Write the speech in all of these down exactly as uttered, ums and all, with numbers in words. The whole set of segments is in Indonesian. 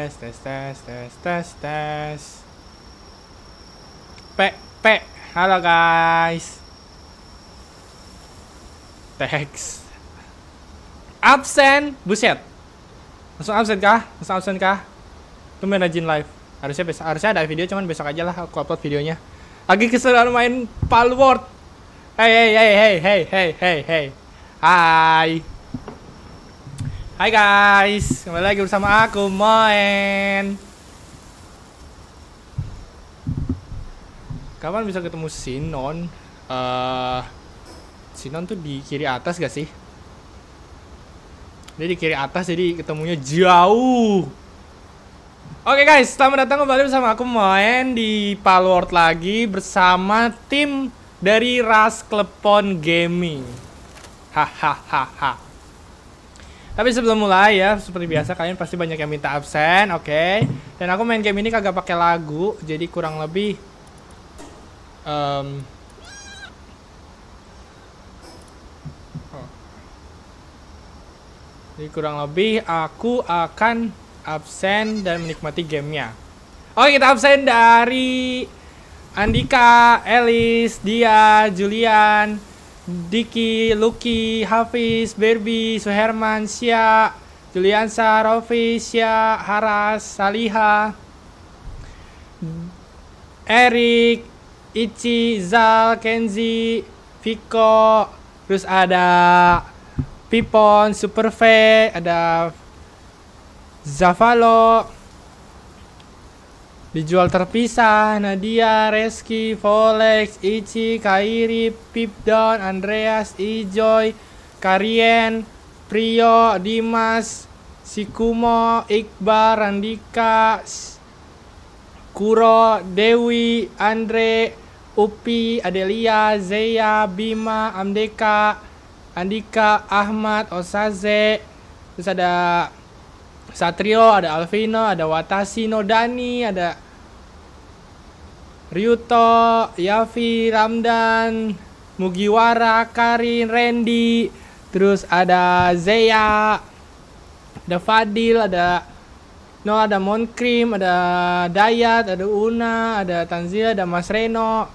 tes tes tes tes tes tes. P P, halo guys. Teks. Absen, buset. Langsung absen kah? Langsung absen kah? Tumben rajin live. Harusnya besok, harusnya ada video, cuman besok aja lah aku upload videonya. Lagi keseruan main Palworld. Hey hey hey hey hey hey hey hey. Hai. Hai guys, kembali lagi bersama aku main. Kapan bisa ketemu Sinon? Uh, Sinon tuh di kiri atas gak sih? Dia di kiri atas jadi ketemunya jauh. Oke guys, selamat datang kembali bersama aku main di Palworld lagi bersama tim dari Ras Klepon Gaming. Hahaha. Tapi sebelum mulai ya, seperti biasa kalian pasti banyak yang minta absen, oke. Okay. Dan aku main game ini kagak pakai lagu, jadi kurang lebih um, oh. Jadi kurang lebih aku akan absen dan menikmati gamenya. Oke, kita absen dari Andika, Elis, Dia, Julian, Diki, Lucky, Hafiz, Berbi, Suherman, Syah, Juliansa, Rofi, Syah, Haras, Saliha, Erik, Ici, Zal, Kenzi, Viko, terus ada Pipon, Superve, ada Zavalo, dijual terpisah, Nadia, Reski, Folex, Ichi, Kairi, Pipdon, Andreas, Ijoy, Karien, Priyo, Dimas, Sikumo, Iqbal, Randika, Kuro, Dewi, Andre, Upi, Adelia, Zeya, Bima, Amdeka, Andika, Ahmad, Osaze, terus ada Satrio, ada Alvino, ada Watasino, Dani, ada Ryuto, Yafi, Ramdan, Mugiwara, Karin, Randy, terus ada Zeya, ada Fadil, ada No, ada Monkrim, ada Dayat, ada Una, ada Tanzila, ada Mas Reno.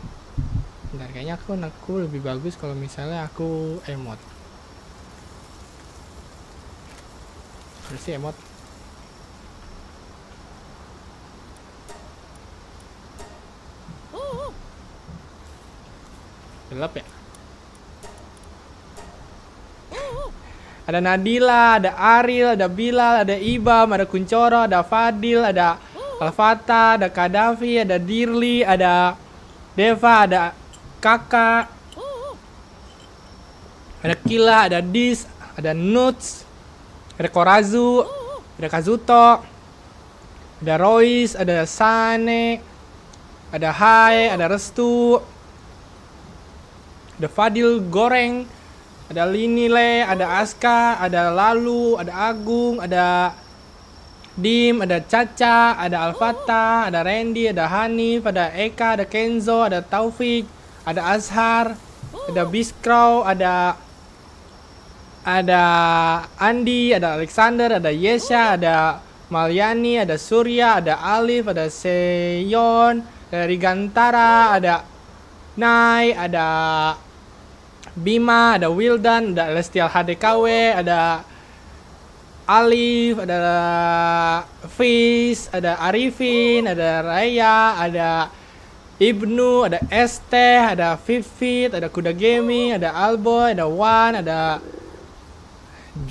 Bentar, kayaknya aku aku lebih bagus kalau misalnya aku emot. Terus sih emot. Gelap ya. Ada Nadila, ada Aril, ada Bilal, ada Ibam, ada Kuncoro, ada Fadil, ada Alfata, ada Kadafi, ada Dirli, ada Deva, ada Kakak, ada Kila, ada Dis, ada Nuts, ada Korazu, ada Kazuto, ada Royce, ada Sane, ada Hai, ada Restu, ada Fadil Goreng, ada Linile, ada Aska, ada Lalu, ada Agung, ada Dim, ada Caca, ada Alfata, ada Randy, ada Hanif, ada Eka, ada Kenzo, ada Taufik, ada Azhar, ada Biskrow, ada ada Andi, ada Alexander, ada Yesha, ada Malyani, ada Surya, ada Alif, ada Seyon, ada Rigantara, ada Nai, ada Bima, ada Wildan, ada Celestial H D K W, ada Alif, ada Fis, ada Arifin, ada Raya, ada Ibnu, ada S T, ada Vivit, ada Kuda Gaming, ada Alboy, ada Wan, ada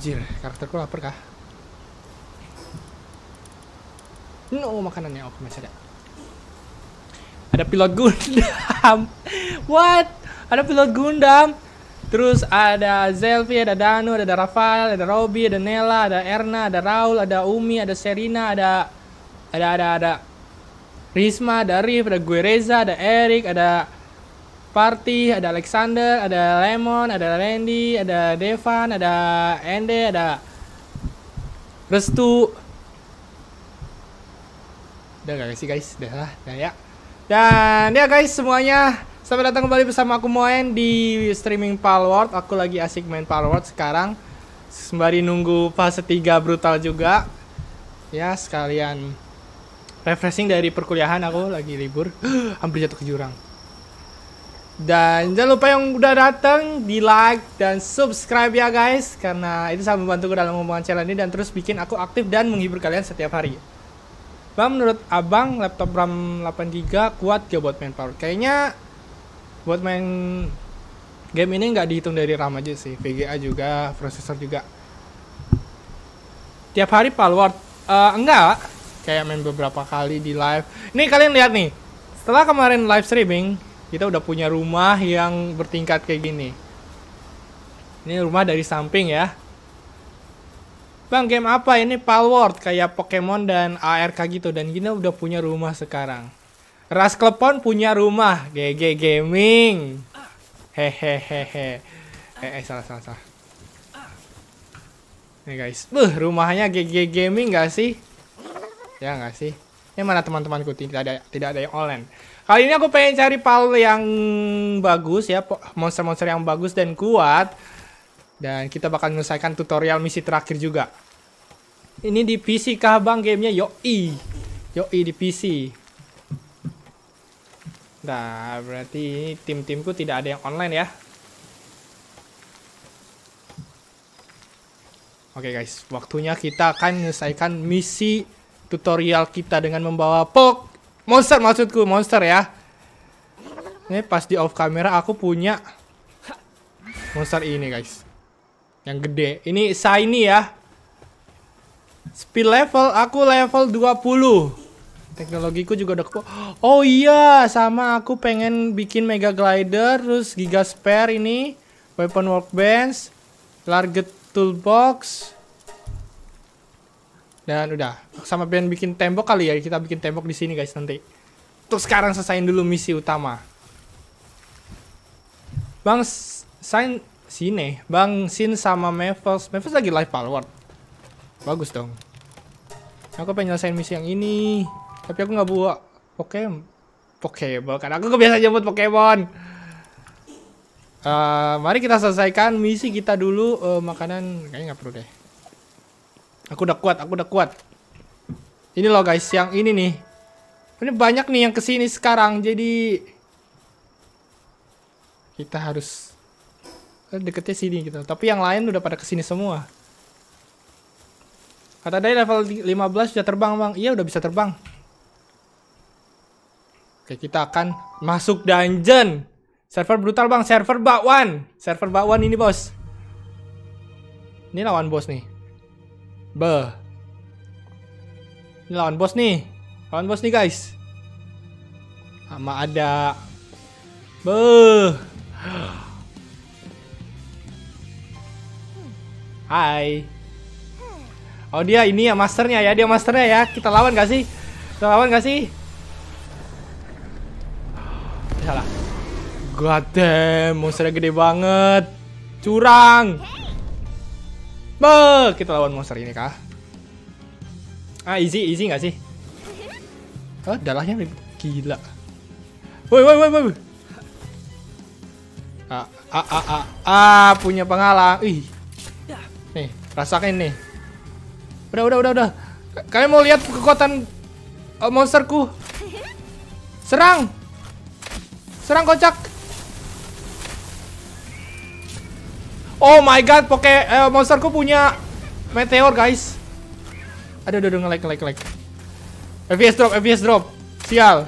Jir, karakterku lapar kah? No, makanannya oke, masih ada. Ada pilot Gundam. What? Ada pilot Gundam. Terus ada Zelvi, ada Danu, ada Rafael, ada Robby, ada Nella, ada Erna, ada Raul, ada Umi, ada Serina, ada ada ada ada Risma, ada Rif, ada Guereza, ada Eric, ada Party, ada Alexander, ada Lemon, ada Randy, ada Devan, ada Ende, ada Restu. Udah gak sih guys? Udah lah, udah ya. Dan ya guys semuanya, selamat datang kembali bersama aku Moen di streaming Palworld. Aku lagi asik main Palworld sekarang, sembari nunggu fase tiga Brutal juga. ya sekalian refreshing dari perkuliahan, aku lagi libur. Hampir jatuh ke jurang. Dan jangan lupa yang udah datang di like dan subscribe ya guys, karena itu sangat membantu dalam membangun channel ini dan terus bikin aku aktif dan menghibur kalian setiap hari. Bang, menurut abang laptop RAM delapan giga kuat gak buat main Palworld? Kayaknya buat main game ini nggak dihitung dari RAM aja sih, V G A juga, prosesor juga. Tiap hari Palworld? Uh, enggak, kayak main beberapa kali di live. Nih kalian lihat nih, setelah kemarin live streaming kita udah punya rumah yang bertingkat kayak gini. Ini rumah dari samping ya. Bang, game apa ini? Palworld, kayak Pokemon dan A R K gitu. Dan kita udah punya rumah sekarang. Ras Klepon punya rumah, G G Gaming. Hehehehe. Eh, eh salah salah salah. Nih guys, buh rumahnya G G Gaming gak sih? Ya gak sih? Ini mana teman-temanku, tidak ada tidak ada yang online. Kali ini aku pengen cari pal yang bagus ya, monster-monster yang bagus dan kuat. Dan kita bakal menyelesaikan tutorial misi terakhir juga. Ini di P C kah bang gamenya? Yoi, yoi di P C. Nah berarti ini tim-timku tidak ada yang online ya. Oke guys, waktunya kita akan menyelesaikan misi tutorial kita dengan membawa pok monster, maksudku monster ya. Ini pas di off kamera aku punya monster ini guys, yang gede, ini shiny ya. Speed level aku level dua puluh. Teknologiku juga udah kepo. Oh iya, sama aku pengen bikin mega glider, terus giga spare ini, weapon workbench, target toolbox. Dan udah, sama pengen bikin tembok kali ya, kita bikin tembok di sini guys nanti. Terus sekarang selesain dulu misi utama. Bang Sain Sini, Bang Sin sama Mevos. Mevos lagi live Palworld. Bagus dong. Aku pengen nyelesain misi yang ini. Tapi aku nggak bawa Pokemon. Pokeball, karena aku kebiasaan jemput Pokemon. Uh, mari kita selesaikan misi kita dulu. Uh, makanan kayaknya nggak perlu deh. Aku udah kuat, aku udah kuat. Ini loh guys, yang ini nih. Ini banyak nih yang kesini sekarang. Jadi kita harus deketnya sini gitu, tapi yang lain udah pada kesini semua. Kata dari level lima belas sudah terbang bang, iya udah bisa terbang. Oke kita akan masuk dungeon. Server brutal bang, server bakwan, server bakwan ini bos. Ini lawan bos nih, be. Ini lawan bos nih, lawan bos nih guys. Sama ada, be. Hai. Oh dia ini ya masternya ya, dia masternya ya. Kita lawan gak sih? Kita lawan gak sih? Salah. God damn, monsternya gede banget. Curang. Beuh, kita lawan monster ini kah? Ah easy, easy gak sih? Oh darahnya gila. Woi woi woi woi. Ah ah ah ah, ah punya pengalaman. Ih. Nih, rasakan nih. Udah, udah, udah, udah. Kalian mau lihat kekuatan uh, monsterku? Serang. Serang kocak. Oh my god, poke uh, monsterku punya meteor, guys. Aduh, aduh, aduh, nge-lag, nge-lag, nge-lag. F P S drop, F P S drop. Sial.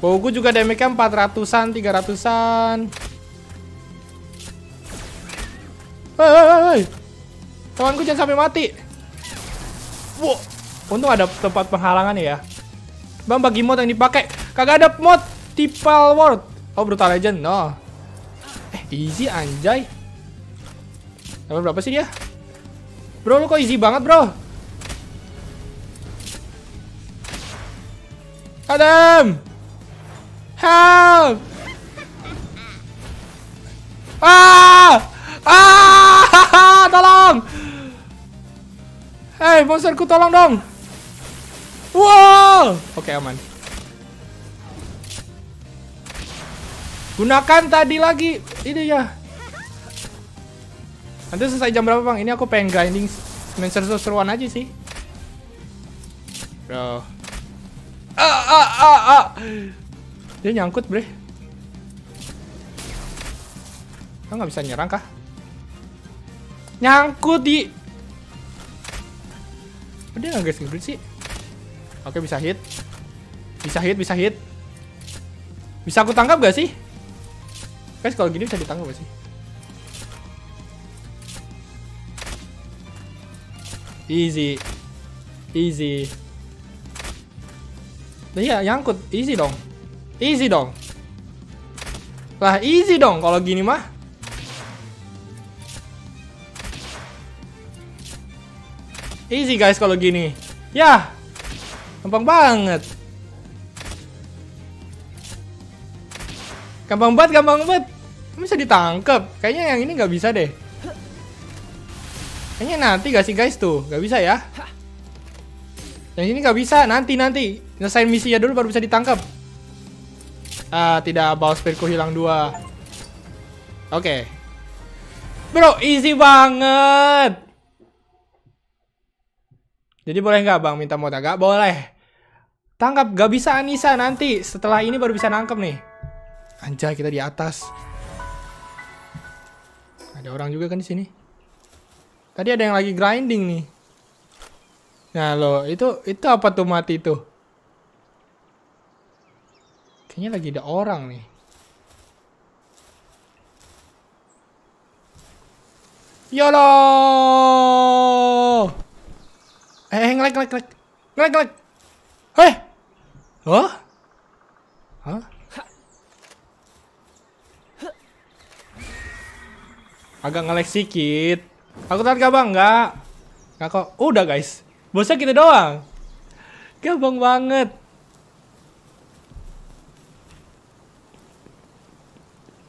Bauku juga damage-nya empat ratusan, tiga ratusan. Hei, temanku jangan sampai mati. Wow, untung ada tempat penghalangan ya. Bang, bagi mod yang dipakai, kagak ada mod di Palworld. Oh, Brutal Legend, no. Eh, easy anjay. Level berapa sih dia? Bro, lu kok easy banget, bro? Adam, help! Ah! Ah, tolong! Hei, monsterku tolong dong! Wow! Oke, aman. Gunakan tadi lagi. Ini ya. Nanti selesai jam berapa, Bang? Ini aku pengen grinding Monster Sorcerer aja sih. bro. Ah, ah, ah, ah. Dia nyangkut, bre. Kita nggak bisa nyerang kah? Nyangkut di. Oh, dia nggak guys nge-grid sih. Oke, bisa hit. Bisa hit, bisa hit. Bisa aku tangkap gak sih? Guys, kalau gini bisa ditangkap gak sih? Easy. Easy. Nah, iya, nyangkut. Easy dong. Easy dong. Lah, easy dong kalau gini mah. Easy guys kalau gini. Yah. Gampang banget. Gampang banget, gampang banget. Bisa ditangkap. Kayaknya yang ini nggak bisa deh. Kayaknya nanti gak sih guys tuh? Gak bisa ya? Yang ini gak bisa. Nanti, nanti. Nyelesain misinya dulu baru bisa ditangkap. Ah, tidak. Ball spearku hilang dua. Oke. Okay. Bro, easy banget. Jadi boleh nggak bang minta mod agak? Boleh. Tangkap. Gak bisa Anissa nanti. Setelah ini baru bisa nangkep nih. Anjay, kita di atas. Ada orang juga kan di sini. Tadi ada yang lagi grinding nih. Nah lo, itu itu apa tuh mati tuh? Kayaknya lagi ada orang nih. YOLO! Eh, ngelag, ngelag, ngelag. Ngelag, ngelag. Heh! Hah? Hah? Agak ngelag sedikit. Aku tarik gak bang? Enggak. Enggak kok. Udah guys. Bosnya kita doang. Gampang banget.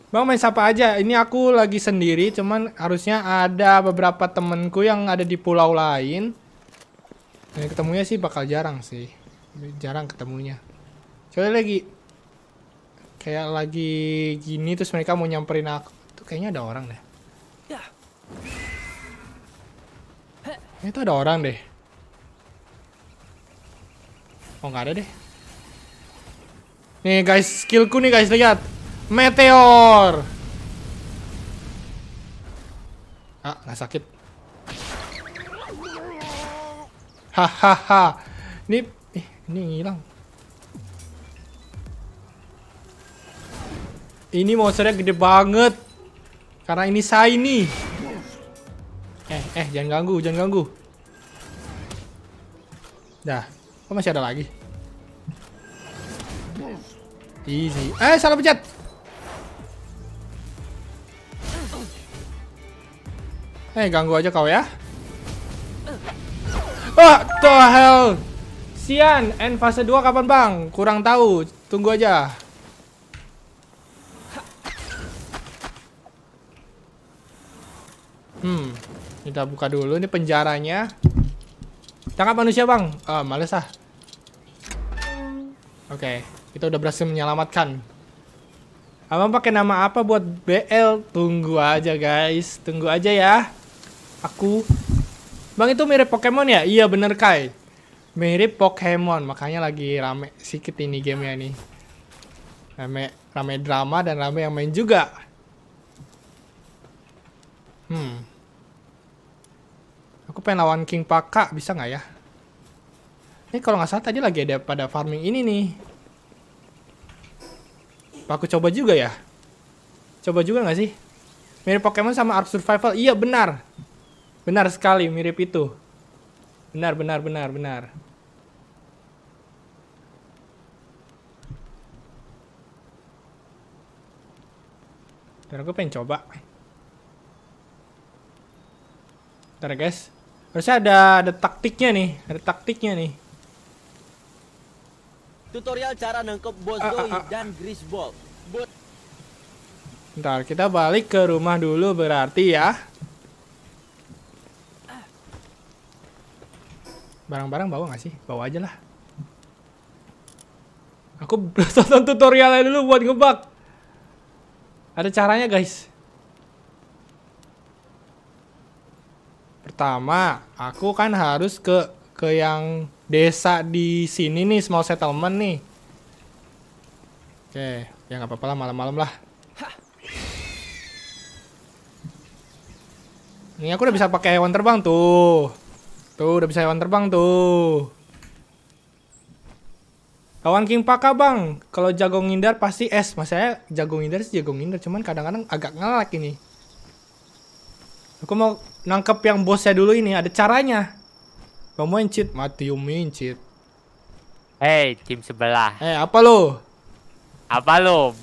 Bang main siapa aja? Ini aku lagi sendiri. Cuman harusnya ada beberapa temenku yang ada di pulau lain. Dan ketemunya sih bakal jarang sih. Jarang ketemunya. Soalnya lagi. Kayak lagi gini. Terus mereka mau nyamperin aku. Tuh kayaknya ada orang deh. Itu ada orang deh. Oh nggak ada deh. Nih guys, skillku nih guys, lihat. Meteor. Ah, nggak sakit. Hahaha. Ini, eh, ini hilang. Ini monsternya gede banget. Karena ini shiny. Eh, eh, jangan ganggu, jangan ganggu. Dah, kok masih ada lagi? Easy. Eh, salah pencet. Eh, ganggu aja kau ya. Oh, the hell. Sian, end fase dua kapan bang? Kurang tahu, tunggu aja. Hmm. Kita buka dulu, ini penjaranya. Tangkap manusia bang. Ah, males ah. Oke, okay, kita udah berhasil menyelamatkan. Abang pakai nama apa buat B L? Tunggu aja guys, tunggu aja ya. Aku, bang itu mirip Pokemon ya? Iya bener Kai. Mirip Pokemon, makanya lagi rame sedikit ini gamenya nih. Rame, rame drama dan rame yang main juga. Hmm. Aku pengen lawan King Pakka, bisa nggak ya? Ini kalau nggak salah tadi lagi ada pada farming ini nih. Aku coba juga ya? Coba juga nggak sih? Mirip Pokemon sama Ark Survival? Iya benar. Benar sekali, mirip itu. Benar, benar, benar, benar. Dan aku pengen coba. Bentar guys. Harusnya ada ada taktiknya nih, ada taktiknya nih. Tutorial cara nangkep bos ah, doi ah, ah. dan Griswold. Bentar, kita balik ke rumah dulu berarti ya. Barang-barang bawa nggak sih? Bawa aja lah. Aku tonton tutorialnya dulu buat ngebug. Ada caranya guys. Pertama, aku kan harus ke ke yang desa di sini nih, small settlement nih. Oke, ya nggak apa-apa lah, malam-malam lah. Ini aku udah bisa pakai hewan terbang tuh. Tuh, udah bisa hewan terbang tuh. Lawan King Pakka bang, kalau jago ngindar pasti es. Mas saya jago ngindar sih, jago ngindar, cuman kadang-kadang agak ngelak ini. Aku mau nangkep yang bosnya dulu ini, ada caranya. Kamu incit, mati mincit. Hei, tim sebelah. Eh, hey, apa lo? Apa lo?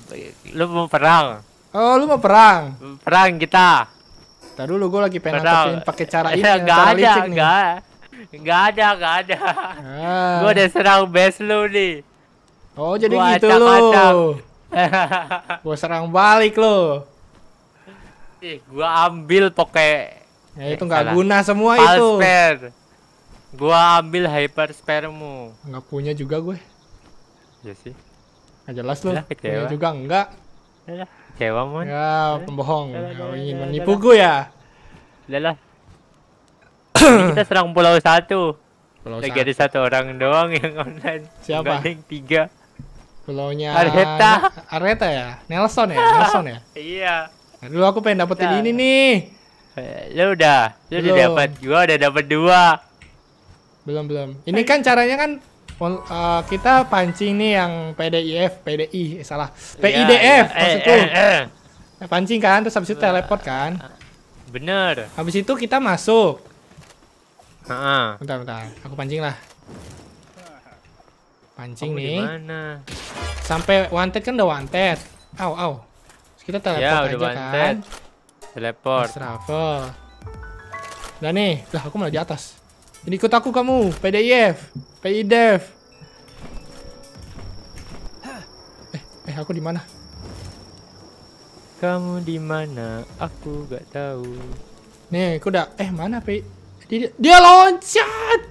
Lu mau perang? Oh, lu mau perang? Perang kita. Ntar dulu, gue lagi pengen nangkepin pakai cara ini. Enggak ada, enggak. Enggak ada, enggak ada. Ah. Gue udah serang base lu nih. Oh, jadi gua gitu acak-acak lu. Gue serang balik lu. Ih, gue ambil poke. Ya itu enggak eh, guna semua Pal itu. Spare. Gue ambil hyper sparemu. Enggak punya juga gue. Iya sih. Enggak jelas lu. Punya juga enggak. Yalah. Kecewa mon. Ya, pembohong. Kau ingin menipu gue ya? Udahlah. Kita serang pulau satu. Pulau lagi satu. Ada satu orang doang yang online. Siapa? Yang tiga. Pulaunya Areta. Areta ya? Nelson ya? Nelson ya? Iya. Nah, dulu aku pengen dapetin nah. Ini nih. Lu udah, lu belum. Udah dapat. Gua udah dapat dua. Belum belum. Ini kan caranya kan Uh, kita pancing nih yang P D I F, P D I, eh, salah, P I D F ya, maksudku. Eh, eh, eh. Pancing kan, terus habis itu teleport kan. Bener. Habis itu kita masuk. Ha-ha. Bentar, bentar. Aku pancing lah. Pancing aku nih. Dimana? Sampai wanted kan udah wanted. Au, au. Terus kita teleport ya, aja kan. Teleport. Mas travel. Udah nih. Lah, aku malah di atas. Ini ikut aku kamu, P D I F, P I D F. Eh, eh aku di mana? Kamu di mana? Aku gak tahu. Nih, aku udah. Eh, mana P? Dia, dia loncat.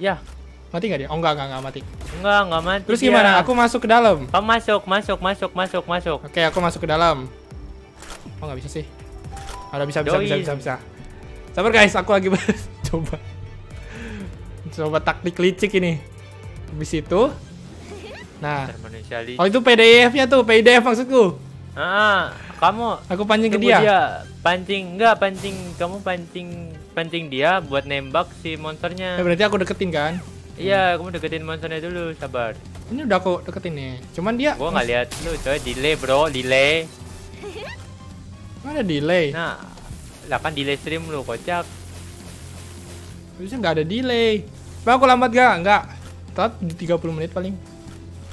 Ya, mati gak dia? Oh, enggak, enggak, enggak mati. Enggak, enggak mati. Terus gimana? Dia. Aku masuk ke dalam. Kamu masuk, masuk, masuk, masuk, masuk. Oke, aku masuk ke dalam. Oh, nggak bisa sih. Ada bisa, bisa, bisa, bisa, bisa. Sabar guys, aku lagi coba coba taktik licik ini. Habis itu nah, oh itu P D F-nya tuh, P D F maksudku. Ah, kamu aku pancing ke dia. dia. Pancing enggak pancing, kamu pancing pancing dia buat nembak si monsternya. Ya, berarti aku deketin kan? Iya, hmm. Kamu deketin monsternya dulu, sabar. Ini udah aku deketin nih. Cuman dia gua nggak lihat lu, coy, delay, bro, delay. Mana delay? Nah, lah kan delay stream lu, kocak. Bisa nggak ada delay. Bah, aku lambat gak? Enggak. Tetap di tiga puluh menit paling.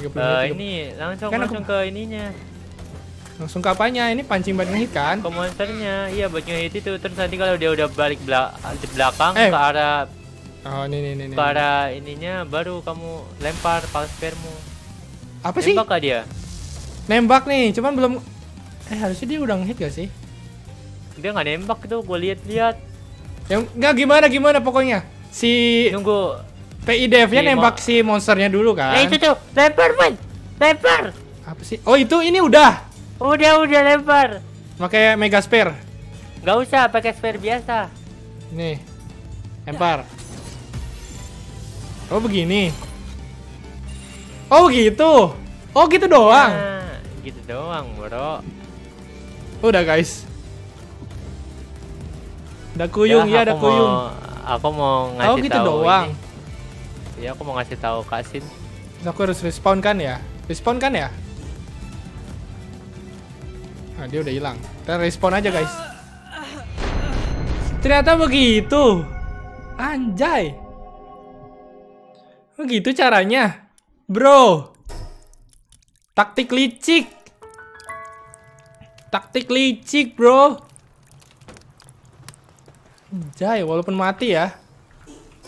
tiga puluh uh, menit. tiga puluh. Ini langsung kan langsung aku... ke ininya. Langsung ke apanya? Ini pancing buat ngehit kan? Ke monsternya. Iya, buat ngehit itu. Terus nanti kalau dia udah balik belak belakang eh. ke arah oh, ini, ini, ini, ke arah ininya baru kamu lempar palspermu. Apa sih? Nembak kah dia? Nembak nih, cuman belum eh harusnya dia udah ngehit gak sih? Dia nggak nembak tuh, gue lihat-lihat. Ya nggak gimana gimana pokoknya si nunggu P I D F-nya si nembak si monsternya dulu kan. Eh, itu tuh lempar man, lempar. Apa sih? Oh itu ini udah. Udah udah lempar. Pakai mega spear. Nggak usah pakai spear biasa. Nih lempar. Oh begini. Oh gitu. Oh gitu doang. Nah, gitu doang bro. Udah guys. Ada kuyung ya, ada ya, kuyung. Mau, aku mau ngasih oh, gitu tahu doang. Ini. Ya, aku mau ngasih tahu Kak Sin. Terus aku harus respawn kan ya? Respawn kan ya? Nah, dia udah hilang. Kita respawn aja, guys. Ternyata begitu. Anjay. Begitu caranya. Bro. Taktik licik. Taktik licik, bro. Jai, walaupun mati ya.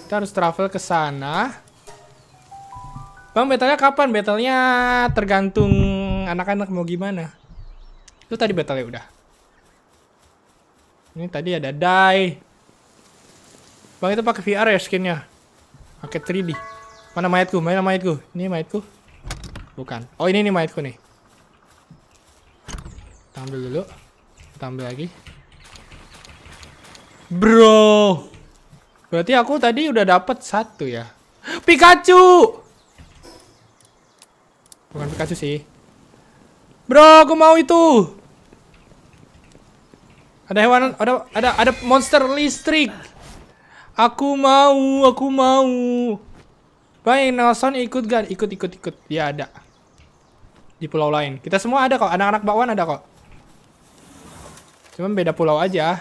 Kita harus travel ke sana. Bang, battle-nya kapan? Battle-nya tergantung anak-anak mau gimana. Itu tadi battle-nya udah. Ini tadi ada Dai. Bang, itu pakai V R ya skinnya. Pakai tiga D. Mana mayatku? Mana mayatku? Ini mayatku? Bukan. Oh, ini nih mayatku nih. Kita ambil dulu. Kita ambil lagi. Bro, berarti aku tadi udah dapat satu ya. Pikachu. Bukan Pikachu sih. Bro, aku mau itu. Ada hewan, ada ada ada monster listrik. Aku mau, aku mau. Baik, Nelson ikut kan? Ikut, ikut, ikut. Dia ada di pulau lain. Kita semua ada kok. Anak-anak bakwan ada kok. Cuman beda pulau aja.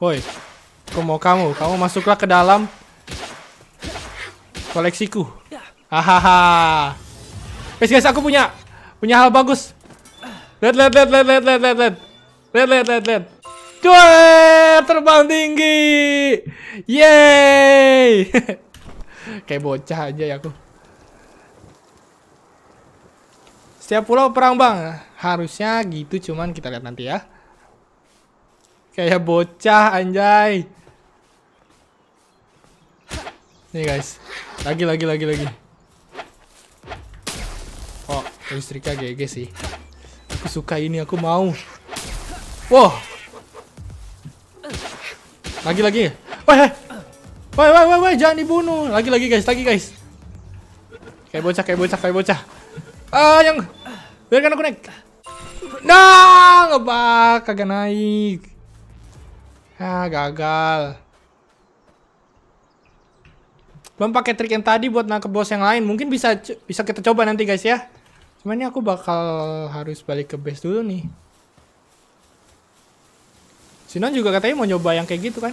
Woi, aku mau kamu. Kamu masuklah ke dalam koleksiku. Hahaha. Guys, guys, aku punya punya hal bagus. Lihat, lihat, lihat, lihat, lihat, lihat, lihat, lihat, lihat, lihat, lihat. Cuek, terbang tinggi. Yeay. Kayak bocah aja ya aku. Setiap pulau perang bang. Harusnya gitu, cuman kita lihat nanti ya. Kayak bocah anjay. Nih guys. Lagi, lagi, lagi, lagi. Oh, listriknya G G sih. Aku suka ini, aku mau. Wow. Lagi lagi, woi, woi, woi, woi, woi, jangan dibunuh. Lagi lagi guys, lagi guys. Kayak bocah, kayak bocah, kayak bocah. Ah, yang biarkan aku naik. Nah, ngebak, kagak naik. Ah, gagal. Belum pakai trik yang tadi buat nangkep bos yang lain. Mungkin bisa bisa kita coba nanti guys ya. Cuman ini aku bakal harus balik ke base dulu nih. Sinon juga katanya mau nyoba yang kayak gitu kan.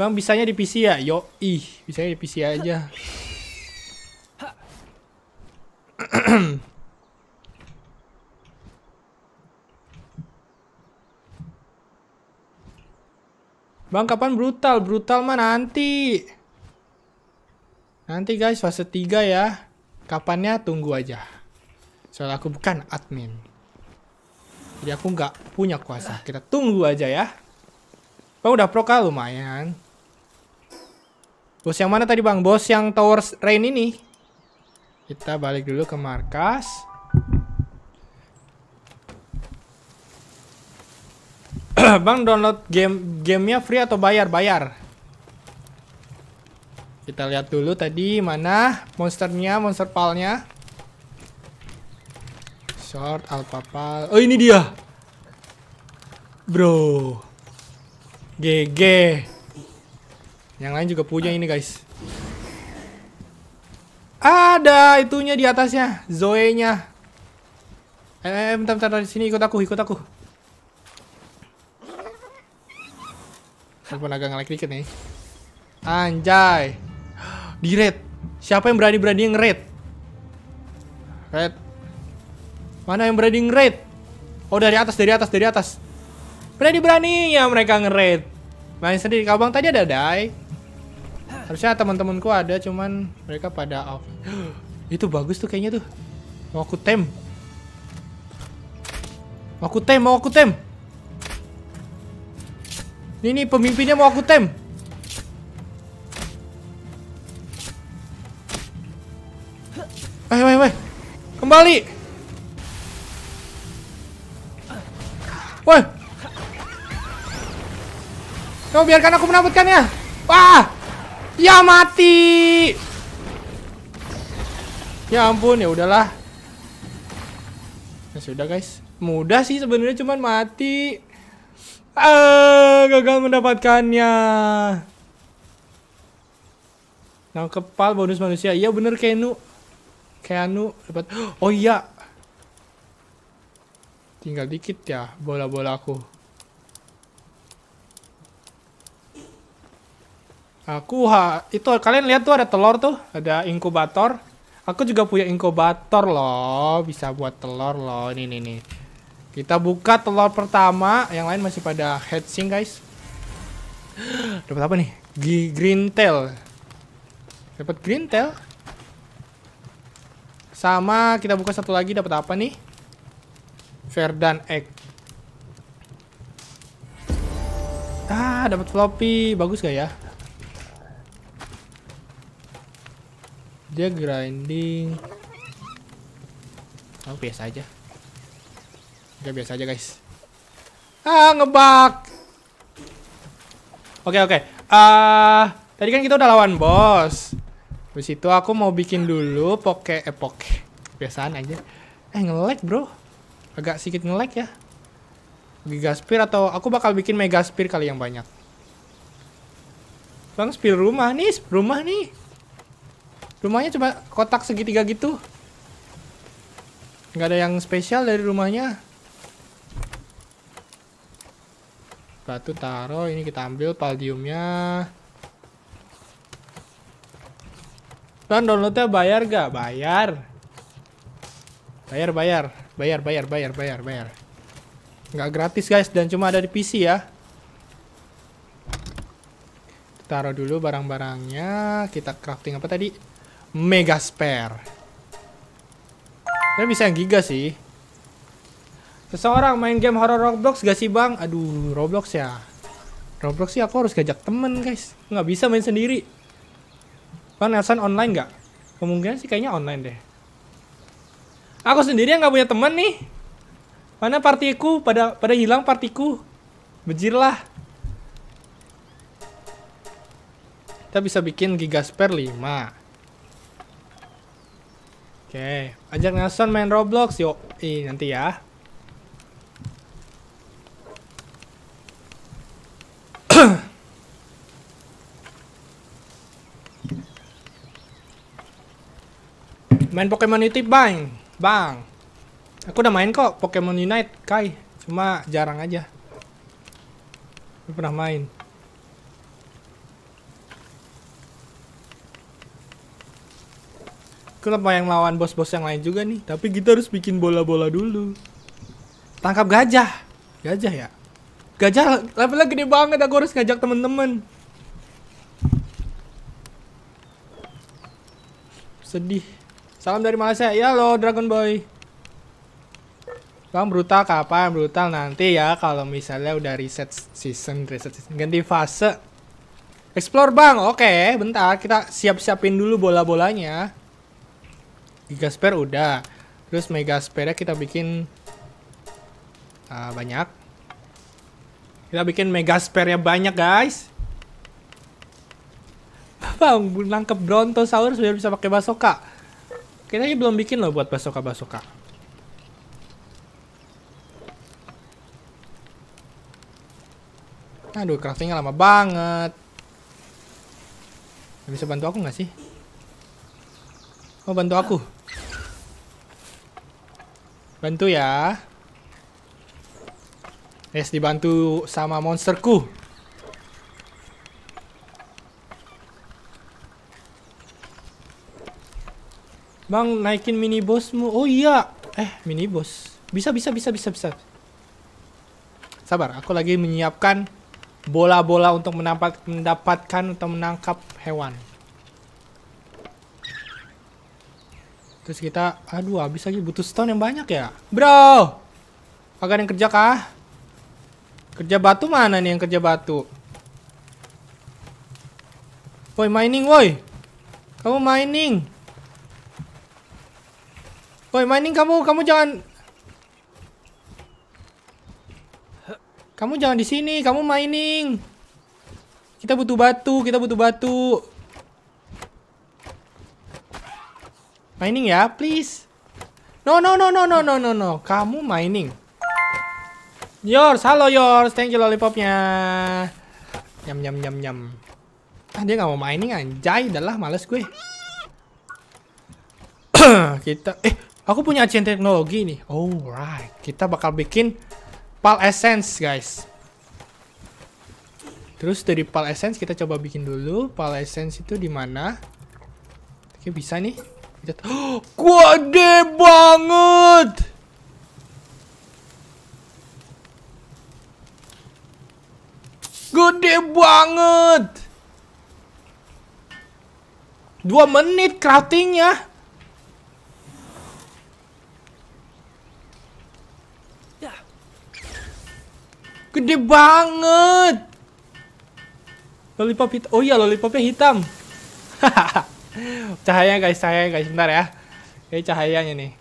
Bang, bisanya di P C ya? Yo, ih, bisanya di P C aja. Bang, kapan brutal? Brutal mah nanti. Nanti guys, fase tiga ya. Kapannya tunggu aja. Soalnya aku bukan admin. Jadi aku nggak punya kuasa. Kita tunggu aja ya. Bang udah pro kah? Lumayan. Bos yang mana tadi bang? Bos yang Tower Rain ini. Kita balik dulu ke markas. Bang download game gamenya free atau bayar? Bayar. Kita lihat dulu tadi mana monsternya, monster palnya. Short, alpapal. Oh ini dia. Bro. G G. Yang lain juga punya ini guys. Ada itunya di atasnya. Zoe-nya. Eh, eh bentar, bentar. Di sini ikut aku, ikut aku. Aku agak nge-lag dikit nih. Anjay. Di raid. Siapa yang berani-berani nge-raid? Raid. Mana yang berani nge-raid? Oh dari atas, dari atas, dari atas. Berani-berani ya mereka nge-raid. Main sendiri. Kalau bang tadi ada die. Harusnya teman-temanku ada, cuman mereka pada off. Itu bagus tuh kayaknya tuh. Mau aku tem. Mau aku tem, mau aku tem. Ini nih pemimpinnya mau aku tem. Weh, weh, weh. Kembali. Woi, kau biarkan aku menambutkannya. Wah, ya mati. Ya ampun, ya udahlah. Ya sudah guys, mudah sih sebenarnya, cuman mati. Ah, gagal mendapatkannya. Nah, kepal bonus manusia. Iya bener Kenu. Kenu dapat. Oh iya. Tinggal dikit ya bola-bola aku. Aku ha, itu kalian lihat tuh ada telur tuh, ada inkubator. Aku juga punya inkubator loh, bisa buat telur loh. Ini nih nih. Kita buka telur pertama, yang lain masih pada hatching guys. Dapat apa nih? G green tail. Dapat green tail. Sama kita buka satu lagi dapat apa nih? Verdan Egg. Ah, dapat floppy. Bagus gak ya? Dia grinding. Oh, biasa aja. Udah biasa aja, guys. Ah, ngebug. Oke, oke. uh, tadi kan kita udah lawan bos. Habis itu aku mau bikin dulu poke, eh poke. Biasaan aja. Eh nge-lag bro. Agak sedikit nge-lag ya. Giga Spear atau aku bakal bikin Mega Spear kali yang banyak. Bang Spear rumah nih, rumah nih. Rumahnya cuma kotak segitiga gitu. Nggak ada yang spesial dari rumahnya. Batu taruh, ini kita ambil paldiumnya. Bang, downloadnya bayar gak? Bayar. Bayar, bayar. Bayar, bayar, bayar, bayar, bayar. Nggak gratis guys, dan cuma ada di P C ya. Taruh dulu barang-barangnya. Kita crafting apa tadi? Mega Spare. Kita bisa yang giga sih. Seseorang main game horror Roblox gak sih bang? Aduh, Roblox ya. Roblox sih aku harus gajak temen guys. Nggak bisa main sendiri. Bang Nelson online gak? Kemungkinan sih kayaknya online deh. Aku sendiri yang gak punya temen nih. Mana partiku? Pada, pada hilang partiku. Bejirlah. Kita bisa bikin Giga Spare lima. Oke, ajak Nelson main Roblox yuk. Ih, nanti ya. Main Pokemon Unite, Bang. Bang. Aku udah main kok Pokemon Unite, Kai. Cuma jarang aja. Aku pernah main. Aku yang lawan bos-bos yang lain juga nih. Tapi kita harus bikin bola-bola dulu. Tangkap gajah. Gajah ya. Gajah levelnya gede banget. Aku harus ngajak temen-temen. Sedih. Salam dari Malaysia. Ya lo Dragon Boy. Bang brutal kapan? Brutal nanti ya. Kalau misalnya udah reset season. Reset season. Ganti fase. Explore bang. Oke bentar. Kita siap-siapin dulu bola-bolanya. Giga Spare udah. Terus Mega Spare kita bikin uh, banyak. Kita bikin Mega Spare-nya banyak guys. Bang, nangkep Brontosaurus biar bisa pakai basoka. Kita aja belum bikin loh buat basoka-basoka. Aduh, craftingnya lama banget. Bisa bantu aku nggak sih? Oh, bantu aku. Bantu ya. Yes, dibantu sama monsterku. Bang, naikin mini bosmu. Oh iya. Eh, mini bos. Bisa, bisa, bisa, bisa, bisa. Sabar, aku lagi menyiapkan bola-bola untuk mendapat, mendapatkan atau menangkap hewan. Terus kita, aduh habis lagi, butuh stone yang banyak ya. Bro! Agak ada yang kerja kah? Kerja batu mana nih yang kerja batu? Woi mining woi! Kamu mining! Woi mining kamu, kamu jangan... Kamu jangan di sini, kamu mining! Kita butuh batu, kita butuh batu! Mining ya, please. No, no, no, no, no, no, no, no. Kamu mining. Yours, halo yours. Thank you lollipopnya. Nyam, nyam, nyam, nyam. Ah, dia gak mau mining, anjay. Udah lah, males gue. Kita, eh, aku punya agen teknologi nih. Alright. Kita bakal bikin Pal Essence, guys. Terus dari Pal Essence, kita coba bikin dulu. Pal Essence itu di mana? Oke, bisa nih. Gede banget. Gede banget. Dua menit craftingnya. Gede banget. Lollipop hitam. Oh iya, lollipopnya hitam. Hahaha. Cahaya guys, cahaya guys, bentar ya. Ini cahayanya nih.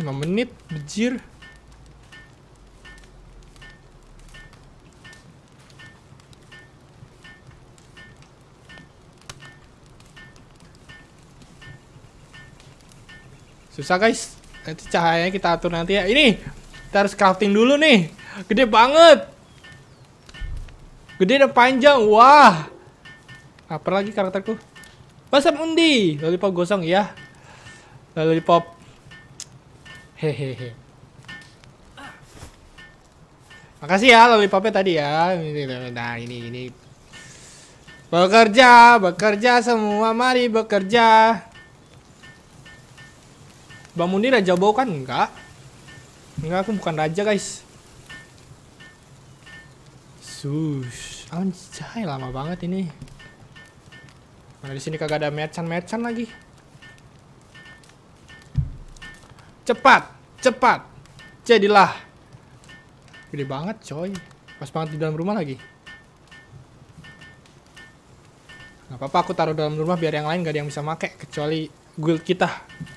lima menit, bejir. Susah guys. Nanti cahayanya kita atur nanti ya. Ini kita harus crafting dulu nih. Gede banget. Gede dan panjang. Wah. Apa lagi karakterku? Basam undi. Lollipop gosong ya. Lollipop. Hehehe. Makasih ya lollipopnya tadi ya. Nah ini ini. Bekerja, bekerja semua, mari bekerja. Bang Mundi raja bau kan? Enggak. Enggak, aku bukan raja guys. Sus, anjay lama banget ini. Mana di sini kagak ada merchant-merchant lagi. Cepat, cepat. Jadilah. Gede banget coy. Pas banget di dalam rumah lagi. Gak apa-apa, aku taruh dalam rumah biar yang lain gak ada yang bisa make. Kecuali guild kita,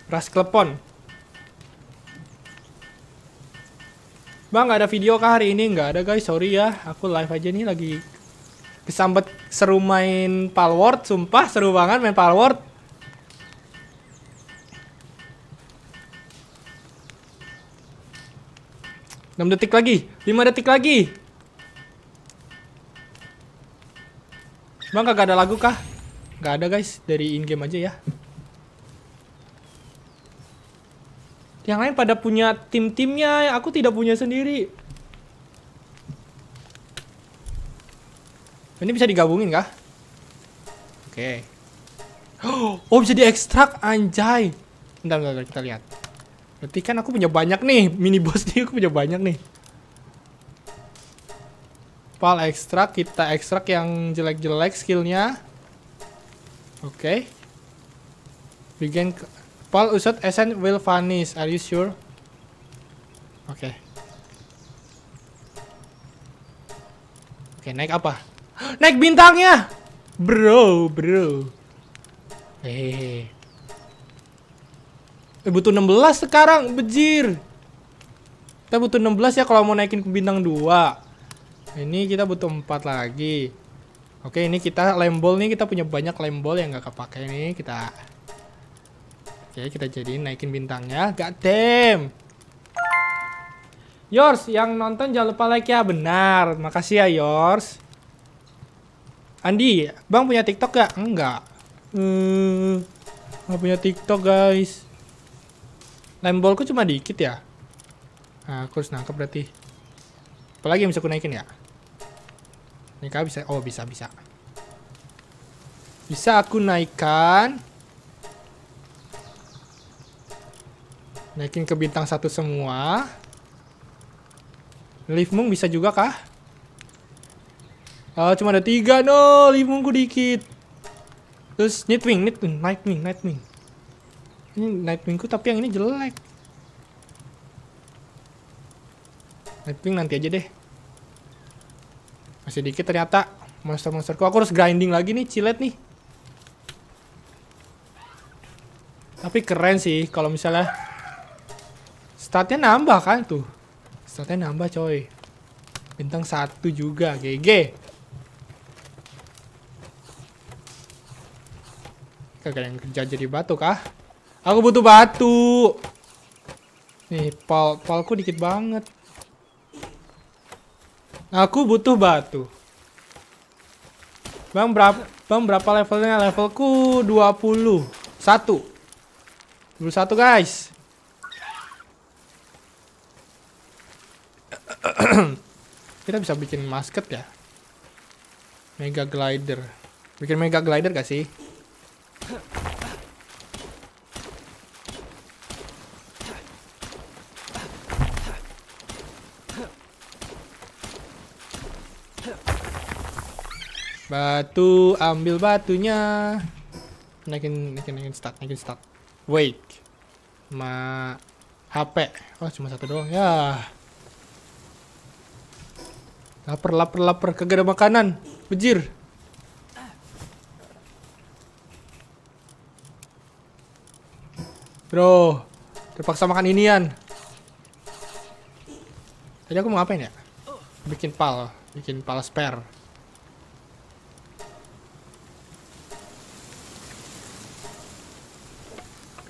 Ras Klepon. Bang, gak ada video kah hari ini? Gak ada guys, sorry ya. Aku live aja nih lagi kesambet seru main Palworld. Sumpah, seru banget main Palworld. enam detik lagi, lima detik lagi. Bang, gak ada lagu kah? Gak ada guys, dari in-game aja ya. Yang lain pada punya tim-timnya, aku tidak punya sendiri. Ini bisa digabungin kah? Oke. Oh, bisa diekstrak, anjay. Bentar, bentar, kita lihat. Berarti kan aku punya banyak nih, mini boss nih aku punya banyak nih. Pal ekstrak, kita ekstrak yang jelek-jelek skillnya. Oke. Okay. Begin. Pal usut essence will vanish. Are you sure? Oke. Okay. Oke, okay, naik apa? Naik bintangnya, bro, bro. Hehehe. Eh, butuh enam belas sekarang, bejir. Kita butuh enam belas ya kalau mau naikin ke bintang dua. Ini kita butuh empat lagi. Oke, ini kita lembol nih, kita punya banyak lembol yang nggak kepake nih, kita. Oke, kita jadiin naikin bintangnya. God damn. Yours yang nonton jangan lupa like ya, benar. Makasih ya Yours. Andi, Bang punya TikTok gak? Enggak. Hmm, nggak punya TikTok, guys. Lembolku cuma dikit ya. Nah, aku harus nangkep berarti. Apalagi yang bisa aku naikin ya? Nikah bisa, oh bisa bisa. Bisa aku naikkan, naikin ke bintang satu semua. Live Moon bisa juga kah? Oh, cuma ada tiga, no. Live Moon ku dikit. Terus Nightwing, Nightwing, Nightwing, Nightwing. Ini Nightwing ku tapi yang ini jelek. Nightwing nanti aja deh. Masih dikit ternyata monster-monsterku. Aku harus grinding lagi nih, cilet nih. Tapi keren sih kalau misalnya statnya nambah kan tuh. Statnya nambah coy. Bintang satu juga, G G. Kagak yang kerja jadi batu kah? Aku butuh batu. Nih, pal palku dikit banget. Aku butuh batu. Bang, berapa, bang, berapa levelnya? Levelku dua puluh satu. dua puluh satu, guys. Kita bisa bikin musket ya. Mega glider. Bikin mega glider gak sih? Batu, ambil batunya. Naikin, naikin, naikin start, naikin start. Wait, ma H P. Oh, cuma satu doang ya. Laper, laper, laper. Kagak ada makanan. Bejir. Bro, terpaksa makan inian. Tadi aku mau ngapain ya? Bikin pal, bikin pal spare.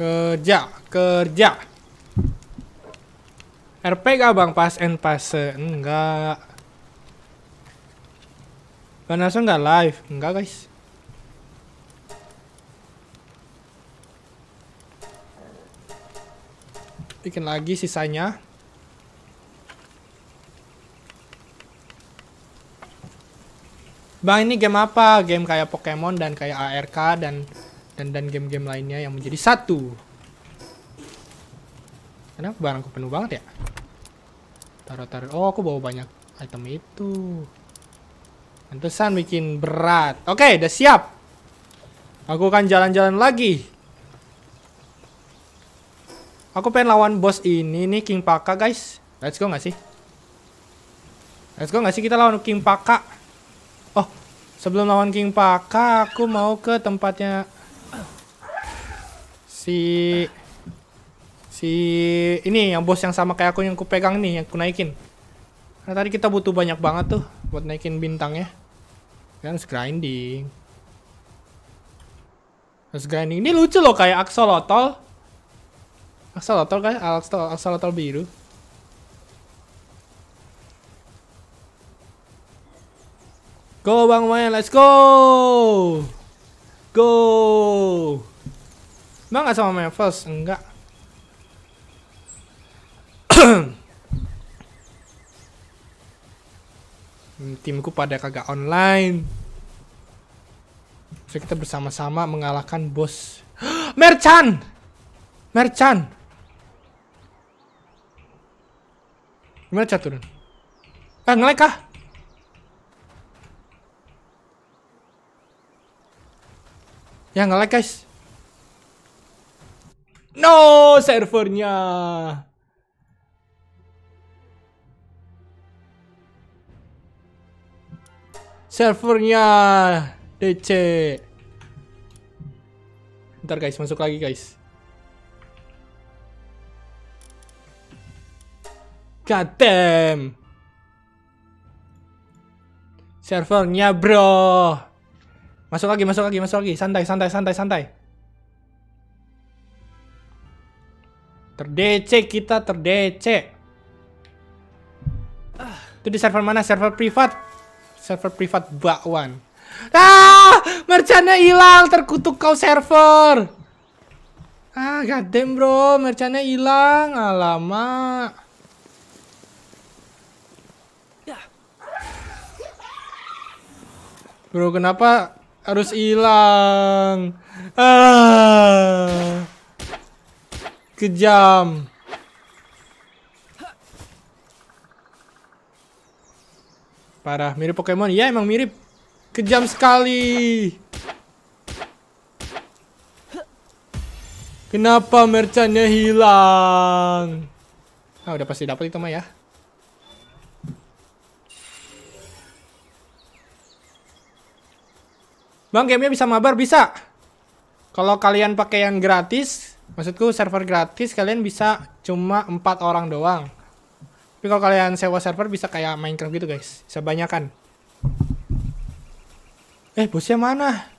Kerja, kerja. R P gak bang? Pas and pase. Enggak. Bang Nelson gak live? Enggak guys. Bikin lagi sisanya. Bang ini game apa? Game kayak Pokemon dan kayak A R K dan dan dan game-game lainnya yang menjadi satu. Kenapa barangku penuh banget ya? Taruh-taruh. Oh, aku bawa banyak item itu. Pantesan bikin berat. Oke, udah siap. Aku akan jalan-jalan lagi. Aku pengen lawan bos ini nih, King Pakka guys. Let's go gak sih? Let's go gak sih kita lawan King Pakka? Oh, sebelum lawan King Pakka, aku mau ke tempatnya si si ini yang bos yang sama kayak aku yang ku pegang nih, yang ku naikin. Karena tadi kita butuh banyak banget tuh buat naikin bintangnya. Kan harus grinding. Harus grinding. Ini lucu loh kayak axolotl. Axolotl guys, axolotl, axolotl biru. Go bang main, let's go. Go. Bang gak sama Mavels? Enggak. Timku pada kagak online. So, kita bersama-sama mengalahkan bos. Merchant! Merchant! Gimana caturan? Eh, nge-lag kah? Ya nge-lag guys. No servernya. Servernya D C. Bentar guys, masuk lagi guys. God damn. Servernya bro. Masuk lagi, masuk lagi, masuk lagi. Santai, santai, santai, santai. Terdece kita, terdece. Ah, itu di server mana? Server privat. Server privat bakwan. Ah, merchant-nya hilang, terkutuk kau server. Ah, goddamn bro, merchant-nya hilang. Alamak. Bro, kenapa harus hilang? Ah, kejam. Parah, mirip Pokemon. Ya, emang mirip. Kejam sekali. Kenapa merchant-nya hilang? Ah, udah pasti dapat itu mah ya. Bang, gamenya bisa mabar? Bisa. Kalau kalian pakai yang gratis, maksudku server gratis, kalian bisa cuma empat orang doang. Tapi kalau kalian sewa server bisa kayak Minecraft gitu guys. Bisa banyakan. Eh, bosnya mana?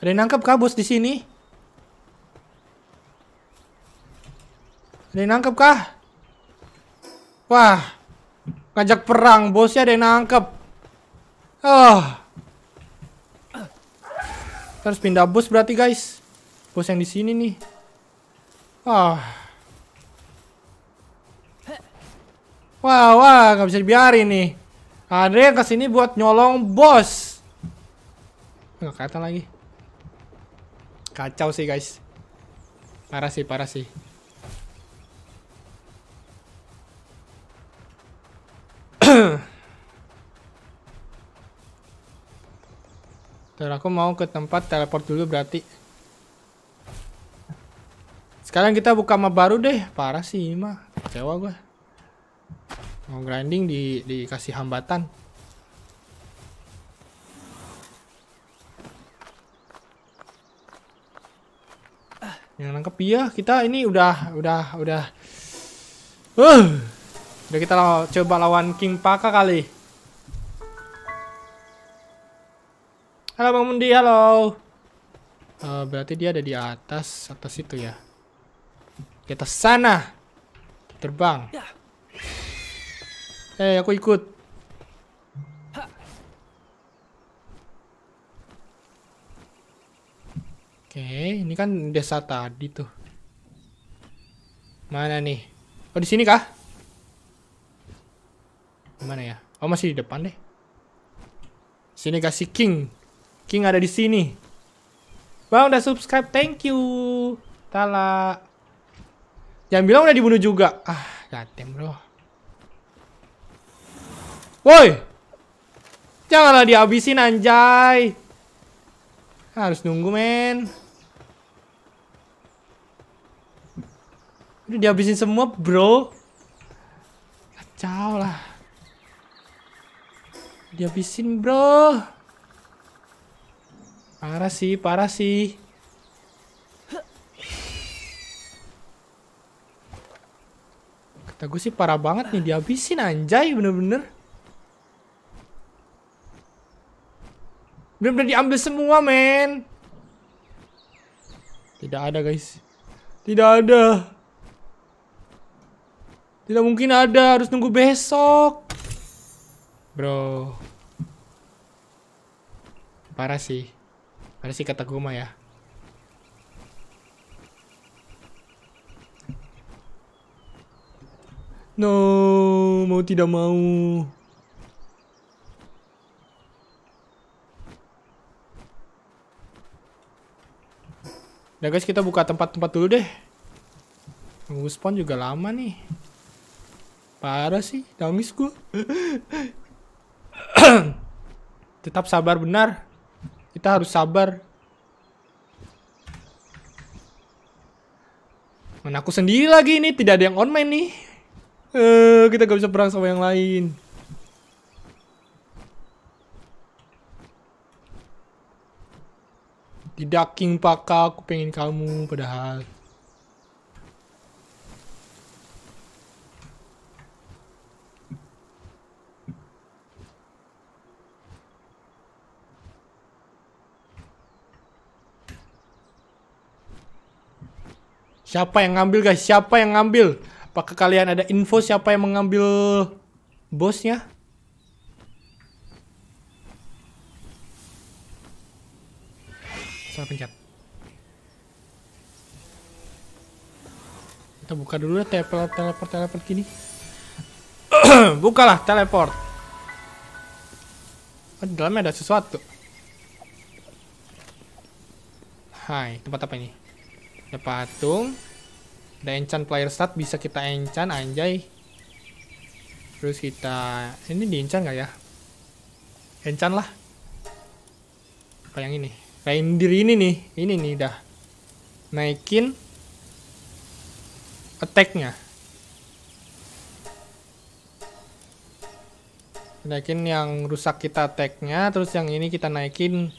Ada yang nangkep kah bos di sini? Ada yang nangkep kah? Wah, ngajak perang. Bosnya ada yang nangkep. Oh. Harus pindah bos berarti guys. Bos yang di sini nih. Ah. Wah, wah, nggak bisa dibiarin nih. Ada yang kesini buat nyolong bos. Nggak kelihatan lagi. Kacau sih guys. Parah sih, parah sih. Terus aku mau ke tempat teleport dulu berarti. Sekarang kita buka map baru deh. Parah sih mah. Kecewa gue. Mau grinding di dikasih hambatan. Yang nangkep ya. Kita ini udah udah udah. Uh. Udah kita law coba lawan King Pakka kali. Halo Bang Mundi, halo. Uh, berarti dia ada di atas, atas situ ya. Di atas sana. Terbang. Eh, hey, aku ikut. Oke, okay, ini kan desa tadi tuh. Mana nih? Oh, di sini kah? Mana ya? Oh, masih di depan deh. Sini kasih King. King ada di sini. Bang udah subscribe, thank you. Tala. Jangan bilang udah dibunuh juga. Ah, gatem bro. Woi. Janganlah dihabisin anjay. Harus nunggu, men. Udah dihabisin semua, bro. Kacau lah. Dihabisin, bro. Parah sih, parah sih. Kata gue sih parah banget nih. Dihabisin, anjay. Bener-bener. Bener-bener diambil semua, men. Tidak ada, guys. Tidak ada. Tidak mungkin ada, harus nunggu besok. Bro. Parah sih. Parah sih kata gue mah ya. No, mau tidak mau. Nah guys, kita buka tempat-tempat dulu deh. Nunggu spawn juga lama nih. Parah sih, nangis gue. Tetap sabar benar. Kita harus sabar. Mana aku sendiri lagi ini, tidak ada yang online nih. Uh, kita gak bisa perang sama yang lain. Tidak King Pakka, aku pengen kamu padahal. Siapa yang ngambil guys? Siapa yang ngambil? Apakah kalian ada info siapa yang mengambil bosnya? Saya pencet. Kita buka dulu ya teleport, teleport, teleport gini. Bukalah teleport. Oh, di dalamnya ada sesuatu. Hai, tempat apa ini? Ada patung. Ada enchant player stat. Bisa kita enchant anjay. Terus kita... Ini di enchant gak ya? Enchant lah. Apa yang ini? Reindeer ini nih. Ini nih dah. Naikin attack-nya. Naikin yang rusak kita attack-nya. Terus yang ini kita naikin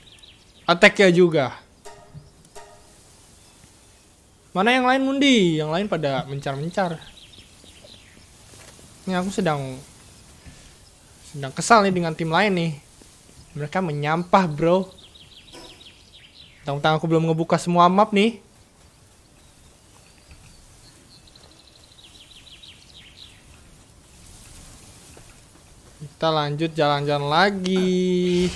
attack-nya juga. Mana yang lain mundi? Yang lain pada mencar-mencar. Ini aku sedang sedang kesal nih dengan tim lain nih. Mereka menyampah, bro. Tentang aku belum ngebuka semua map nih. Kita lanjut jalan-jalan lagi.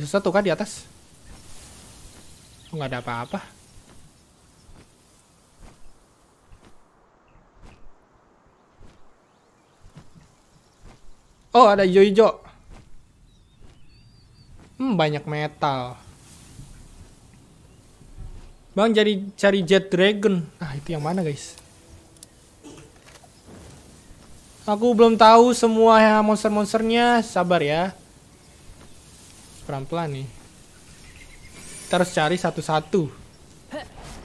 Sesuatu kah di atas? Enggak ada apa-apa. Oh, ada hijau-hijau. Hmm, banyak metal. Bang, jadi cari Jet Dragon. Ah, itu yang mana, guys? Aku belum tahu semua ya monster-monsternya. Sabar ya. Pelan-pelan nih. Kita harus cari satu-satu.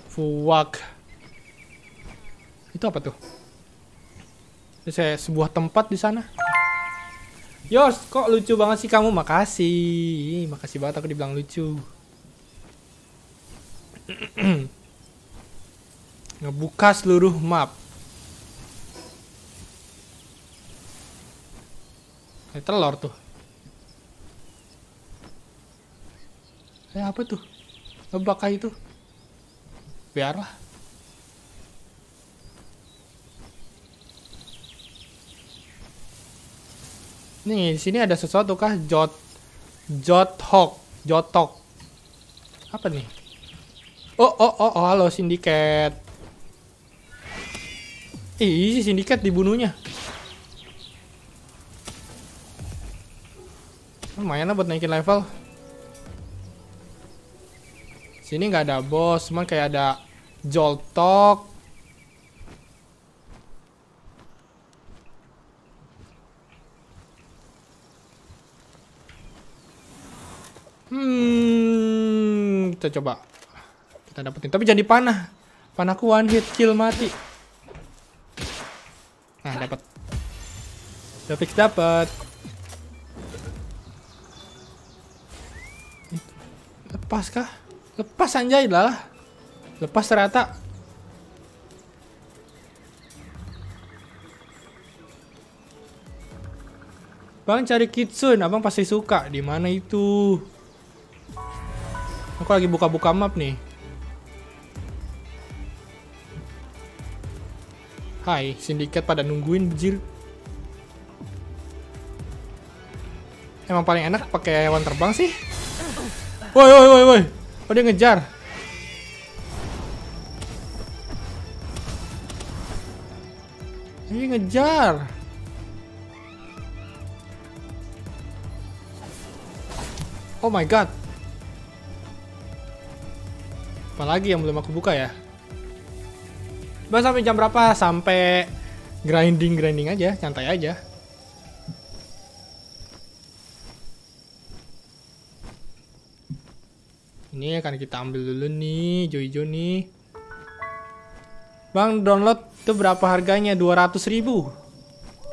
Fuck. Itu apa tuh? Saya sebuah tempat di sana. Yos, kok lucu banget sih kamu? Makasih. Makasih banget aku dibilang lucu. Ngebuka seluruh map. Ini telur tuh. Eh apa tuh? Ngebakah itu? Biarlah. Nih, di sini ada sesuatu kah? Jot Jothok, Jotok. Apa nih? Oh, oh, oh, oh, halo sindiket. Ih, si sindiket dibunuhnya. Lumayan lah buat naikin level. Sini nggak ada bos, cuman kayak ada Joltok. Hmm, kita coba kita dapetin, tapi jangan dipanah. Panahku one hit kill mati. Nah, dapat. Udah fix dapat. Lepas kah? Lepas anjay lah. Lepas ternyata. Bang cari kitsun, abang pasti suka. Di mana itu? Aku lagi buka-buka map nih. Hai, sindiket pada nungguin bejir. Emang paling enak pakai hewan terbang sih. Woi woi woi woi. Oh, dia ngejar. Dia ngejar. Oh my god. Apalagi yang belum aku buka ya? Bah, sampai jam berapa? Sampai grinding-grinding aja, santai aja. Ini akan kita ambil dulu nih, hijau-hijau nih. Bang, download itu berapa harganya? dua ratus ribu.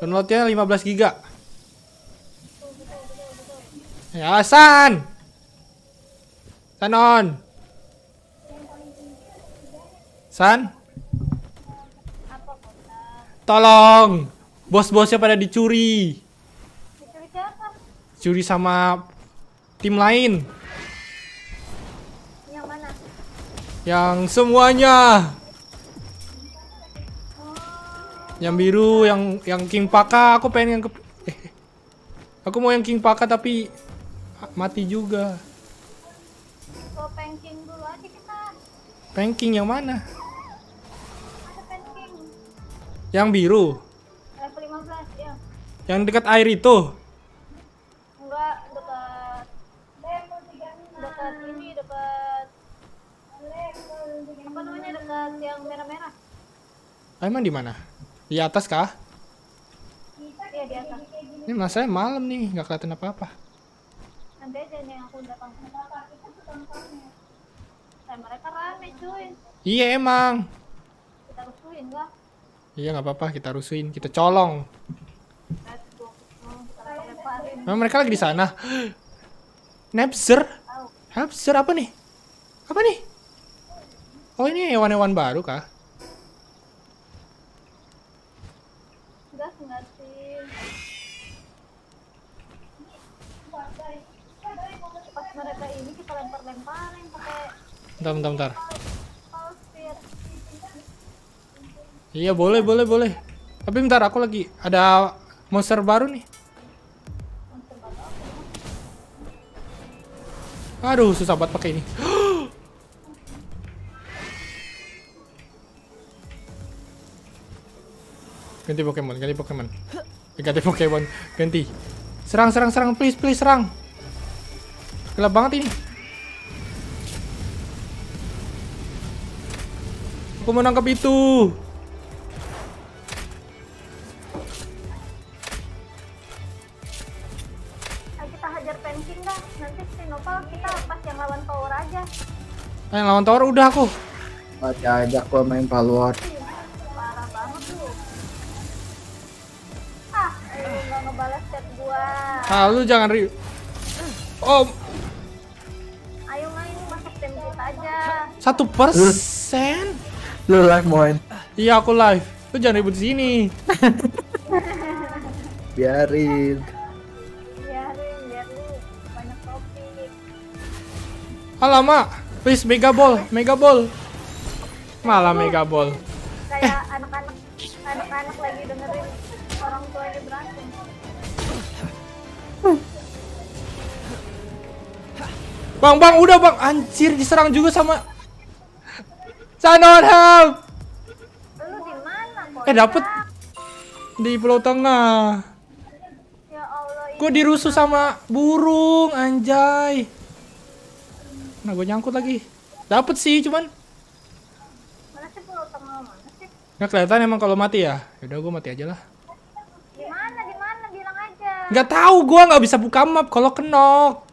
Downloadnya lima belas giga. Ya, San! Sanon! San? Tolong, bos-bosnya pada dicuri. Dicuri siapa? Curi sama tim lain. Yang mana? Yang semuanya. Oh. Yang biru, yang yang King Pakka. Aku pengen yang ke... eh. Aku mau yang King Pakka tapi mati juga. Go pengking dulu aja kita. Pengking yang mana? Yang biru. Level lima belas ya. Yang dekat air itu. Enggak, dekat. Level tiga puluh enam. Dekat ini, dekat. Level tiga puluh enam. Apa namanya, dekat yang merah-merah. Ah, emang di mana? Di atas kah? Iya, di atas. Ini masanya malam nih, nggak kelihatan apa-apa. Nanti aja nih aku udah panggung. Nah, mereka rame cuy. Iya emang. Kita rusuhin lah. Iya nggak apa-apa, kita rusuin, kita colong. Nah, mereka lagi di sana. Napster, Napster apa nih? Apa nih? Oh, ini hewan-hewan baru kah? Enggak, enggak sih. Pas mereka ini kita lempar-lemparin pakai. Bentar, bentar, bentar. Iya boleh boleh boleh. Tapi bentar, aku lagi ada monster baru nih. Aduh, susah banget pakai ini. Ganti Pokemon, ganti Pokemon. Ganti Pokemon, ganti. Serang serang serang, please please serang. Gelap banget ini. Aku mau nangkap itu. Eh, lawan tower udah aku. Mati aja gua main Palworld. Parah banget lu. Ah, lu enggak ngebalas chat gua. Ah, lu jangan ri. Oh. Ayo main masuk tim kita aja. Satu persen. Lu live main. Iya, aku live. Lu jangan ribut di sini. Biarin. Alamak, please mega ball, mega ball. Malah mega ball. Kayak anak-anak, anak-anak lagi dengerin orang tuanya berantem. Bang, bang, udah bang, anjir diserang juga sama Sinon, help. Lu di mana, boy? Eh, dapet di Pulau Tengah. Ya Allah. Gue dirusuh sama burung, anjay. Nah, gue nyangkut lagi. Dapet sih, cuman. Mana sih Pulau Tengah, mana sih? Nggak kelihatan emang kalau mati ya. Yaudah, gue mati aja lah. Di mana, di mana, bilang aja. Nggak tahu, gue nggak bisa buka map kalau kenok.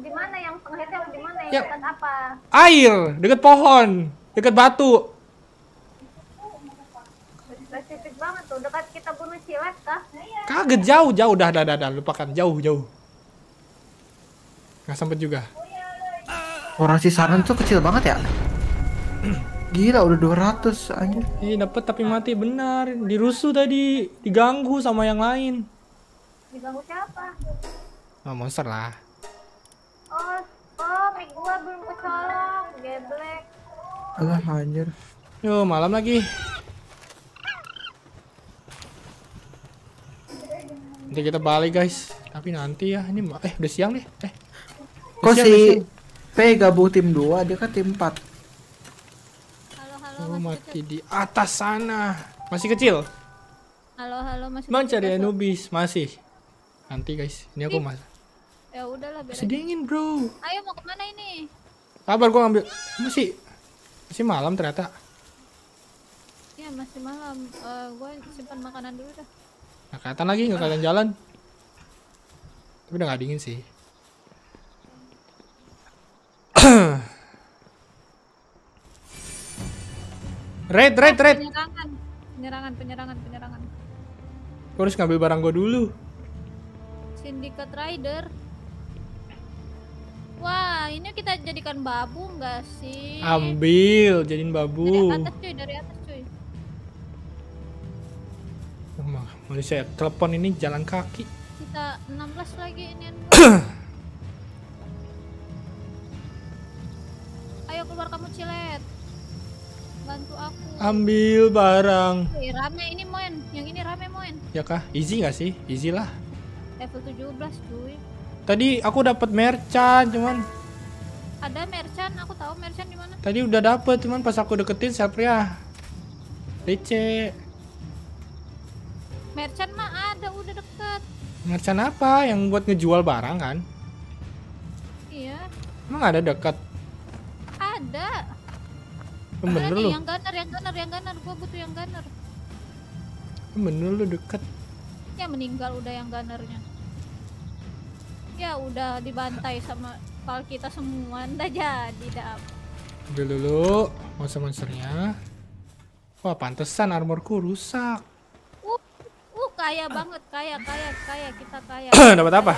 Di mana yang pengheadnya, di mana yang dekat apa? Air, dekat pohon, dekat batu. Spesifik banget tuh, dekat kita bunuh silat kah? Kaget jauh, jauh, dah, dah, dah, dah, lupakan, jauh, jauh. Nggak sempet juga. Orang si Sinon tuh kecil banget ya. Gila, udah dua ratus aja. Ih, dapet tapi mati, benar. Dirusuh tadi, diganggu sama yang lain. Diganggu siapa? Oh, monster lah. Oh, oh, mic gua belum kecolong, geblek. Alah, anjir. Yo, malam lagi. Nanti kita balik, guys. Tapi nanti ya, ini eh udah siang nih. Eh. Kok si P gabung tim dua, dia kan tim empat. Halo, halo. Oh, mati di atas sana. Masih kecil. Halo, halo, masih. Mencari Anubis, masih. Nanti, guys. Ini aku masih. Ya udahlah, biar masih dingin, bro. Ayo mau kemana ini? Sabar, gua ngambil. Masih masih malam ternyata. Iya, masih malam. Uh, gua simpan makanan dulu dah. Nggak kelihatan lagi, nggak kelihatan jalan. Tapi udah nggak dingin sih. Raid, raid, raid. Penyerangan, penyerangan, penyerangan, penyerangan. Gua harus ngambil barang gua dulu. Sindikat Rider. Wah, ini kita jadikan babu nggak sih? Ambil, jadiin babu. Dari atas cuy, dari atas cuy. Emang, mulai saya telepon ini jalan kaki. Kita enam belas lagi ini. Ayo keluar kamu Cilet. Bantu aku. Ambil barang. Wih, rame ini Moen, yang ini rame Moen. Ya kah? Easy nggak sih? Easy lah. Level tujuh belas cuy. Tadi aku dapat merchant, cuman ada merchant, aku tahu merchant di mana. Tadi udah dapet, cuman pas aku deketin Sapria. Lece. Merchant mah ada, udah deket. Merchant apa? Yang buat ngejual barang kan? Iya. Emang ada dekat? Ada. Bener lu. Yang gunner, yang gunner, yang gunner. Gua butuh yang gunner. Bener lu deket. Ya meninggal udah yang gunnernya. Ya udah dibantai sama pal kita semua, ndak jadi dap. Udah dulu monster monsternya. Wah pantesan armorku rusak. Uh, uh kaya banget, kaya, kaya, kaya kita kaya. Dapat apa?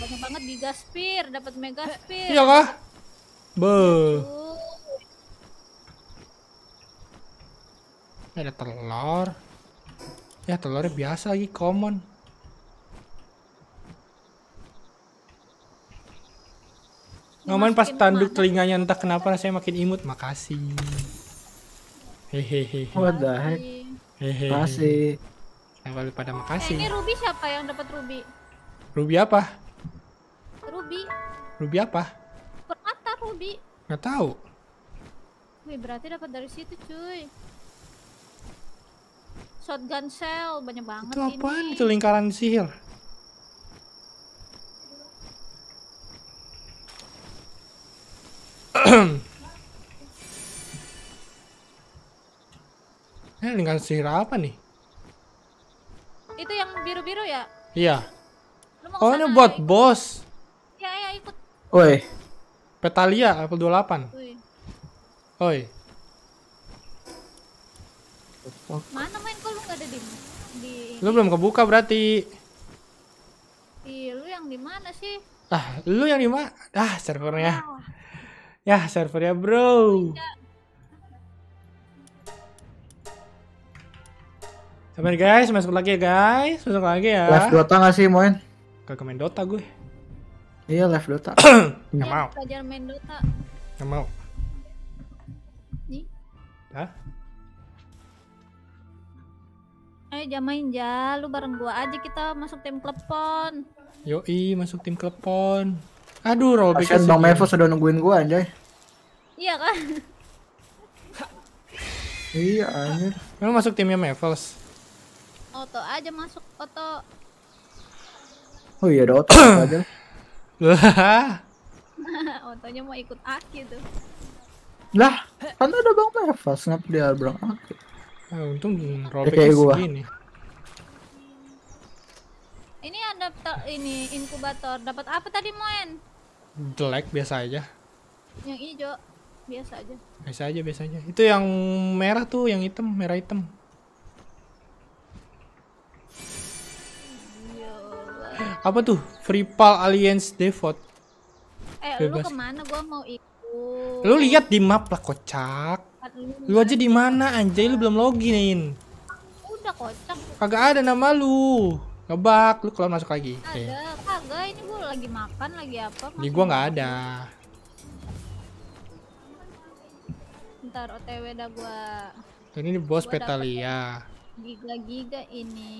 Banyak banget giga spear, dapat mega spear. Iya kah? Be. Ada telur. Ya telurnya biasa lagi common. Ngomen pas tanduk mana? Telinganya entah kenapa rasanya makin imut. Makasih. Hehehe. What the heck? Hehehe. Makasih. Awal pada makasih. Ini Ruby siapa yang dapat Ruby? Ruby apa? Ruby. Ruby apa? Permata Ruby. Nggak tahu. Wih, berarti dapat dari situ, cuy. Shotgun shell banyak banget ini. Itu apaan itu lingkaran sihir? Eh, lingkaran sihir apa nih? Itu yang biru-biru ya? Iya. Oh, ini buat bos. Iya, iya ikut. Woi. Petalia level dua puluh delapan. Woi. Woi. Mana main kok lu enggak ada di, di lu belum kebuka berarti. Ih, lu yang di mana sih? Ah, lu yang di mana? Ah, servernya. Oh. Ya servernya bro. Sabar guys, masuk lagi ya guys, masuk lagi ya. Live Dota nggak sih Moen? Gak main Dota gue. Iya live Dota. Nggak mau. Belajar main Dota. Nggak mau. Nih. Hah? Ayo jangan main ja, lu bareng gua aja kita masuk tim Klepon. Yoi masuk tim Klepon. Aduh Robby kan Bang Mevo sudah nungguin gua anjay. Iya kan? Iya anjir. Lu masuk timnya Mevels. Oto aja masuk Oto. Oh iya ada Oto aja. Lah. Otonya mau ikut Aki tuh. Lah, kan ada Bang Mevels kenapa dia berang Aki? Ah, untung Robby segini. Ini ada ini inkubator. Dapat apa tadi Moen? Jelek biasa aja. Yang hijau biasa aja. Biasa aja biasa aja. Itu yang merah tuh, yang hitam, merah hitam. Apa tuh? Free Pal Alliance Default. Eh, bebas. Lu kemana? Gua mau ikut. Lu lihat di map lah kocak. Lu aja di mana anjay, lu belum loginin. Udah kocak. Kagak ada nama lu. Ngebak, lu kalau masuk lagi. Ada, eh. Kagak ini gua lagi makan lagi apa? Di gua nggak ada. Ntar O T W dah gua. Ini bos gua Petalia. Giga-giga ini.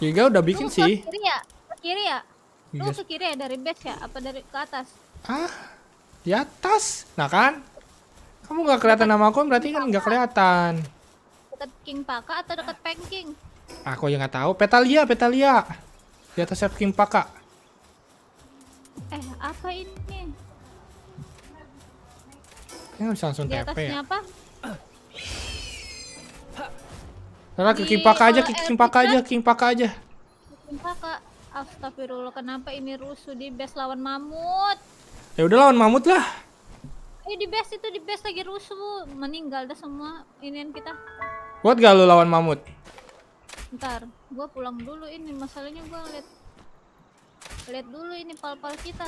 Giga udah bikin lu sih. Kiri ya? Kiri ya? Lu ke kiri ya dari base ya? Apa dari ke atas? Ah, di atas. Nah kan? Kamu nggak kelihatan nama aku berarti King kan nggak kelihatan. Dekat King Pakka atau dekat Pengking? Aku yang nggak tahu. Petalia, Petalia. Di atas King Pakka. Eh, apa ini? Ini harus langsung di T P ya? Apa? Nah, ke King Pakka aja, ke King Pakka aja, King Pakka aja. King Pakka. Astagfirullah, kenapa ini rusuh di base lawan mamut? Ya udah lawan mamut lah. Ayo di base itu, di base lagi rusuh. Meninggal dah semua inian kita. Buat gak lu lawan mamut? Ntar, gua pulang dulu ini, masalahnya gua liat liat dulu ini pal-pal kita.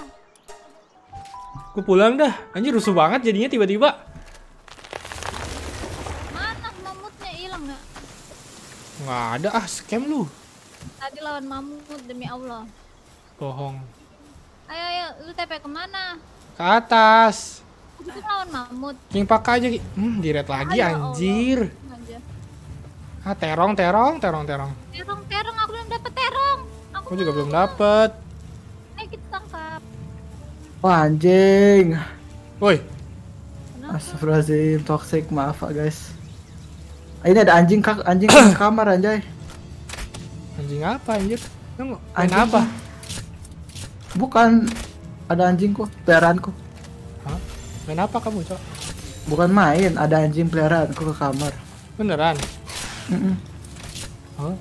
Gua pulang dah, anjir rusuh banget jadinya tiba-tiba. Mana mamutnya hilang gak? Nggak ada ah, scam lu. Tadi lawan mamut demi Allah. Bohong. Ayo ayo, lu T P kemana? Ke atas. Itu lawan mamut. King Pakka aja, hmm, di red lagi ayo, anjir. Allah. Ah terong terong terong terong. Terong terong aku belum dapet terong. Aku, aku juga belum dapet. Eh kita tangkap. Wah anjing. Woi. Astagfirullahaladzim toxic maaf guys. Ini ada anjing kak anjing ke kamar anjay. Anjing apa anjir? Nggak. Anjing apa? Bukan ada anjingku peliharaanku. Hah? Main apa kamu cok? Bukan main ada anjing peliharaanku ke kamar. Beneran? Mm-mm. Huh?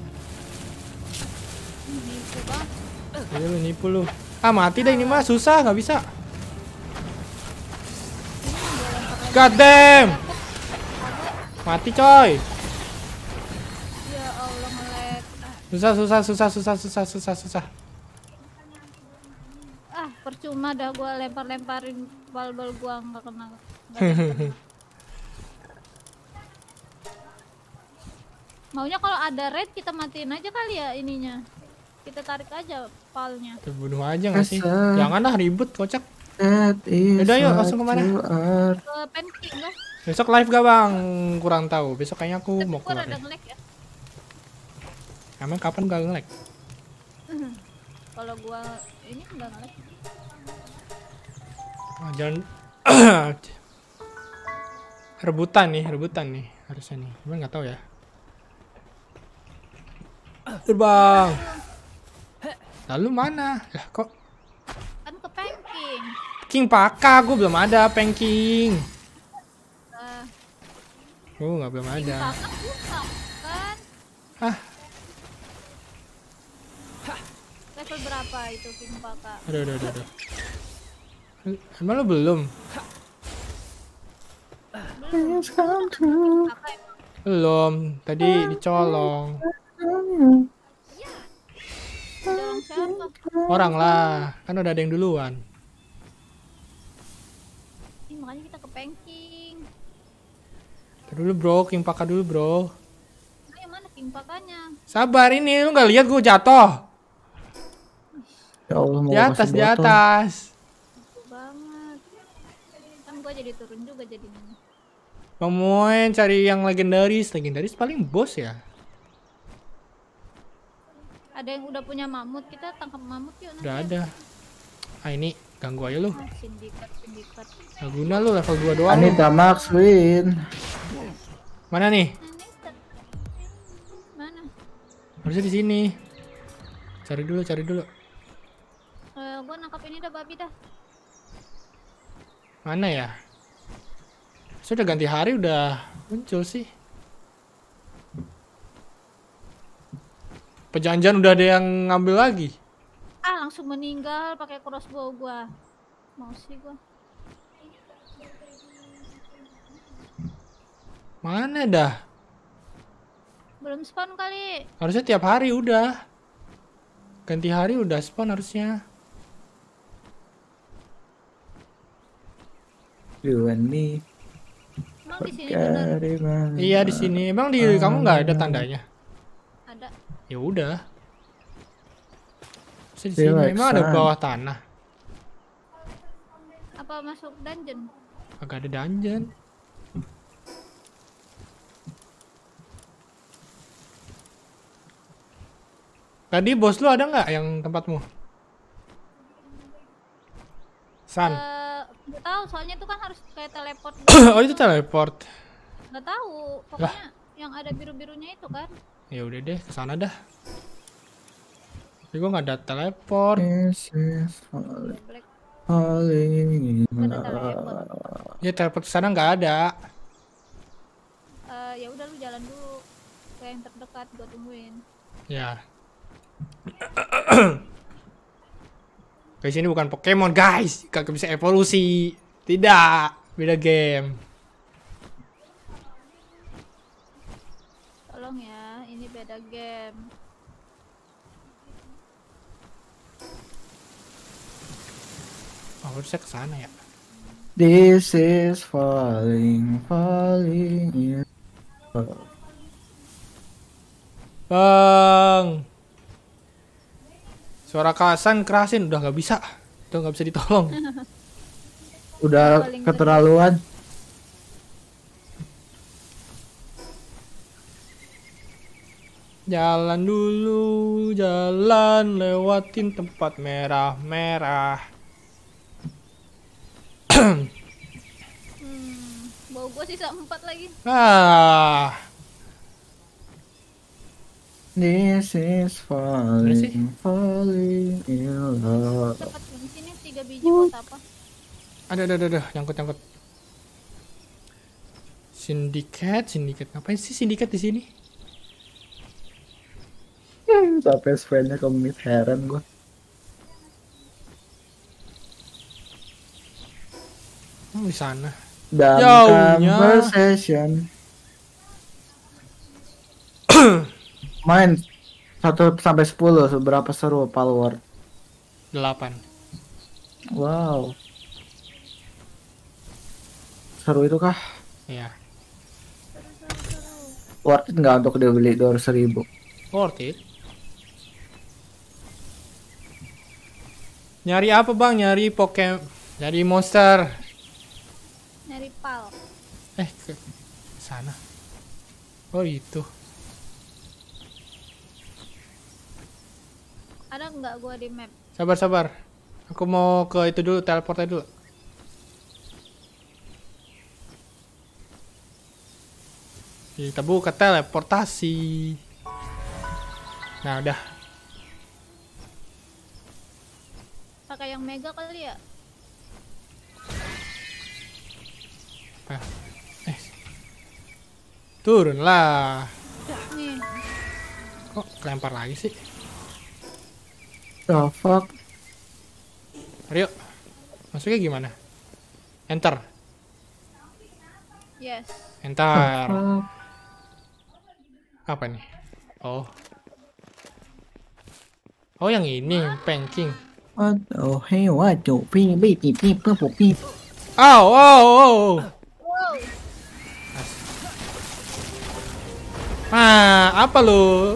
Iya lu nipu lu. Ah mati deh ini mah susah nggak bisa. God damn. Mati coy. Ya Allah ngelag. Susah susah susah susah susah susah susah. Ah percuma dah gua lempar-lemparin bal-bal gua nggak kena. Maunya kalau ada red kita matiin aja kali ya ininya. Kita tarik aja palnya. Terbunuh aja nggak sih? Janganlah ribut kocak. Udah yuk langsung kemana? Ke Penting ya. Besok live gak bang? Kurang tahu. Besok kayaknya aku tapi mau keluar. Ada nge-lag ya? Emang kapan gak nge-lag? Kalau gua ini nggak nge-lag. Ah, jangan rebutan nih, rebutan nih harusnya nih. Cuman nggak tahu ya. Terbang. Lalu mana? Lah kok? Kan ke Pengking. King Pakka, gue belum ada Pengking. Uh, oh, nggak belum ada. Kan? Ah. Level berapa itu King Pakka? Aduh, aduh, aduh, aduh. Emang lo belum? Belum. Belum. Tadi dicolong. Orang lah, kan udah ada yang duluan. Ih, makanya kita ke Pengking. Kita dulu bro, King Pakka dulu bro. Ayo mana King Pakkanya? Sabar ini, lu nggak lihat gue jatuh. Ya Allah, mau di atas, di atas. Betul banget. Kan gua jadi turun juga jadinya. Ngomongin cari yang legendaris, legendaris paling bos ya. Ada yang udah punya mamut, kita tangkap mamut yuk. Udah ada. Ah ini ganggu aja lu. Sindikat, sindikat. Gak guna lu level dua doang. Ini Damax win. Mana nih? Mana? Harusnya di sini. Cari dulu, cari dulu. Eh, gua nangkap ini dah babi dah. Mana ya? Sudah ganti hari udah muncul sih. Pejanjian udah ada yang ngambil lagi. Ah, langsung meninggal pakai crossbow gua. Mau sih gua. Mana dah? Belum spawn kali. Harusnya tiap hari udah. Ganti hari udah spawn harusnya. You and me. Emang di sini benar. Iya di sini. Emang di uh, kamu nggak ada tandanya? Ada. Ya udah. Di sini memang ada bawah tanah. Apa masuk dungeon? Agak ada dungeon. Tadi bos lu ada nggak yang tempatmu? San? Uh, gak tahu, soalnya itu kan harus kayak teleport. Oh itu teleport? Gak tahu, pokoknya lah. Yang ada biru-birunya itu kan? Ya udah deh, kesana dah. Tapi gue nggak ada teleport. Ya teleport sana nggak ada. Uh, ya udah lu jalan dulu ke yang terdekat, gue tungguin. Ya. Guys ini bukan Pokemon guys, kagak bisa evolusi. Tidak, beda game. Tolong ya, ini beda game. Oh, harusnya kesana ya. This is falling, falling in love. Bang, suara kerasan kerasin udah nggak bisa, udah nggak bisa ditolong. Udah keterlaluan. Jalan dulu, jalan lewatin tempat merah-merah. Hmm, bau gua sisa empat lagi. Ah. This is falling, falling in love. Dapat di sini tiga biji buat apa? Ada, ada, ada, ada. Nyangkut, nyangkut. Sindikat, sindikat. Ngapain sih sindikat di sini? Sampai spellnya komit heran gua. Oh, di sana. Dalam conversation. Main satu sampai sepuluh seberapa seru Palworld? Delapan. Wow. Seru itu kah? Iya. Worth it nggak untuk dibeli dua ratus ribu? Worth it. Nyari apa bang? Nyari Pokemon? Nyari monster? Nyari pal. Eh, ke sana. Oh, itu. Ada nggak gua di map? Sabar, sabar. Aku mau ke itu dulu, teleportnya dulu. Kita buka teleportasi. Nah, udah. Pakai yang mega kali ya? Eh. Turunlah. Kok kelempar lagi sih? Oh fuck. Ayo. Masuknya gimana? Enter. Yes. Enter. Apa nih? Oh. Oh yang ini banking. Oh hey what do ping ping ping ping. Oh oh oh. Ah, apa lu?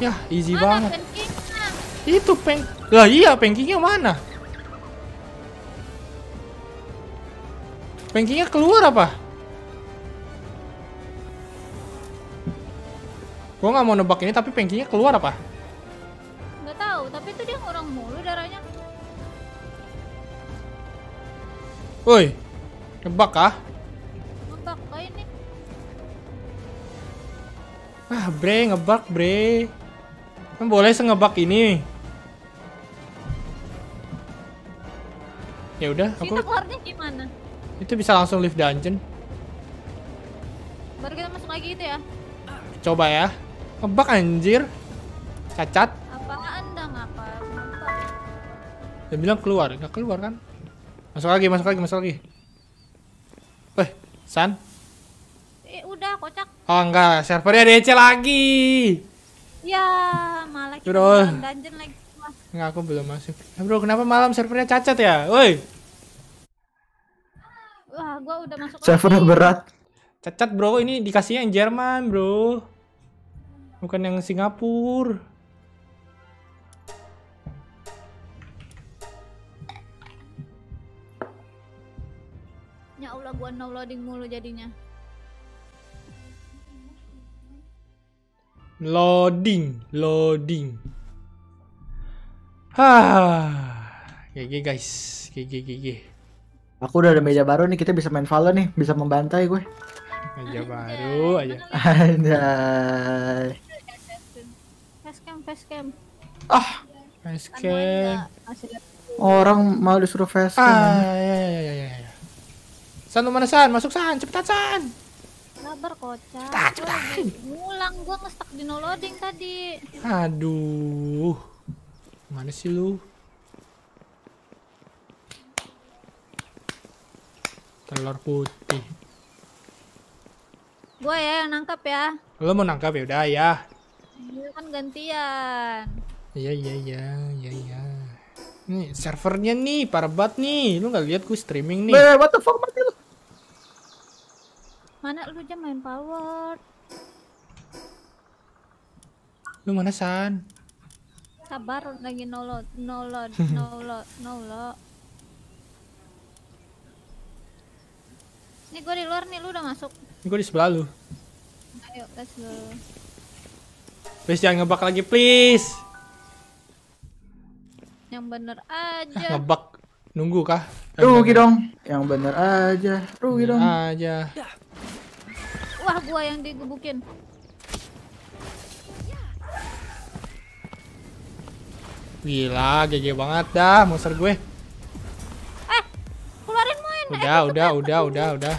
Yah, easy. Mana banget. Banking, Itu peng... Lah iya, pengkinya mana? Pengkinya keluar apa? Gua nggak mau nebak ini, tapi pengkinya keluar apa? Nggak tahu, tapi itu dia ngurang mulu darahnya. Woi, nebak kah? Nebak kah ini? Ah, bre, ngebak, bre. Kan boleh sengebak ini. Ya udah, aku. Kita keluarnya gimana? Itu bisa langsung leave dungeon. Baru kita masuk lagi itu ya? Coba ya. Ngebak anjir. Cacat. Apaan dong, apa? Dia bilang keluar, nggak keluar kan? Masuk lagi, masuk lagi, masuk lagi. Eh, San? Eh, udah kocak. Oh enggak, servernya D C lagi. Ya, malah kita dalam dungeon lagi. Enggak, aku belum masuk. Ya, bro, kenapa malam servernya cacat ya? Woi. Wah, gua udah masuk. Servernya berat. Cacat, bro. Ini dikasihnya yang Jerman, bro. Bukan yang Singapura. Ya Allah, gua no loading mulu jadinya. Loading, loading. Hah. G G guys, G G G G. Aku udah ada meja baru nih, kita bisa main Valor nih, bisa membantai gue. Meja baru aja. Anjay. Facecam, facecam. Ah, facecam. Orang mau disuruh facecam. Ah, ya ya ya ya. San, lu mana San? Masuk San, cepetan San. Sabar kocak. Cepetan, cepetan. Ngulang, gua nge-stuck di no loading tadi. Aduh. Mana sih lu? Telur putih. Gua ya yang nangkap ya. Lu mau nangkap ya udah ya. Lu kan gantian. Iya iya iya iya iya. Nih servernya nih parah banget nih. Lu nggak lihat gue streaming nih. Be, what the fuck mati lu? Mana lu jam main Palworld? Lu mana San? Sabar lagi no load, no load, no load, no load. Nih gua di luar nih, lu udah masuk. Ini gua di sebelah lu. Ayo, let's go. Please jangan ngebug lagi, please. Yang bener aja. Ngebug. Nunggu kah? Rugi dong. Yang bener aja. Rugi dong. Aja. Wah, gua yang digebukin. Gila, G G banget dah monster gue. Eh, keluarin main. Udah, eh, udah, udah, udah, udah.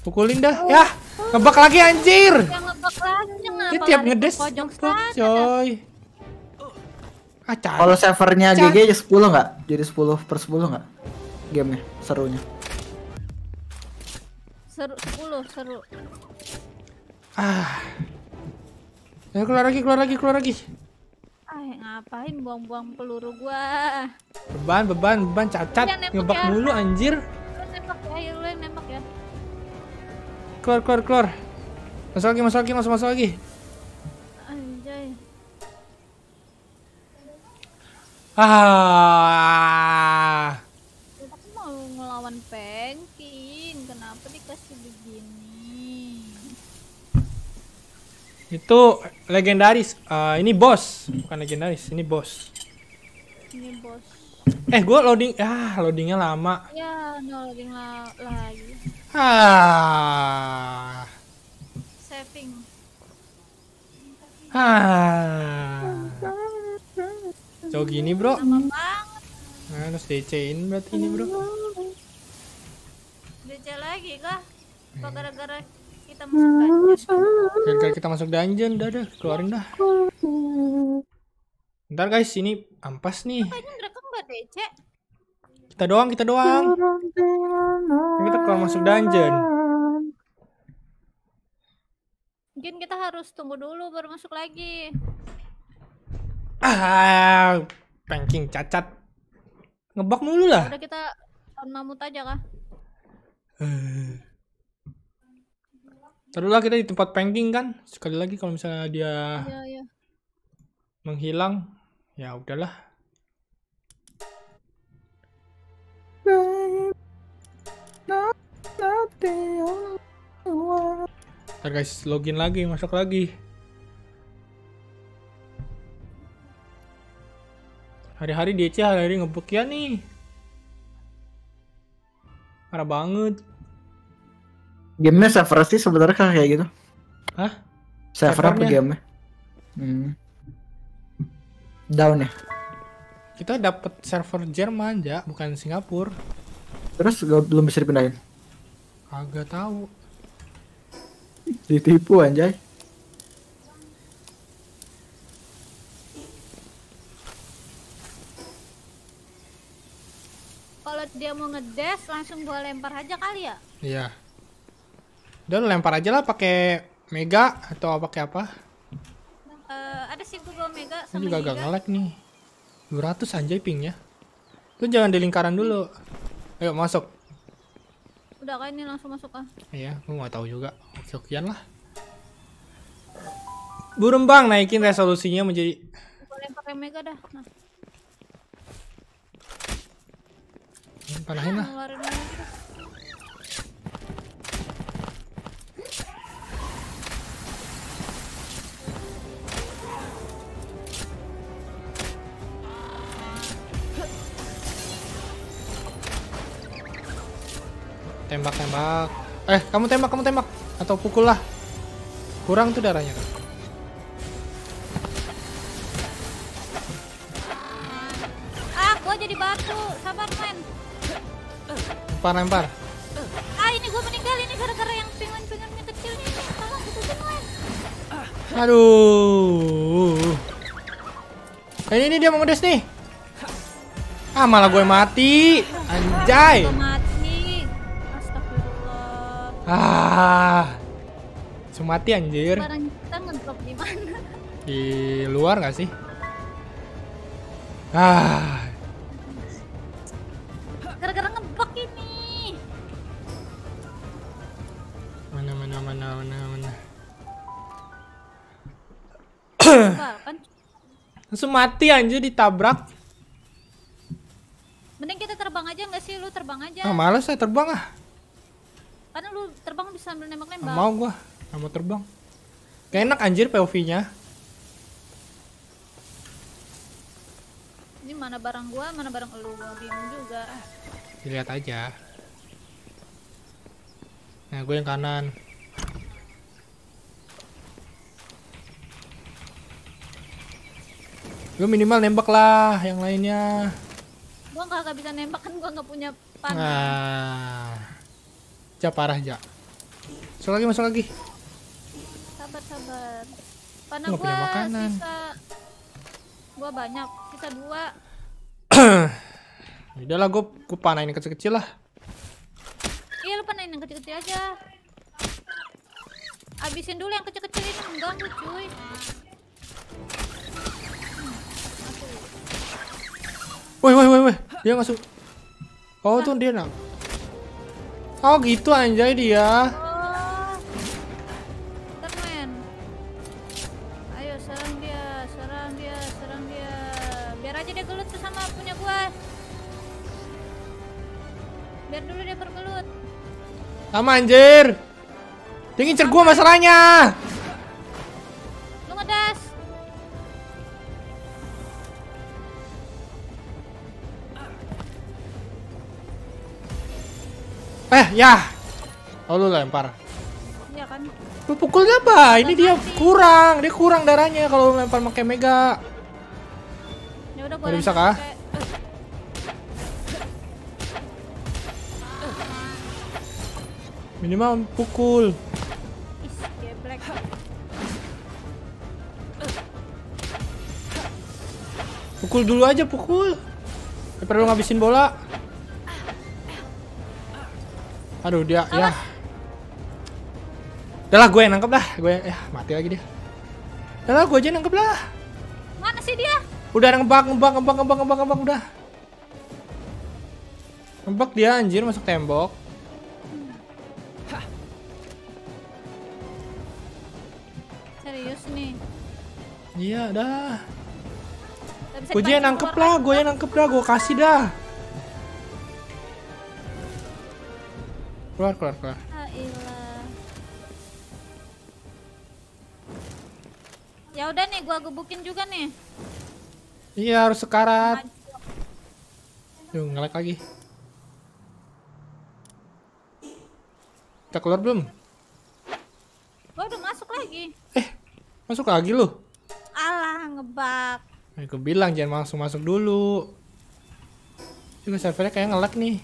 Pukulin dah. Oh. Yah, ngebug lagi anjir. Yang ngebug lagi kenapa? Tiap ngedes pojok coy. Ah, kalau servernya G G aja sepuluh nggak? Jadi sepuluh per sepuluh nggak? Gamenya, serunya. Seru, sepuluh, seru. Ah. Ayo keluar lagi, keluar lagi, keluar lagi. Ay, ngapain buang-buang peluru gua. Beban, beban, beban, cacat. Ngebug ya. Mulu anjir. Lu nembak ya, ayo lu yang nembak ya. Keluar, keluar, keluar. Masuk lagi, masuk lagi, masuk, masuk lagi. Ah. Kita mau ngelawan Pengkin. Kenapa dikasih begini? Itu legendaris. Uh, ini bos, bukan legendaris. Ini bos. Ini bos. Eh, gua loading. Ah, loadingnya lama. Ya, no loading la lagi. Ah. Saving. Ah. Jauh gini bro. Sama banget. Nah, harus D C-in berarti ini bro. D C lagi kah? Apa gara-gara kita masuk dungeon? Gara-gara kita masuk dungeon, udah dah, keluarin dah. Bentar guys, ini ampas nih. Kayaknya mereka nggak D C. Kita doang, kita doang. Kita kalau masuk dungeon. Mungkin kita harus tunggu dulu baru masuk lagi. Ah, Pengking cacat. Ngebug mulu lah. Udah kita tahun mamut aja kah? Uh. Taruhlah kita di tempat Pengking kan. Sekali lagi kalau misalnya dia iya, iya. menghilang, Ya udahlah. Ntar guys, login lagi, masuk lagi. Hari-hari D C, hari-hari ngebug ya nih. Parah banget. Game-nya server sih sebenarnya kayak gitu. Hah? Server apa game-nya? Hmm. Down ya. Kita dapat server Jerman ya, bukan Singapura. Terus belum bisa dipindahin. Agak tahu. Ditipu anjay. Kalau dia mau ngedes langsung gua lempar aja kali ya. Iya. Udah lu lempar aja lah pakai mega atau pakai apa? Uh, ada sih gua bawa mega sama ini juga agak nge-lag nih. dua ratus anjay pingnya. Lu jangan di lingkaran dulu. Ayo masuk. Udah kan ini langsung masuk ah. Iya, gua nggak tahu juga. Oke-okean lah. Burung bang naikin resolusinya menjadi. Boleh pakai mega dah. Nah. Panahin lah. Nah, tembak-tembak. Eh, kamu tembak, kamu tembak. Atau pukul lah. Kurang tuh darahnya kan. Ah, gua jadi batu. Sabar, men. Lempar-lempar. Ah, ini gua meninggal ini gara-gara yang penguin-penguinnya kecil nih. Tolong ditutupin, men. Aduh. Kayaknya ini dia mau ngedes nih. Ah, malah gue mati. Anjay. Ah, cuma mati anjir. Barang kita ngedrop di mana? Di luar nggak sih? Ah. Gara-gara ngebug ini. Mana mana mana mana mana. Langsung mati anjir ditabrak. Mending kita terbang aja nggak sih? Lu terbang aja. Ah malas saya terbang ah. Karena lu terbang bisa ambil nembak-nembak. Mau gua, gak mau terbang. Kayak enak anjir P O V-nya. Ini mana barang gua, mana barang elu, gua bingung juga. Dilihat aja. Nah, gua yang kanan. Gua minimal nembak lah yang lainnya. Gua gak bisa nembak kan gua gak punya panah. Nah. Ja, parah ja. Masuk lagi, masuk lagi. Sabar, sabar. Panah gua punya makanan. Sisa gua banyak, sisa dua. Udahlah gua, gua panahin yang kecil-kecil lah. Iya, lu panahin yang kecil-kecil aja. Abisin dulu yang kecil-kecil itu mengganggu, cuy. Woi, woi, woi, woi. Dia masuk. Oh, tuh dia nak. Oh gitu anjay dia. Oh. Termen. Ayo serang dia, serang dia, serang dia. Biar aja dia gelut tuh sama punya gua. Biar dulu dia bergelut. Sama anjir. Dia ngincer gua masalahnya. Lu ngedas. Eh, ya. Oh, lu lempar. Iya kan. Lu pukulnya apa? Ini dia kurang, dia kurang darahnya kalau lempar pakai mega. Ya udah, boleh. Bisa kah? Minimal pukul. Is, geblek. Pukul dulu aja, pukul. Daripada lu ngabisin bola. Aduh dia, ya. Udahlah gue yang nangkep lah, gue yang, ya mati lagi dia. Udahlah gue aja yang nangkep lah. Mana sih dia? Udah ngebak, ngebak, ngebak, ngebak, ngebak, ngebak, udah. Ngebak dia anjir masuk tembok. Serius nih? Iya dah. Gue aja nangkep lah, gue yang nangkep dah, gue kasih dah. Keluar, keluar, keluar. Ya udah nih, gua gebukin juga nih. Iya, harus sekarat. Yuk, nge-lag lagi. Kita keluar belum? Gua udah masuk lagi. Eh, masuk lagi lu? Alah, ngebug. Aku bilang jangan langsung masuk dulu. Ini servernya kayak nge-lag nih.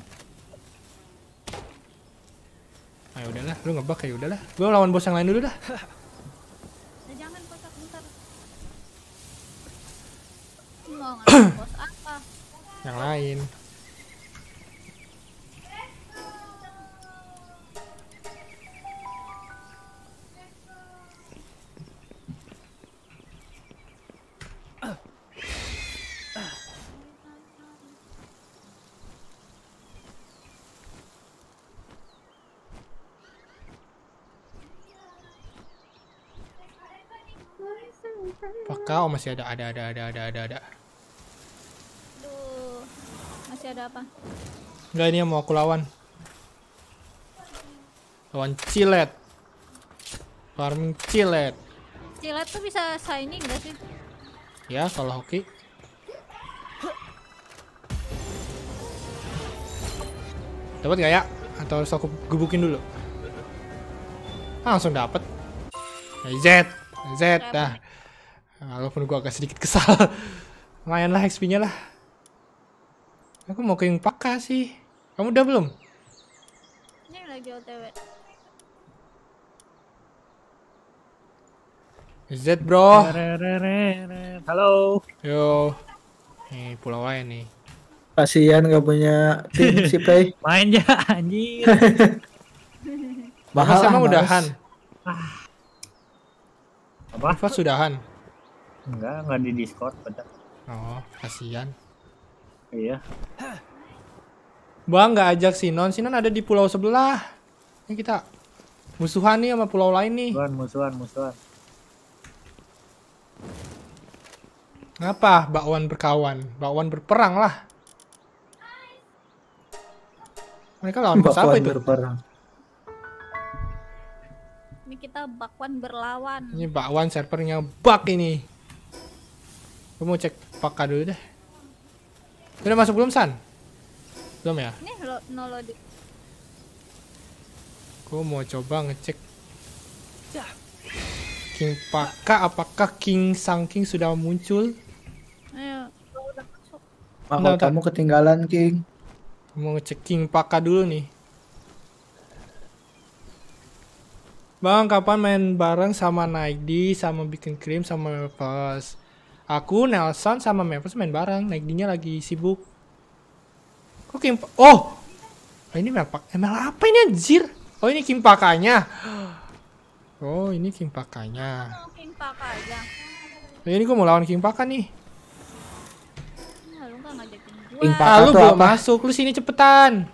Ayo nah, udahlah, lu ngebug kayak udahlah. Gua lawan bos yang lain dulu dah. Nah, jangan kocak bentar. Mau ngelawan bos apa? Yang lain. Pakka, oh masih ada, ada, ada, ada, ada, ada, ada. Duh, masih ada apa? Enggak, ini yang mau aku lawan. Lawan cilet. Farming cilet. Cilet tuh bisa signing gak sih? Ya, kalau hoki. Dapat gak ya? Atau harus aku gebukin dulu? Ah, langsung dapat. Z, Z dah. Walaupun gua agak sedikit kesal, lumayan lah X P-nya lah. Aku mau ke King Pakka sih. Kamu udah belum? Ini lagi O T W. Z bro. Halo. Yo. Nih pulau lain nih. Kasihan gak punya tim si Play. Main ya anjir. Bahas emang udahan. Ah. Apa? Bahas udahan. Enggak, enggak di Discord bener. Oh, kasihan. Iya. Bang, enggak ajak Sinon. Sinon ada di pulau sebelah. Ini kita musuhan nih sama pulau lain nih. Musuhan, musuhan, musuhan. Ngapa? Bakwan berkawan. Bakwan berperang lah. Mereka lawan bos apa itu? Berperang. Ini kita bakwan berlawan. Ini bakwan servernya bug ini. Gue mau cek Pakka dulu deh. Udah masuk belum, San? Belum ya? Ini lo, no loading. Gue mau coba ngecek King Pakka, apakah King Sang King sudah muncul? Ayo, udah masuk. Maka kamu ketinggalan, King. Gue mau ngecek King Pakka dulu nih. Bang, kapan main bareng sama Naidi, sama bikin krim, sama Pas? Aku, Nelson, sama Mepers main bareng. Naikdinya lagi sibuk. Kok King Pakka? Oh! Oh, ini M L apa ini anjir? Oh, ini King Pakkanya. Oh, ini King Pakkanya. Oh, King Pakka aja. Oh, ini gue mau lawan King Pakka nih. Nah, lu gak ngajakin gue. King Pakka ah, lu belum masuk. Lu sini cepetan.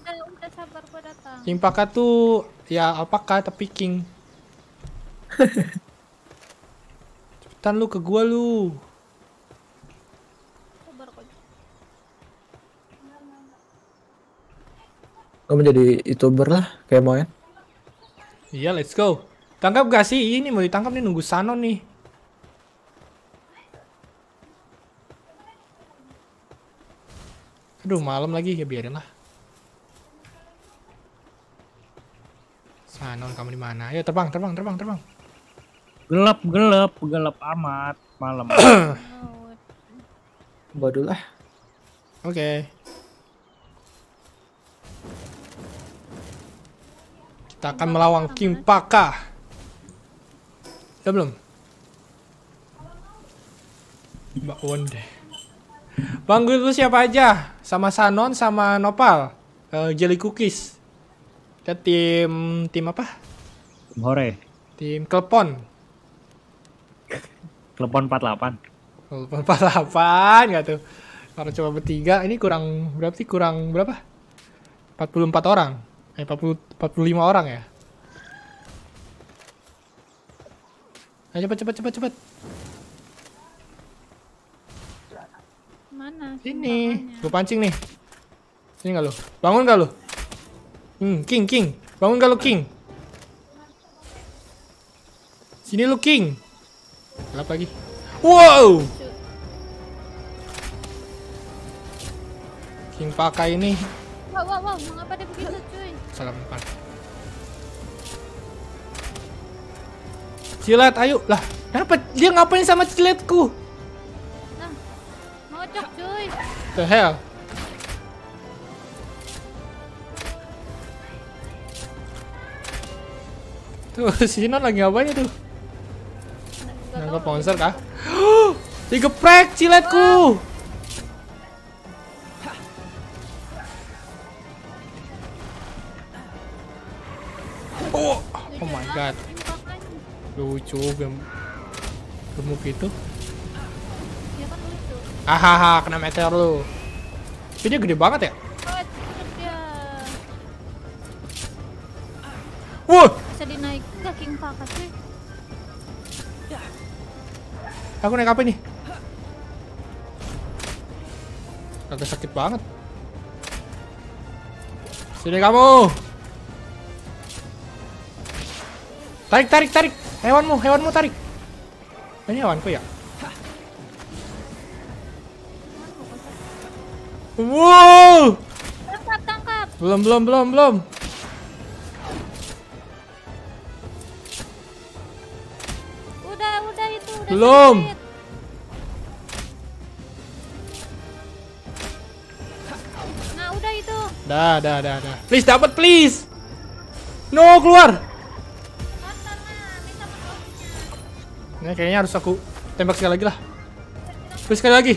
Udah, udah sabar gue datang. King Pakka tuh, ya apakah tapi King. Tan lu ke gua lu. Kamu jadi youtuber lah kayak mau ya? Iya, let's go. Tangkap gak sih? Ini mau ditangkap nih, nunggu Sano nih. Aduh, malam lagi ya, biarin lah. Sano, kamu di mana? Ayo terbang, terbang, terbang, terbang. Gelap, gelap, gelap amat malam. Bodoh lah. Oke. Okay. Kita akan melawan King Pakka. Udah belum? Mbak Wonde. Bang, gue siapa aja? Sama Sanon, sama Nopal. Uh, Jelly Cookies. Kita tim, tim apa? Tim Hore. Tim Klepon. Klepon empat delapan. Klepon empat delapan enggak tuh. Kalau coba bertiga ini kurang berarti kurang berapa? empat puluh empat orang. Eh empat puluh empat puluh lima orang ya. Ayo cepat cepat cepat cepat. Sini, gue pancing nih. Sini gak lu? Bangun gak lu? Hmm, King, King. Bangun gak lu, King? Sini lu, King. Gelap lagi. Wow! King Pakka ini. Wow, wow, wow. Mengapa dia begitu, cuy? Salah depan. Cilet, ayo. Lah, kenapa dia ngapain sama ciletku? Nah, ngocok, cuy. The hell? Tuh, Sinon lagi ngapain itu? Nangkep monster kah? Digeprek ciletku. Oh, oh my god. Lucu gem gemuk itu. Hahaha, kena meteor lu. Tapi dia gede banget ya? Wah. Naik ke King Pakka sih. Aku naik apa ini? Agak sakit banget. Sini kamu. Tarik, tarik, tarik. Hewanmu, hewanmu tarik. Ini hewanku ya? Wow. Tangkap, tangkap. Belum, belum, belum, belum. Belum. Nah, udah itu. Dah, dah, dah, dah. Please dapat, please. No, keluar. Nah, kayaknya harus aku tembak sekali lagi lah. Please sekali lagi.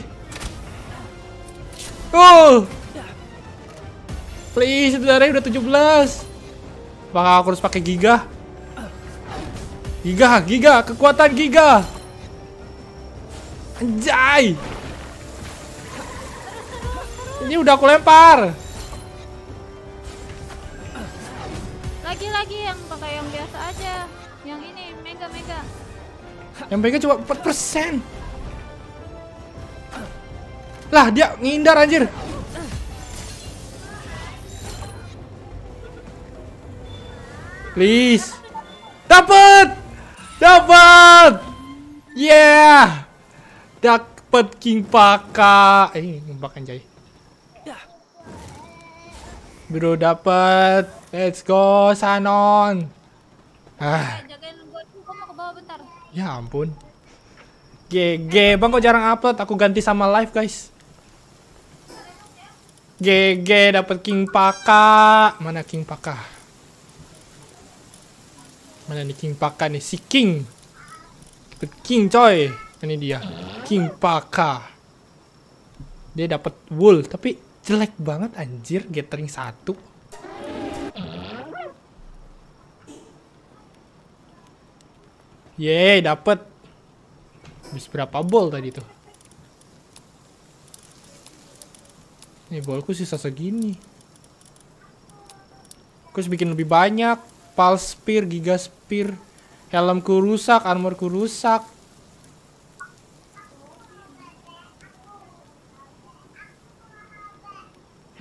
Oh. Please, itu darahnya udah tujuh belas. Bakal aku harus pakai giga. Giga, giga, kekuatan giga. Anjay. Ini udah aku lempar. Lagi-lagi yang pakai yang biasa aja. Yang ini mega-mega. Yang mega cuma empat persen. Lah dia ngindar anjir. Please. Dapat. Dapat. Yeah. Dapat King Pakka. Eh, nembak anjay. Bro dapat. Let's go Sinon. Ah. Ya ampun. G G, Bang kok jarang upload, aku ganti sama live, guys. G G dapat King Pakka. Mana King Pakka? Mana nih King Pakka nih? Si King. Dapat King, coy. Ini dia King Pakka. Dia dapat wool tapi jelek banget anjir, gathering satu. Yeay, dapat. Habis berapa bol tadi tuh? Ini bolku sisa segini. Aku harus bikin lebih banyak. Pal spear, giga spear. Helmku rusak, armorku rusak.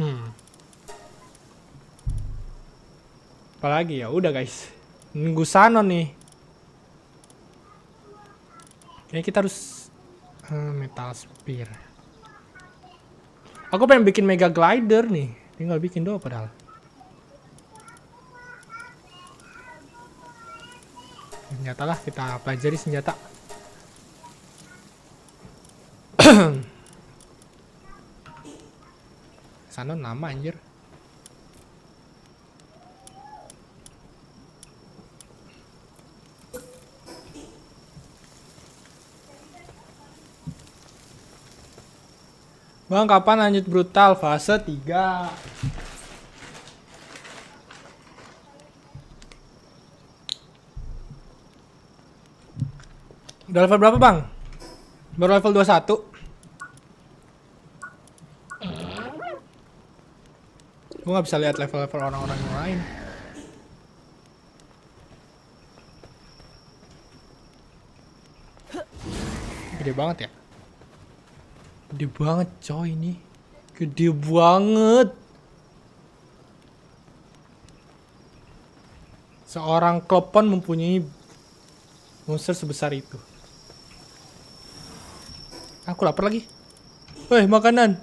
Hmm. Apalagi ya, udah guys. Nunggu Sinon nih. Kayaknya kita harus hmm, metal spear. Aku pengen bikin mega glider nih. Tinggal bikin doang padahal. Senjata lah, kita pelajari senjata. Sinon nama anjir. Bang, kapan lanjut brutal fase tiga? Udah level berapa, Bang? Baru level dua puluh satu. Gue gak bisa lihat level-level orang-orang yang lain. Gede banget ya. Gede banget coy ini. Gede banget. Seorang Klepon mempunyai monster sebesar itu. Aku lapar lagi. Weh, makanan.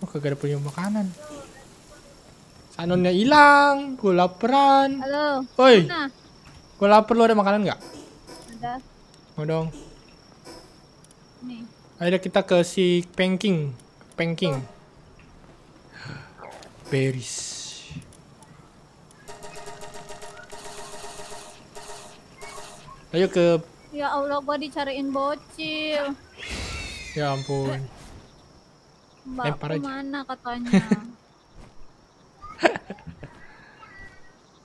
Oh, kagak ada punya makanan. Sanonnya hilang. Gue laparan. Halo. Woi. Gue lapar, lu ada makanan nggak? Ada. Mau dong. Nih. Ayo kita ke si Pengking. Pengking. Oh. Berries. Ayo ke... Ya Allah, gua dicariin bocil. Ya ampun. Eh. Mbak, kemana katanya?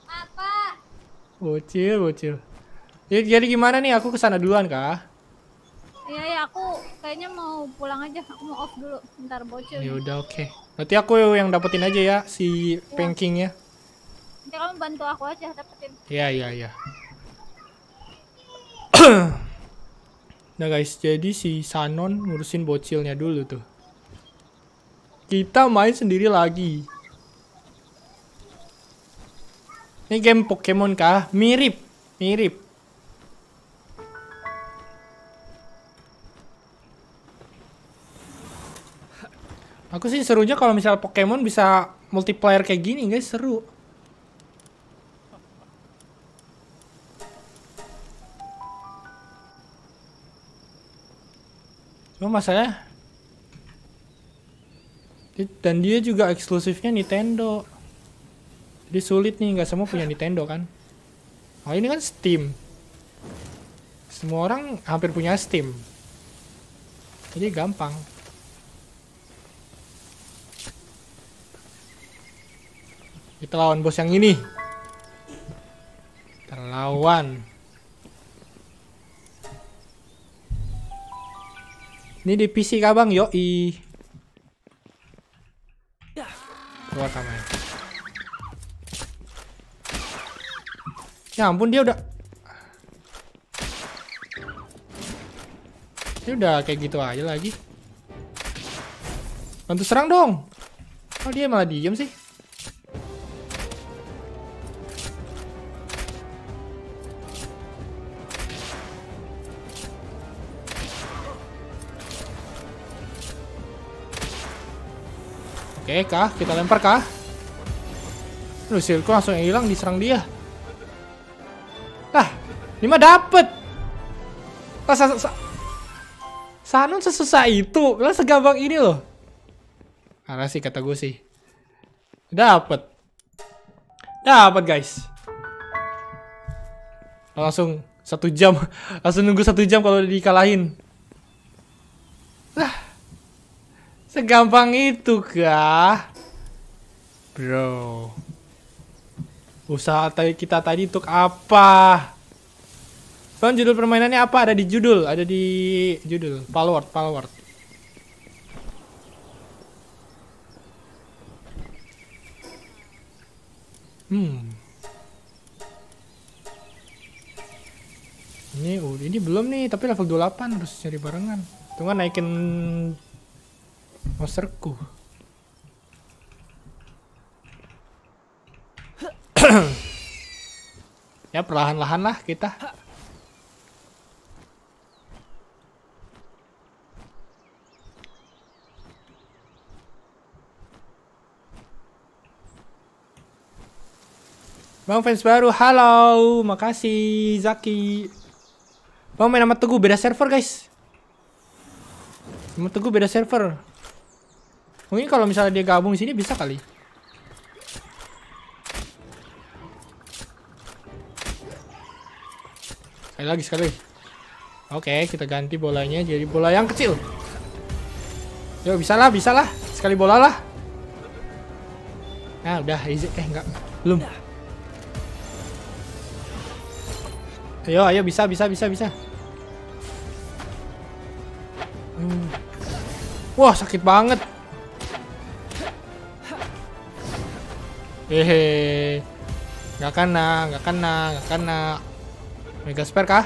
Apa? Bocil, bocil. Ya, jadi gimana nih? Aku kesana duluan kah? Iya, ya aku kayaknya mau pulang aja. Aku mau off dulu. Bentar bocil. Ya udah, oke. Okay. Nanti aku yang dapetin aja ya, si ya. Pengkingnya. Nanti kamu bantu aku aja dapetin. Iya, iya, iya. Nah guys, jadi si Sinon ngurusin bocilnya dulu tuh. Kita main sendiri lagi. Ini game Pokemon kah? Mirip, mirip. Aku sih serunya kalau misal Pokemon bisa multiplayer kayak gini guys, seru. Cuma masalahnya, dan dia juga eksklusifnya Nintendo, jadi sulit nih, nggak semua punya Nintendo kan. Oh ini kan Steam, semua orang hampir punya Steam, jadi gampang. Kita lawan bos yang ini, kita lawan. Ini di P C kah bang? Yoi. Keluar kamarnya. Ya ampun, dia udah Dia udah kayak gitu aja lagi. Bantu serang dong. Oh dia malah diem sih. Oke kah? Kita lempar kah? Aduh, sirku langsung hilang diserang dia. Nah, ini mah dapet. Sinon sesusah itu. Lah segampang ini loh. Parah sih kata gue sih. Dapet. Dapet guys. Langsung satu jam. Langsung nunggu satu jam kalau dikalahin. Lah. Segampang itu kah? Bro. Usaha kita tadi untuk apa? Bang, judul permainannya apa? Ada di judul, ada di judul. Palworld, Palworld. Hmm. Ini udah, ini belum nih, tapi level dua puluh delapan harus cari barengan. Tunggu naikin monsterku. Ya perlahan-lahan lah kita. Bang fans baru, halo, makasih Zaki. Bang main sama Teguh beda server guys. Sama Teguh beda server. Mungkin kalau misalnya dia gabung di sini bisa kali. Sekali lagi, sekali. Oke, kita ganti bolanya jadi bola yang kecil. Yo, bisa lah, bisa lah. Sekali bola lah. Nah, udah easy. Eh, enggak. Belum. Ayo, ayo, bisa, bisa, bisa, bisa. Hmm. Wah, sakit banget. Hehe, nggak kena, nggak kena, nggak kena. Mega spare kah?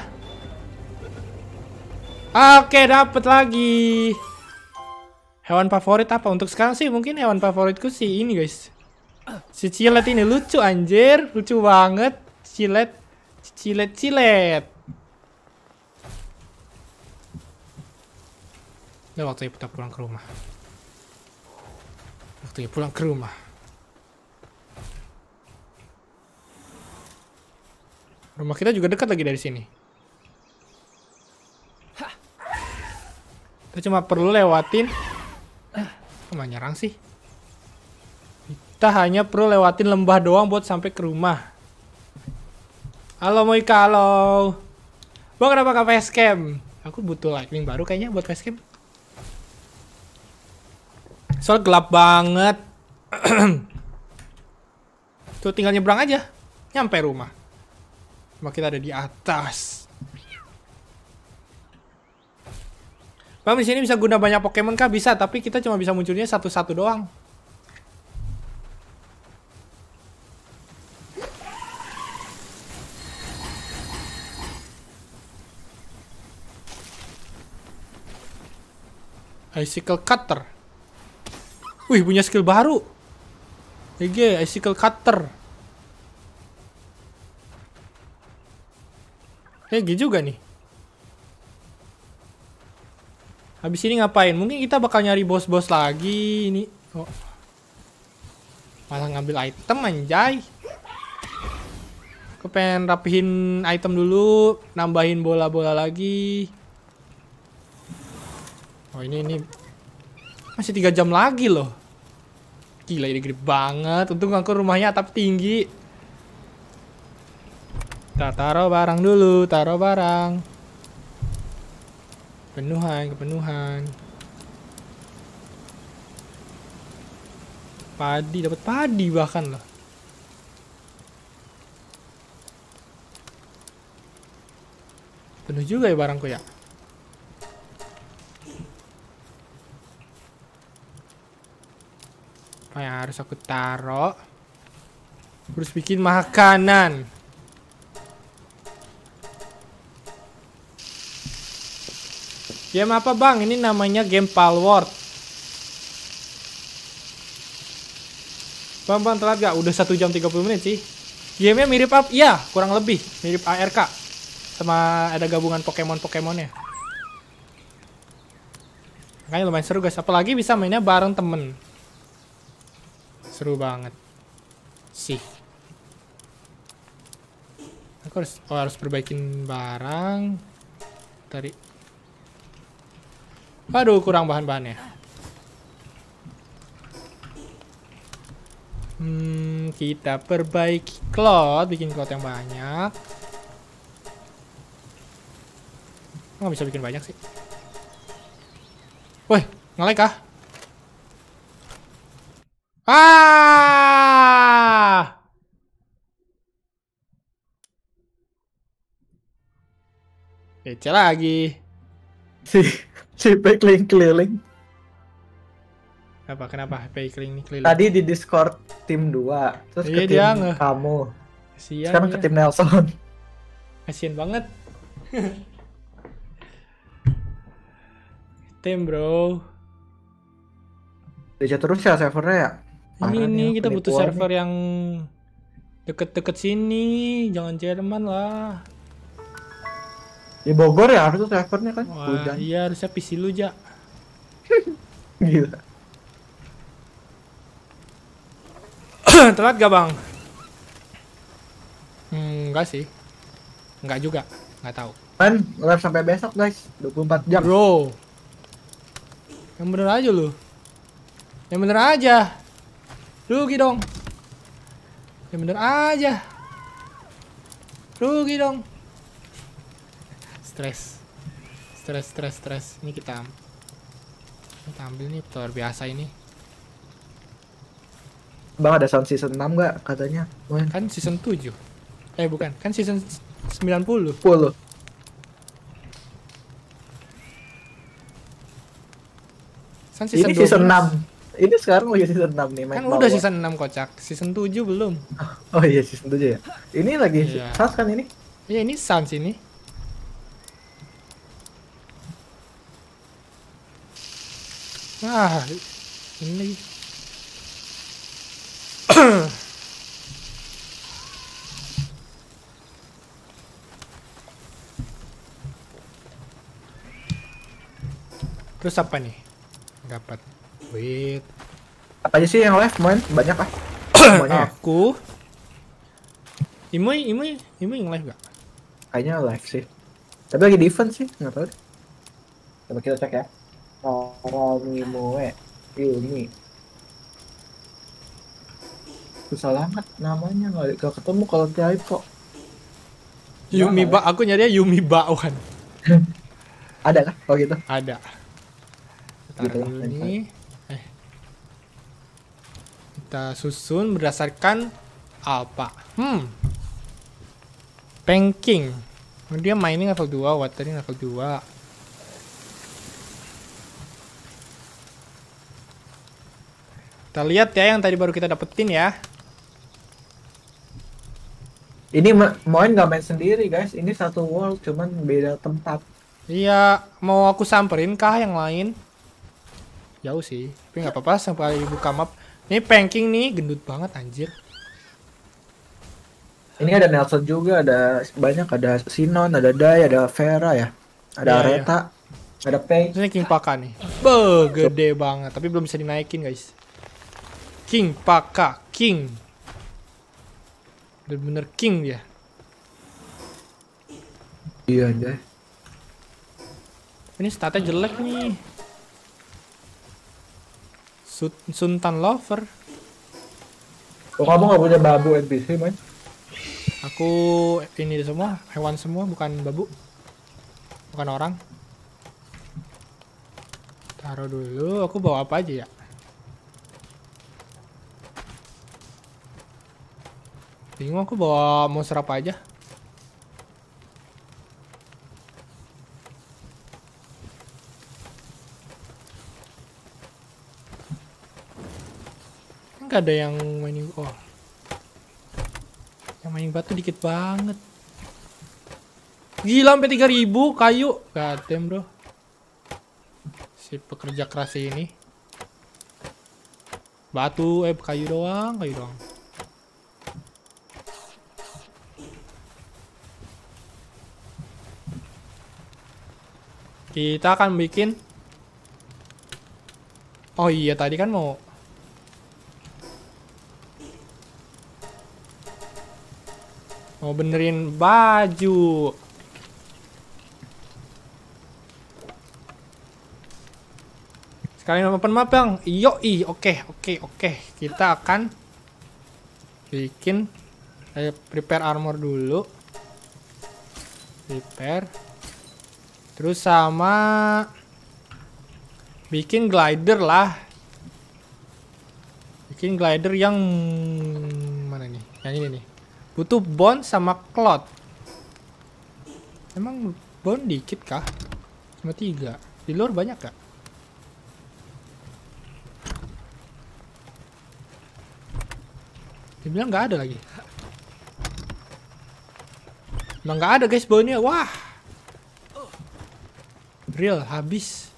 Oke, dapet lagi. Hewan favorit apa? Untuk sekarang sih mungkin hewan favoritku sih ini guys. Si cilet ini lucu anjir. Lucu banget. Cilet. Cilet cilet. Udah waktunya kita pulang ke rumah. Waktunya pulang ke rumah. Rumah kita juga dekat lagi dari sini. Kita cuma perlu lewatin. Kok malah nyerang sih? Kita hanya perlu lewatin lembah doang buat sampai ke rumah. Halo Moika, halo. Bang, kenapa ke facecam? Aku butuh lightning baru kayaknya buat facecam. Soal gelap banget. Tuh tinggal nyebrang aja, nyampe rumah. Rumah kita ada di atas. Bang, di sini bisa guna banyak Pokemon kah? Bisa, tapi kita cuma bisa munculnya satu-satu doang. Icicle Cutter. Wih, punya skill baru. Oke, Icicle Cutter. Kayak juga nih. Habis ini ngapain? Mungkin kita bakal nyari bos-bos lagi. Ini oh. Malah ngambil item anjay. Aku pengen rapihin item dulu. Nambahin bola-bola lagi. Oh ini, ini masih tiga jam lagi loh. Gila, ini gede banget. Untung aku rumahnya atap tinggi. Kita taruh barang dulu. Taruh barang. Kepenuhan, kepenuhan. Padi, dapat padi bahkan loh. Penuh juga ya barangku ya. Apa yang harus aku taruh? Terus bikin makanan. Game apa bang? Ini namanya game Palworld. Bang, bang telat gak? Udah satu jam tiga puluh menit sih. Gamenya mirip apa? Iya, kurang lebih. Mirip A R K. Sama ada gabungan Pokemon-Pokemonnya. Makanya lumayan seru guys. Apalagi bisa mainnya bareng temen. Seru banget. Sih. Aku harus, oh, harus perbaikin barang. Tarik. Aduh, kurang bahan-bahannya. Hmm, kita perbaiki cloth, bikin cloth yang banyak. Nggak bisa bikin banyak sih. Woi, nge-lag kah? Ah! Kece lagi. Sih. Si Backling keliling. Apa kenapa Backling ini keliling? Tadi di Discord tim dua, terus iya, ke tim dia kamu. Kasian sekarang ya. Ke tim Nelson. Kasian banget. Tim bro. Udah terus ya servernya ya? Ini, ini kita butuh server nih. Yang deket-deket sini, jangan Jerman lah. Di Bogor ya harusnya servernya kan. Wah, hujan. Iya harusnya P C lu ja. Gila. Telat gak bang? Hmm, enggak sih. Enggak juga, enggak tahu. Kan live sampai besok guys, dua puluh empat jam. Bro. Yang bener aja lu. Yang bener aja. Rugi dong. Yang bener aja. Rugi dong. Stress, stress, stress, stress. Ini kita, kita ambil nih luar biasa ini. Bang ada sound season enam nggak katanya? When? Kan season tujuh. Eh bukan, kan season sembilan puluh. sepuluh. Kan season ini dua belas. Season enam. Ini sekarang lagi season enam nih. Kan udah season enam kocak. Season tujuh belum. Oh iya season tujuh ya. Ini lagi yeah. Sound kan ini? Iya ini sound sini. Ah, ini lagi. Terus apa nih? Dapat duit. Apa aja sih yang live, man? Banyak ah. Aku. Imui, Imui, Imui yang live gak? Kayaknya live sih. Tapi lagi di event sih, nggak tahu. Coba kita cek ya. Romimuwe ini susah banget namanya, nggak ketemu kalau tiap kok. Yumi Ba, aku nyarinya Yumi Bawan. Ada kah kalau gitu? Ada. Taruh ini. Eh. Kita susun berdasarkan apa? Hmm. Banking. Dia mining level dua, watering level dua. Kita lihat ya yang tadi baru kita dapetin ya. Ini main gak main sendiri guys, ini satu world cuman beda tempat. Iya, mau aku samperin kah yang lain? Jauh sih, tapi gak apa-apa sampai buka map. Ini Panking nih, gendut banget anjir. Ini ada Nelson juga, ada banyak, ada Sinon, ada Dai, ada Vera ya. Ada yeah, Reta, yeah. Ada Pei. Ini King Pakka nih, be, gede banget, tapi belum bisa dinaikin guys. King Pakka, King, bener-bener King dia. Iya deh. Ini statnya jelek nih. Sut Suntan Lover. Kok kamu nggak punya babu N P C man? Aku ini semua hewan semua, bukan babu, bukan orang. Taruh dulu. Aku bawa apa aja ya? Bingung aku bawa monster apa aja. Enggak ada yang mainin. Oh, yang mainin batu dikit banget. Gila sampai tiga ribu kayu. Gatem bro. Si pekerja keras ini. Batu eh kayu doang, kayu doang. Kita akan bikin. Oh iya tadi kan mau. Mau benerin baju. Sekalian open map bang. Yoi, oke oke oke. Kita akan bikin eh, prepare armor dulu. Prepare. Terus sama bikin glider lah. Bikin glider yang mana nih? Yang ini nih. Butuh bone sama cloth. Emang bone dikit kah? Cuma tiga. Di luar banyak kah? Dibilang nggak ada lagi. Emang nggak ada guys bone-nya. Wah. Real habis,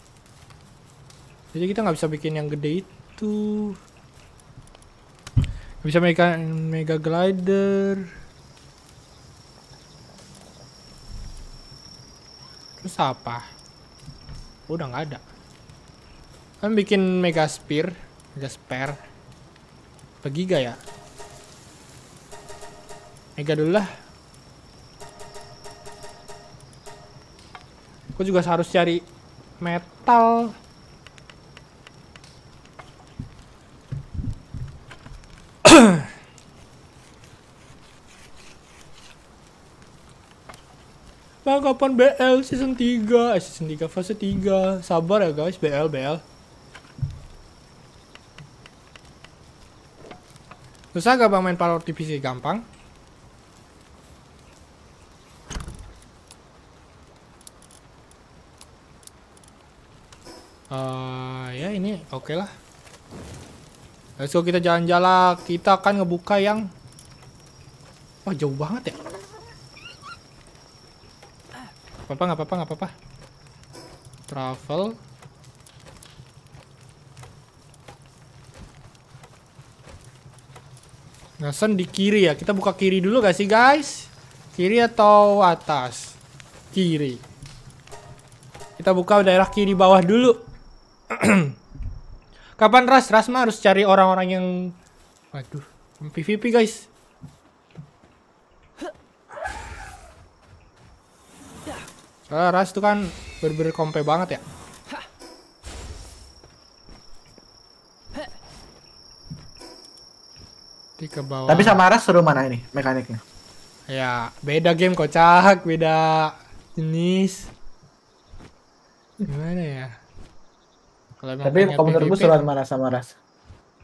jadi kita nggak bisa bikin yang gede itu. Gak bisa mega mega glider. Terus apa? Oh, udah nggak ada. Kan bikin mega spear, mega spare. Pergi gak ya? Mega dulu lah. Aku juga harus cari metal. Bang, kapan B L season tiga? Eh, season tiga fase tiga. Sabar ya guys, B L B L. Susah gak bang main Palworld di P C? Gampang. Uh, ya ini oke okay lah. Let's go kita jalan-jalan. Kita akan ngebuka yang. Wah jauh banget ya. Apa-apa nggak apa-apa nggak apa-apa. Travel. Nelson di kiri ya. Kita buka kiri dulu gak sih guys? Kiri atau atas? Kiri. Kita buka daerah kiri bawah dulu. Kapan Ras? Ras mah harus cari orang-orang yang... Waduh, P V P guys. Karena Ras tuh kan bener-bener kompe banget ya. Ke bawah. Tapi sama Ras seru mana ini mekaniknya? Ya beda game kocak, beda jenis. Gimana ya? Kalo tapi kalau menurut gue seruan mana sama Ras?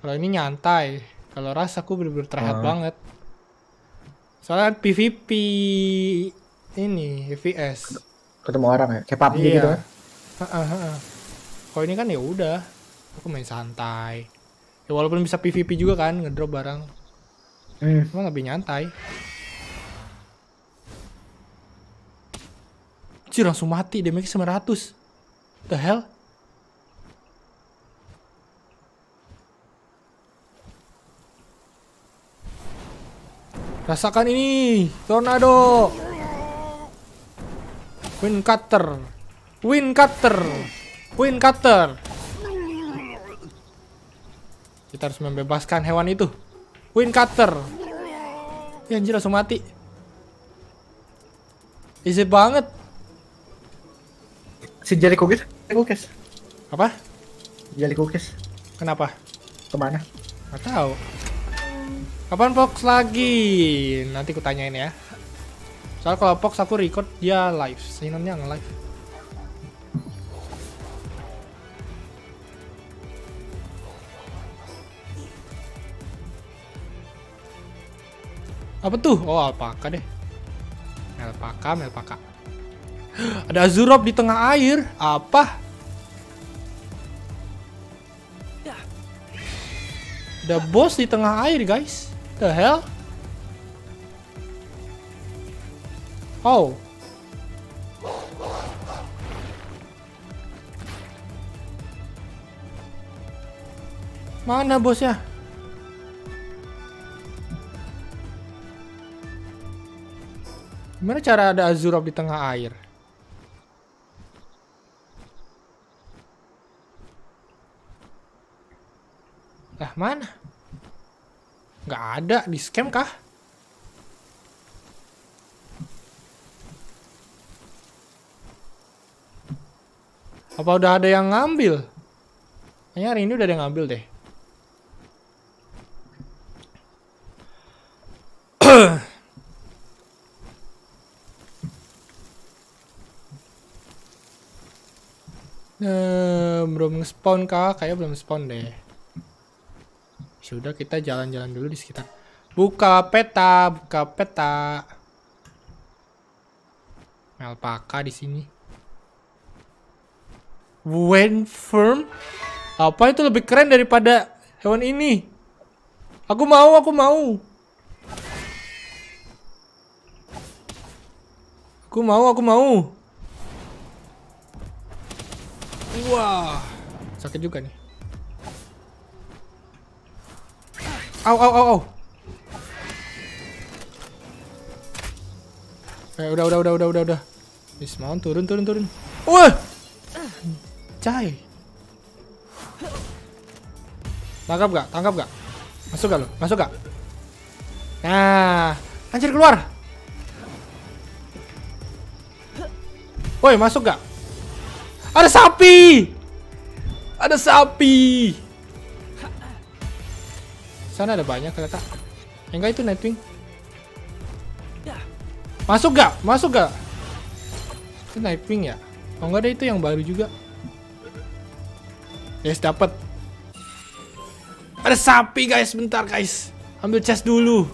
Kalau ini nyantai. Kalau Ras aku bener-bener terlihat hmm. banget. Soalnya P V P ini, E V S. Ketemu orang ya? Kayak P U B G iya. gitu kan? Kalau ini kan ya udah, aku main santai. Ya, walaupun bisa P V P juga kan, ngedrop barang. Hmm. Emang lebih nyantai. Cih langsung mati, damage sembilan ratus. The hell? Rasakan ini, tornado. Wind cutter. Wind cutter. Wind cutter. Kita harus membebaskan hewan itu. Wind cutter. Ya anjir langsung mati. Easy banget. Si jari kukis. Kukis. Apa? Jari kukis. Kenapa? Kemana? Gak tahu. Kapan Fox lagi? Nanti ku tanyain ya. Soalnya kalau Fox aku record dia live. Sinonnya nge-live. Apa tuh? Oh, alpaka deh. Alpaka, melpaka. Ada Azurop di tengah air. Apa? Ada bos di tengah air, guys. The hell? Oh. Mana bosnya? Gimana cara ada Azurop di tengah air? Lah mana? Nggak ada, di scam kah? Apa udah ada yang ngambil? Kayaknya hari ini udah ada yang ngambil deh. Nah, belum spawn kah? Kayaknya belum spawn deh. Sudah kita jalan-jalan dulu di sekitar. Buka peta, buka peta. Alpaka di sini. Wind firm. Apa itu lebih keren daripada hewan ini? Aku mau, aku mau. Aku mau, aku mau. Wah, sakit juga nih. Au, au, au, au. Eh, udah, udah, udah, udah, udah, udah. Dismount, turun, turun, turun. Wah, cai. Tangkap gak? Tangkap gak? Masuk gak lo? Masuk gak? Nah, anjir keluar. Woi, masuk gak? Ada sapi, ada sapi. Sana ada banyak ternyata. Enggak itu Nightwing. Masuk gak? Masuk gak? Itu Nightwing ya? Oh enggak ada itu yang baru juga. Yes dapat. Ada sapi guys, bentar guys. Ambil chest dulu.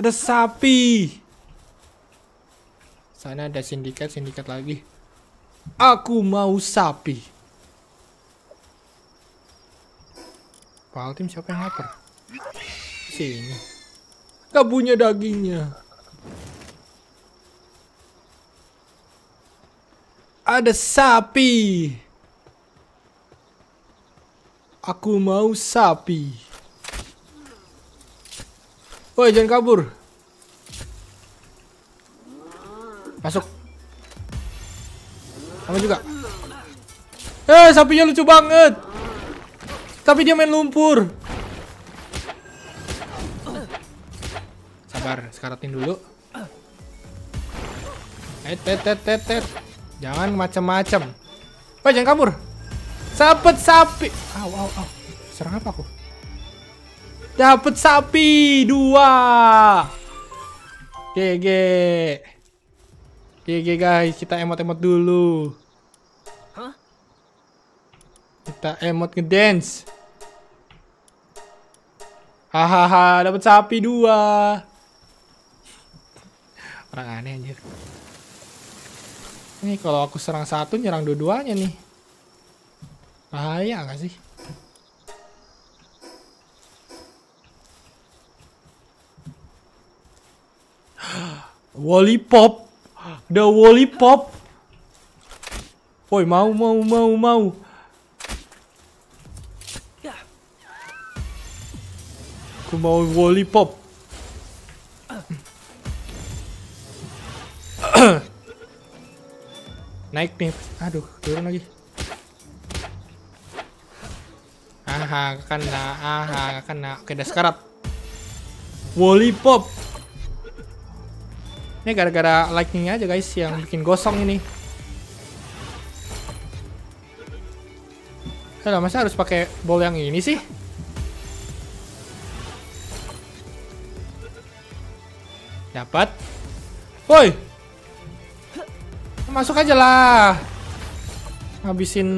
Ada sapi. Sana ada sindikat, sindikat lagi. Aku mau sapi. Pal tim siapa yang lapar? Sini. Gak punya dagingnya. Ada sapi. Aku mau sapi. Woi, jangan kabur. Masuk. Sama juga. Eh, sapinya lucu banget. Tapi dia main lumpur. Sabar, sekaratin dulu. Eh, tet tet tet tet. Jangan macam-macam. Woi, jangan kabur. Dapet sapi. Au au au. Serang apa aku? Dapet sapi dua. G G. G G guys, kita emot-emot dulu. Kita emot ngedance. Hahaha, dapet sapi dua. Orang aneh anjir. Ini kalau aku serang satu, nyerang dua-duanya nih. Bahaya gak sih? Lollipop. The lollipop. Woi, mau mau mau mau. Aku mau lollipop. Naik nih. Aduh, turun lagi. Aha, kena, aha, kena. Oke, udah sekarat. Lollipop. Ini gara-gara lightning aja guys yang bikin gosong ini. Alah, masa harus pakai bol yang ini sih? Dapat. Woi. Masuk aja lah. Habisin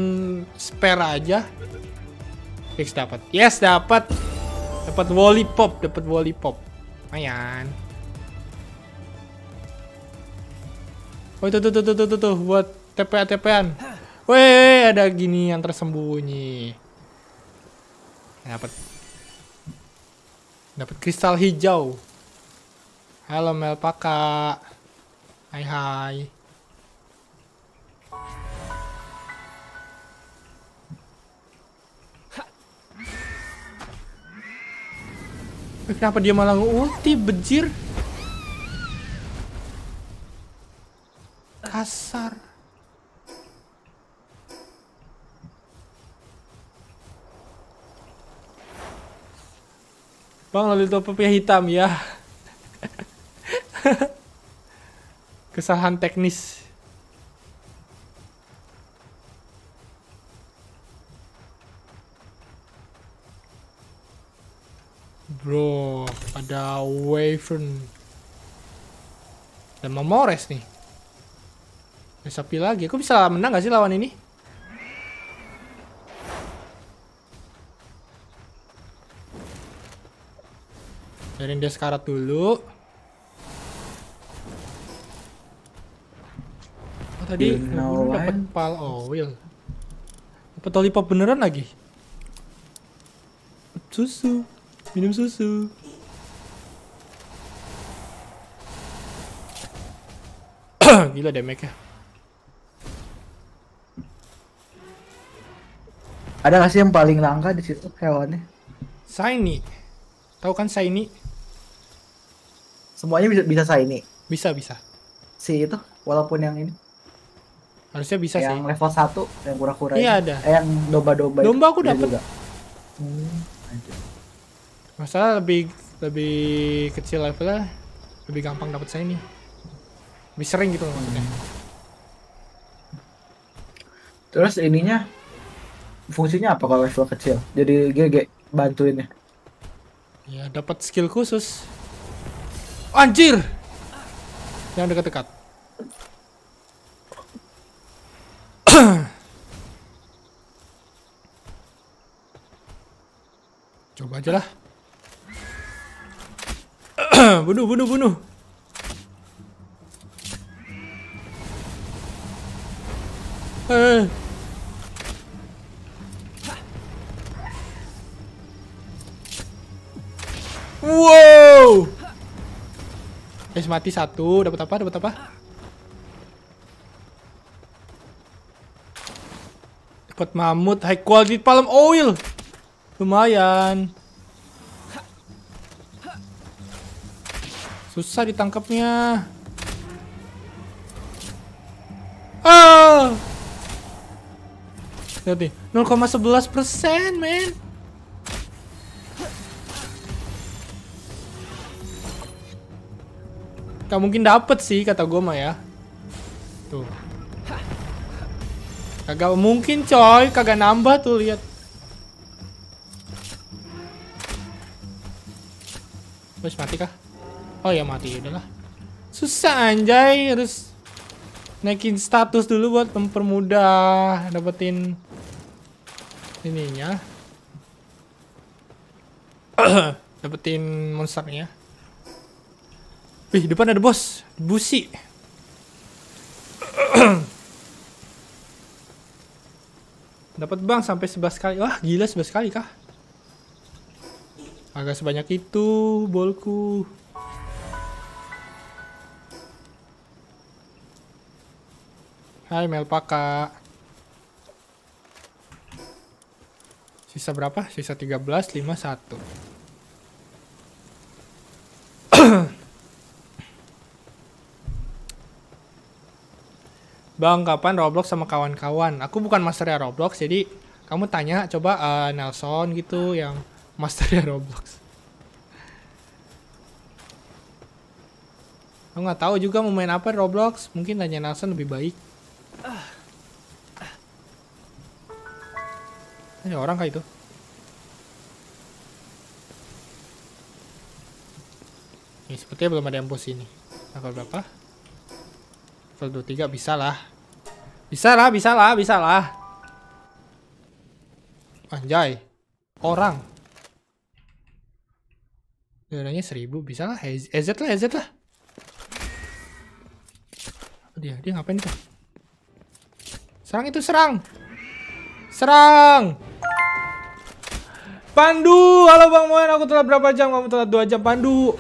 spare aja. Fix dapat. Yes, dapat. Dapat lollipop, dapat lollipop. Lumayan. Oh, itu tuh tuh tuh tuh tuh buat T P A T P-an. Weh, ada gini yang tersembunyi. Dapat. Dapat kristal hijau. Halo Melpaka. Hai hai. Kenapa dia malah nge-ulti, bejir? Kasar. Bang, lalu topiknya hitam ya. Kesalahan teknis. Bro, ada Wyvern dan Mamores nih. Ada sapi lagi. Aku bisa menang gak sih lawan ini? Biarin dia sekarat dulu. Oh, tadi dapat pal. Oh, Will. Dapat lollipop beneran lagi. Susu. Minum susu. Gila damage-nya. Ada gak sih yang paling langka di situ hewannya? Shiny. Tahu kan shiny? Semuanya bisa bisa shiny. Bisa bisa. Si itu walaupun yang ini. Harusnya bisa yang sih. Yang level satu yang kura-kura. Iya ada. Eh, yang domba-domba. Domba aku dapat. Hmm, masalah lebih lebih kecil levelnya, lebih gampang dapat saya ini, lebih sering gitu loh maksudnya. Terus ininya fungsinya apa kalau level kecil? Jadi G G bantuinnya. Ya dapat skill khusus. Anjir, yang dekat-dekat. Coba aja lah. Bunuh, bunuh, bunuh. Eh. Wow. Es mati satu. Dapat apa? Dapat apa? Dapat mamut high quality palm oil. Lumayan. Susah ditangkapnya. Ah! Lihat nih, nol koma sebelas persen, men. Gak mungkin dapet sih, kata gue mah ya. Tuh. Kagak mungkin coy, kagak nambah tuh, lihat. Terus mati kah? Oh ya mati, udahlah. Susah anjay, harus naikin status dulu buat mempermudah dapetin ininya. Dapetin monsternya. Wih, depan ada bos, busi. Dapat bang sampai sebelas kali. Wah, gila sebelas kali kah? Agak sebanyak itu bolku. Hai Mel Pakka. Sisa berapa? Sisa tiga belas, lima, satu. Bang, kapan Roblox sama kawan-kawan? Aku bukan masternya Roblox, jadi kamu tanya coba uh, Nelson gitu yang masternya Roblox. Aku nggak tahu juga mau main apa Roblox, mungkin tanya Nelson lebih baik. Ada orang kah itu? Nih, sepertinya belum ada yang post ini. Tanggal berapa? Level dua puluh tiga bisa lah. Bisa lah, bisa lah, bisa lah. Anjay. Orang. Darahnya seribu, bisa lah. E Z lah, E Z lah. Apa dia? Dia ngapain tuh? Serang itu, serang. Serang. Pandu. Halo Bang Moen, aku telat berapa jam? Kamu telat dua jam, Pandu.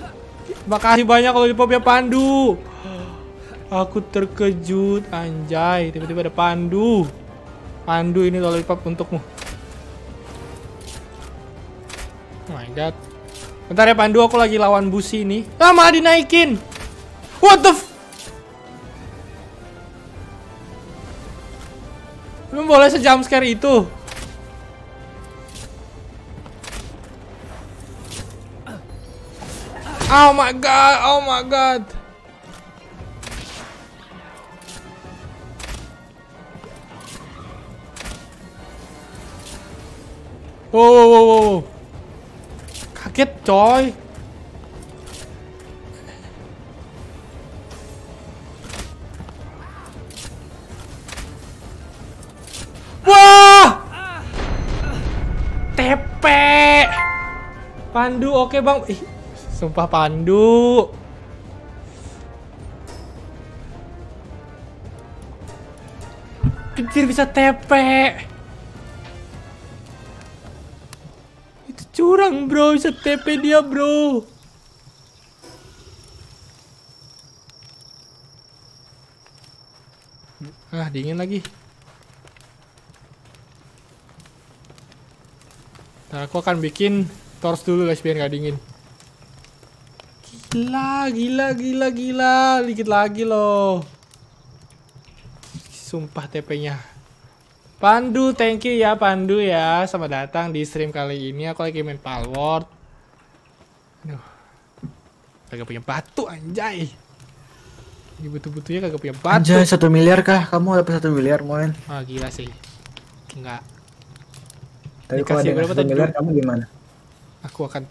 Makasih banyak kalau di pop ya, Pandu. Aku terkejut, anjay. Tiba-tiba ada Pandu. Pandu ini lollipop untukmu. Oh my god. Bentar ya Pandu, aku lagi lawan busi ini. Ah, malah dinaikin. What the f... Belum boleh sejumpscare itu. Oh my god, oh my god. Wow, wow, wow, wow. Kaget coy. Wah, T P Pandu. Oke bang. Ih, sumpah Pandu. Kecil bisa T P. Curang bro, bisa T P dia bro. Ah, dingin lagi. Nah, aku akan bikin torch dulu guys biar gak dingin. Gila, gila, gila, gila. Dikit lagi loh. Sumpah T P-nya. Pandu, thank you ya Pandu ya. Selamat datang di stream kali ini. Aku lagi main Palworld. Aduh, kagak punya batu anjay. Ini butuh-butuhnya kagak punya batu. Anjay, satu miliar kah? Kamu dapat satu miliar Moen? Ah, oh, gila sih. Enggak. Tapi kalau ada berapa tadi? Miliar, kamu gimana? Aku akan...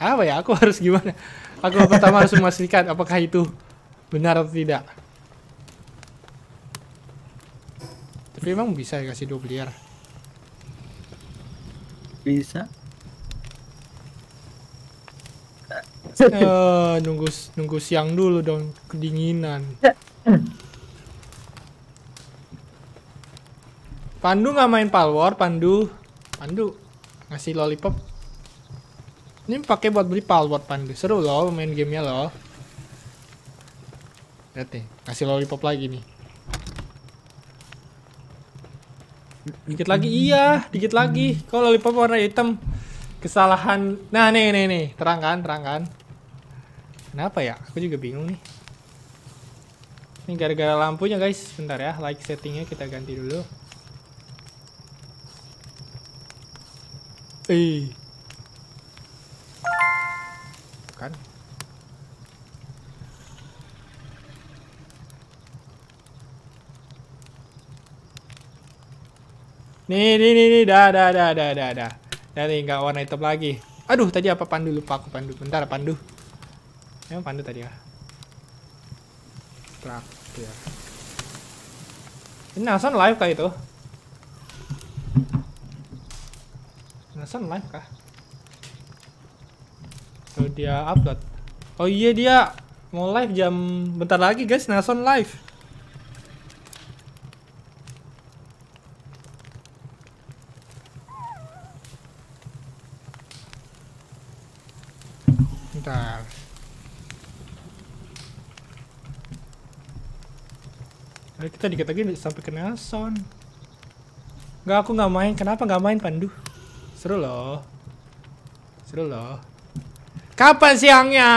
Apa ya? Aku harus gimana? Aku pertama harus memastikan apakah itu benar atau tidak. Tapi emang bisa ya kasih dua miliar? Bisa. Uh, nunggu nunggu siang dulu dong, kedinginan. Pandu nggak main Palworld, Pandu. Pandu ngasih lollipop. Ini pakai buat beli Palworld Pandu. Seru loh main gamenya loh. Lihat nih, kasih lollipop lagi nih. Dikit lagi, iya, dikit lagi. Kalau lollipop warna hitam, kesalahan. Nah, nih, nih, nih, terangkan, terangkan. Kenapa ya? Aku juga bingung nih. Ini gara-gara lampunya, guys. Bentar ya, like settingnya kita ganti dulu. Eh, bukan. Nih, nih, nih, nih, dah, dah, dah, dah, dah, dah. Dan nggak warna hitam lagi. Aduh, tadi apa pandu lupa aku pandu. Bentar, pandu. Emang pandu tadi ya. Traktir. Ini Nelson live kah itu? Nelson live kah? Tuh dia upload. Oh iya dia mau live jam bentar lagi guys. Nelson live. Bentar. Ayo kita dikit lagi sampai ke Nelson. Nggak, aku nggak main. Kenapa nggak main pandu? Seru loh. Seru loh. Kapan siangnya?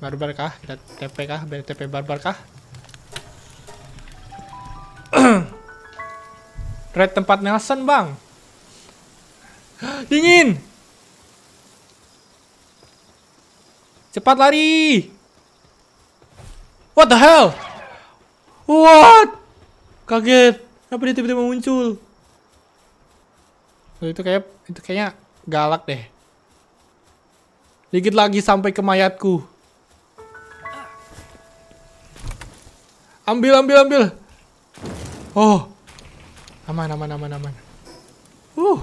Barbar kah? Kita T P kah? B T P barbar kah? Red tempat Nelson bang. Dingin. Cepat lari. What the hell? What? Kaget. Kenapa dia tiba-tiba muncul? Oh, itu kayak itu kayaknya galak deh. Dikit lagi sampai ke mayatku. Ambil, ambil, ambil. Oh. Aman, aman, aman, aman. Uh.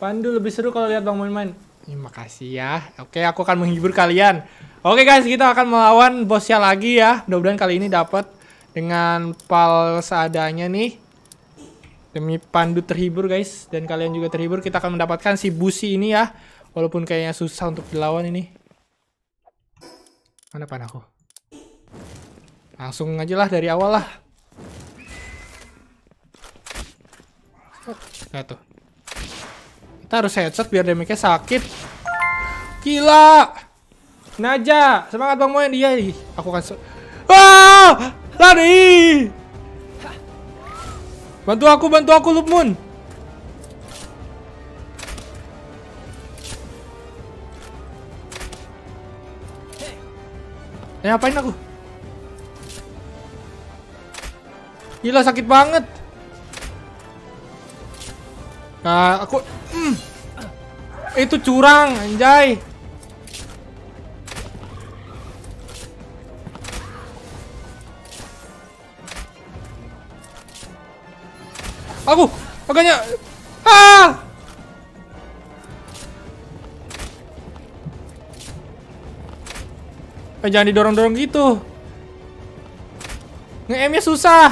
Pandu lebih seru kalau lihat bang main-main. Terima kasih ya. Oke, aku akan menghibur kalian. Oke guys, kita akan melawan bosnya lagi ya. Mudah-mudahan kali ini dapat dengan pal seadanya nih. Demi pandu terhibur guys, dan kalian juga terhibur. Kita akan mendapatkan si busi ini ya. Walaupun kayaknya susah untuk dilawan ini. Mana pan aku? Langsung aja lah dari awal lah. Nah tuh. Kita harus headshot biar damage-nya sakit. Gila. Naja, semangat Bang Moen. Iya, aku akan ah! Lari. Bantu aku, bantu aku Lupmun. Eh, ngapain aku? Gila sakit banget. Nah, aku mm. Itu curang, anjay. Aku, makanya ah! Eh, jangan didorong-dorong gitu. Nge-aim-nya susah.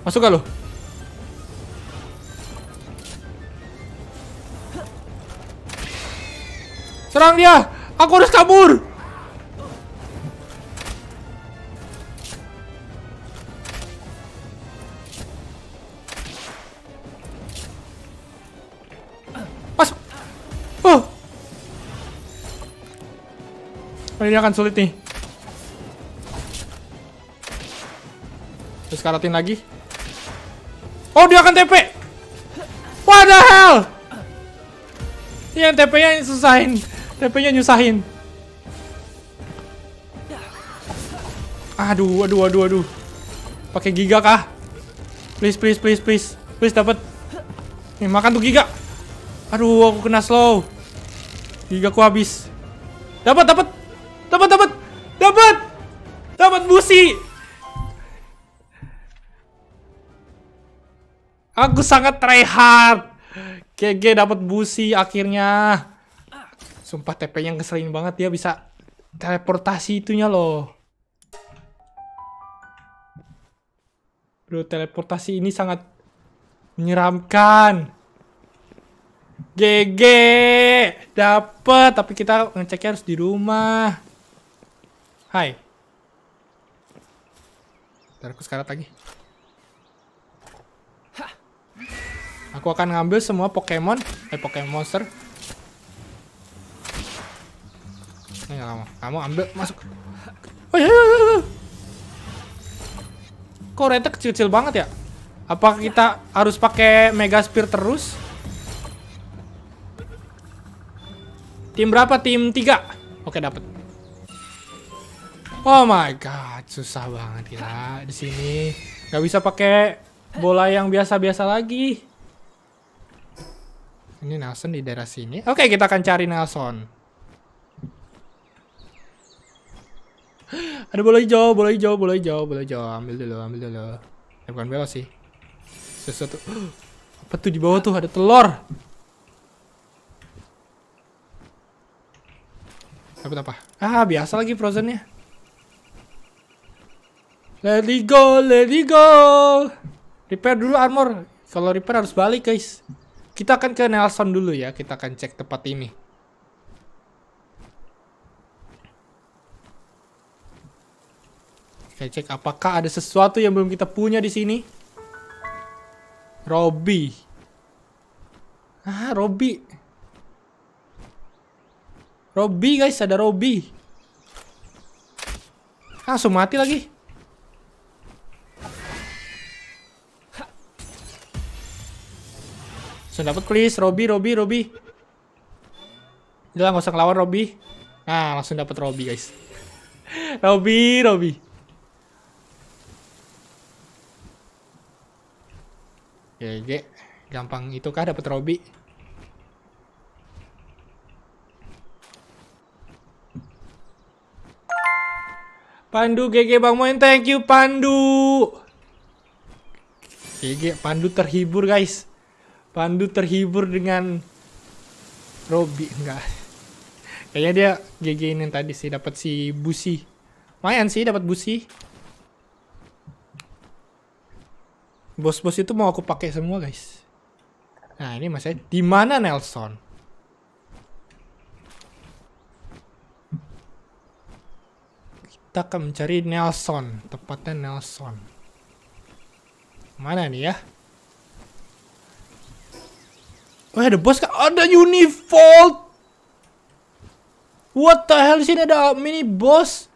Masuk gak lo? Serang dia! Aku harus kabur! Masuk! Oh! Oh, ini akan sulit nih. Terus karatin lagi. Oh dia akan T P. What the hell? Yang T P-nya susahin. T P-nya nyusahin. Aduh, aduh, aduh, aduh. Pakai giga kah? Please, please, please, please. Please dapat. Nih, makan tuh giga. Aduh, aku kena slow. Gigaku habis. Dapat, dapat. Dapat, dapat. Dapat. Dapat busi. Aku sangat tryhard. G G dapat busi akhirnya. Sumpah T P-nya ngeselin banget, dia bisa teleportasi itunya loh. Bro, teleportasi ini sangat menyeramkan. G G dapet, tapi kita ngeceknya harus di rumah. Hai, ntar aku sekarat lagi. Aku akan ngambil semua Pokemon, eh Pokemon Monster. Ini nggak mau, kamu ambil masuk. Oh ya, kok rate kecil-kecil banget ya? Apa kita harus pakai Mega Spear terus? Tim berapa? Tim tiga. Oke dapet. Oh my god, susah banget gila di sini. Gak bisa pakai bola yang biasa-biasa lagi. Ini Nelson di daerah sini. Oke, kita akan cari Nelson. Ada bola hijau, bola hijau, bola hijau, bola hijau. Ambil dulu, ambil dulu. Eh, bukan bola sih. Sesuatu. Apa tuh di bawah tuh? Ada telur. Dapat apa? Ah, biasa lagi frozennya. Let it go, let it go. Repair dulu armor. Kalau repair harus balik, guys. Kita akan ke Nelson dulu ya, kita akan cek tempat ini. Kita cek apakah ada sesuatu yang belum kita punya di sini. Robby. Ah, Robby. Robby guys, ada Robby. Ah, langsung mati lagi. Dapat please, Robby, Robby, Robby. Udah, nggak usah ngelawan Robby. Nah, langsung dapat Robby guys. Robby, Robby. G G, gampang itu kah dapat Robby? Pandu, G G Bang Moin, thank you Pandu. G G, Pandu terhibur guys. Pandu terhibur dengan Robby, enggak. Kayaknya dia G G-in yang tadi sih, dapat si busi. Lumayan sih dapat busi. Bos-bos itu mau aku pakai semua, guys. Nah, ini masih di mana Nelson? Kita akan mencari Nelson, tepatnya Nelson. Mana nih ya? Oh ada bos kak, ada Unifold. What the hell, sini ada mini boss.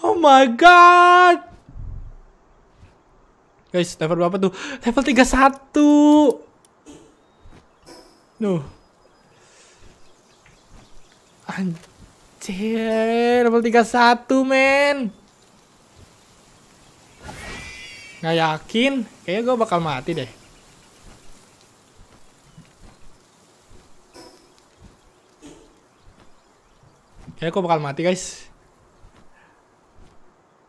Oh my god. Guys, level berapa tuh? Level tiga puluh satu. Nuh. Anjir, level tiga puluh satu men. Nggak yakin, kayaknya gue bakal mati deh. Kayaknya aku bakal mati guys.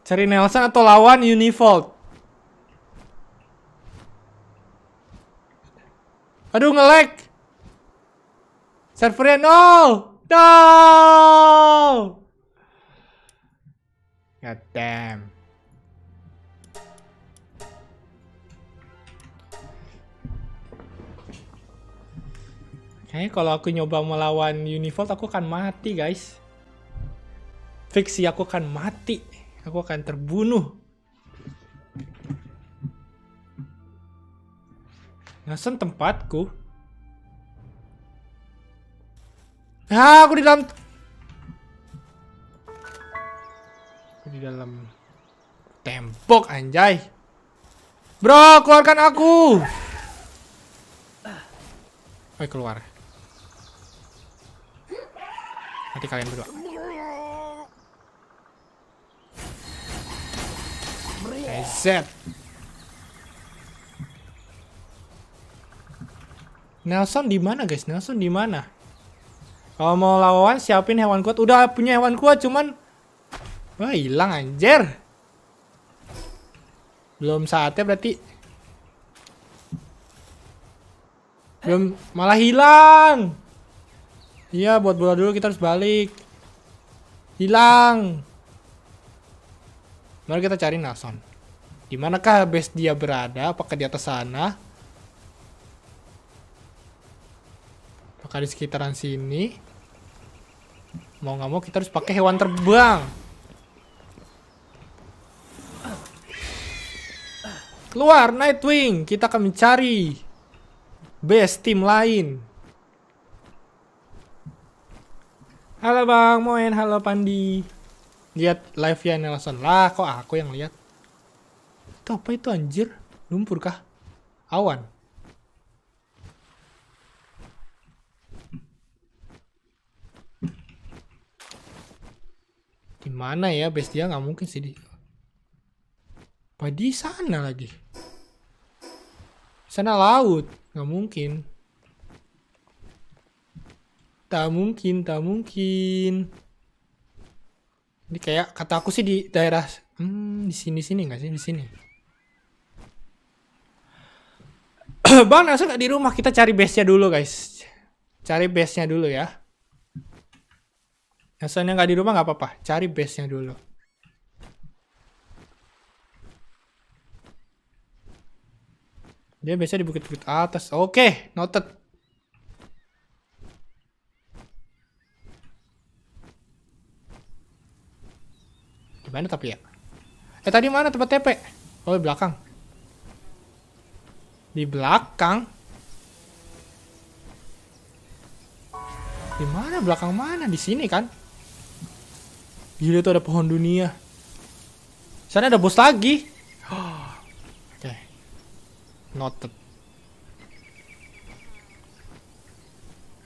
Cari Nelson atau lawan Unifold. Aduh nge-lag. Servernya no. No. God damn. Kayaknya kalau aku nyoba melawan Unifold aku akan mati guys. Fiksi aku akan mati, aku akan terbunuh. Nelson tempatku. Ah, aku di dalam. Aku di dalam tembok anjay. Bro, keluarkan aku. Oi, keluar. Mati kalian berdua. Z. Nelson di mana guys? Nelson di mana? Kalau mau lawan siapin hewan kuat. Udah punya hewan kuat cuman wah hilang anjir. Belum saatnya berarti. Belum, malah hilang. Iya, buat bola dulu kita harus balik. Hilang. Mari kita cari Nelson. Dimanakah base dia berada? Apakah di atas sana? apakah di sekitaran sini? Mau nggak mau kita harus pakai hewan terbang. Keluar Nightwing, kita akan mencari base tim lain. Halo Bang Moen, halo Pandi. Lihat live ya Nelson. Lah kok aku yang lihat? Itu apa itu anjir? Lumpur kah? Awan. Di mana ya base dia? Nggak mungkin sih di. Apa di sana lagi? Sana laut, nggak mungkin, tak mungkin, tak mungkin. Ini kayak kata aku sih di daerah, hmm, di sini sini nggak sih di sini. Bang Nelson nggak di rumah, kita cari base nya dulu guys, cari base nya dulu ya. Nelson yang nggak di rumah nggak apa-apa, cari base nya dulu. Dia biasanya di bukit-bukit atas. Oke, okay, noted. Gimana tapi ya? Eh tadi mana tempat T P? Oh di belakang. Di belakang. Di mana belakang mana? Di sini kan? Gila tuh ada pohon dunia. Sana ada bos lagi. Noted.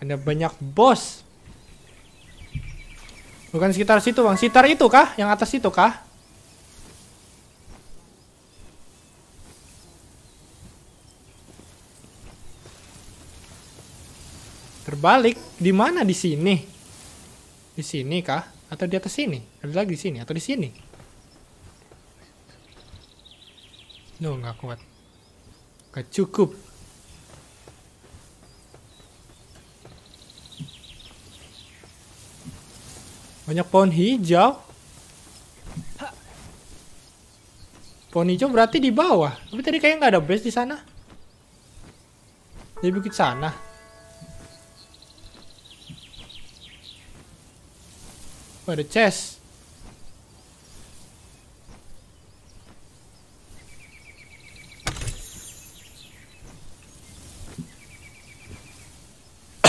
Ada banyak bos. Bukan sekitar situ bang, sekitar itu kah? Yang atas itu kah? Terbalik, di mana di sini? Di sini kah? Atau di atas sini? Ada lagi di sini atau di sini? Duh, nggak kuat. Gak cukup. Banyak pohon hijau. Pohon hijau berarti di bawah. Tapi tadi kayaknya nggak ada base di sana. Di bukit sana. Oh, ada chest.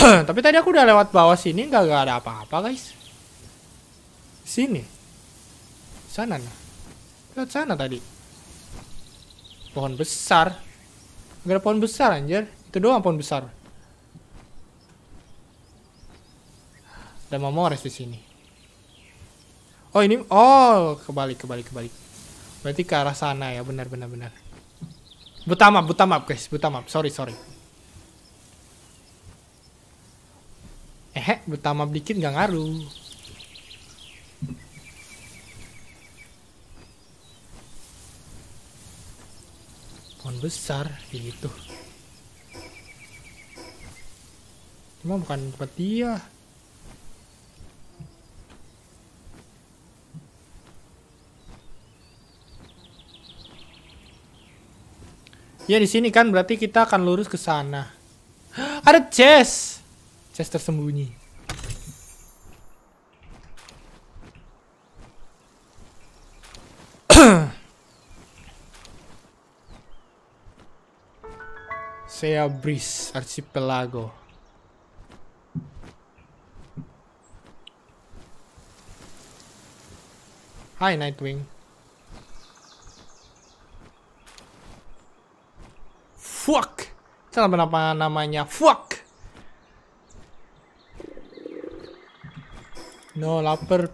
Tapi tadi aku udah lewat bawah sini, nggak ada apa-apa guys. Sini, sana nah, lewat sana tadi. Pohon besar, nggak ada pohon besar anjir, itu doang pohon besar. Ada mamores di sini. Oh ini, oh kebalik kebalik kebalik. Berarti ke arah sana ya, benar benar benar. Buta map, buta map guys, buta map. Sorry sorry. Heh, bertambah dikit nggak ngaruh. Pohon besar gitu. Cuma bukan tempat dia. Ya di sini kan berarti kita akan lurus ke sana. Ada chest. Chest tersembunyi. Sea Breeze Archipelago. Hai Nightwing. Fuck. Kenapa nama namanya fuck? No, lapar.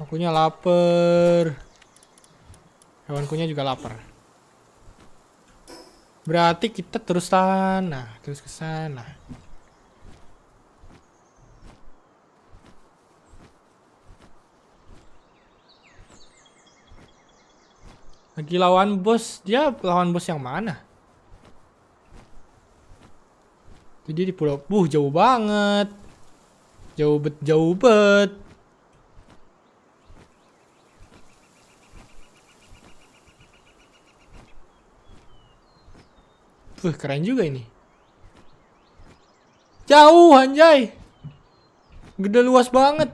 Akunya lapar. Hewankunya juga lapar. Berarti kita terus sana, terus ke sana. Lagi lawan bos. Dia lawan bos yang mana? Jadi di pulau, buh jauh banget, jauh bet, jauh bet. Wah, keren juga ini. Jauh anjay. Gede luas banget.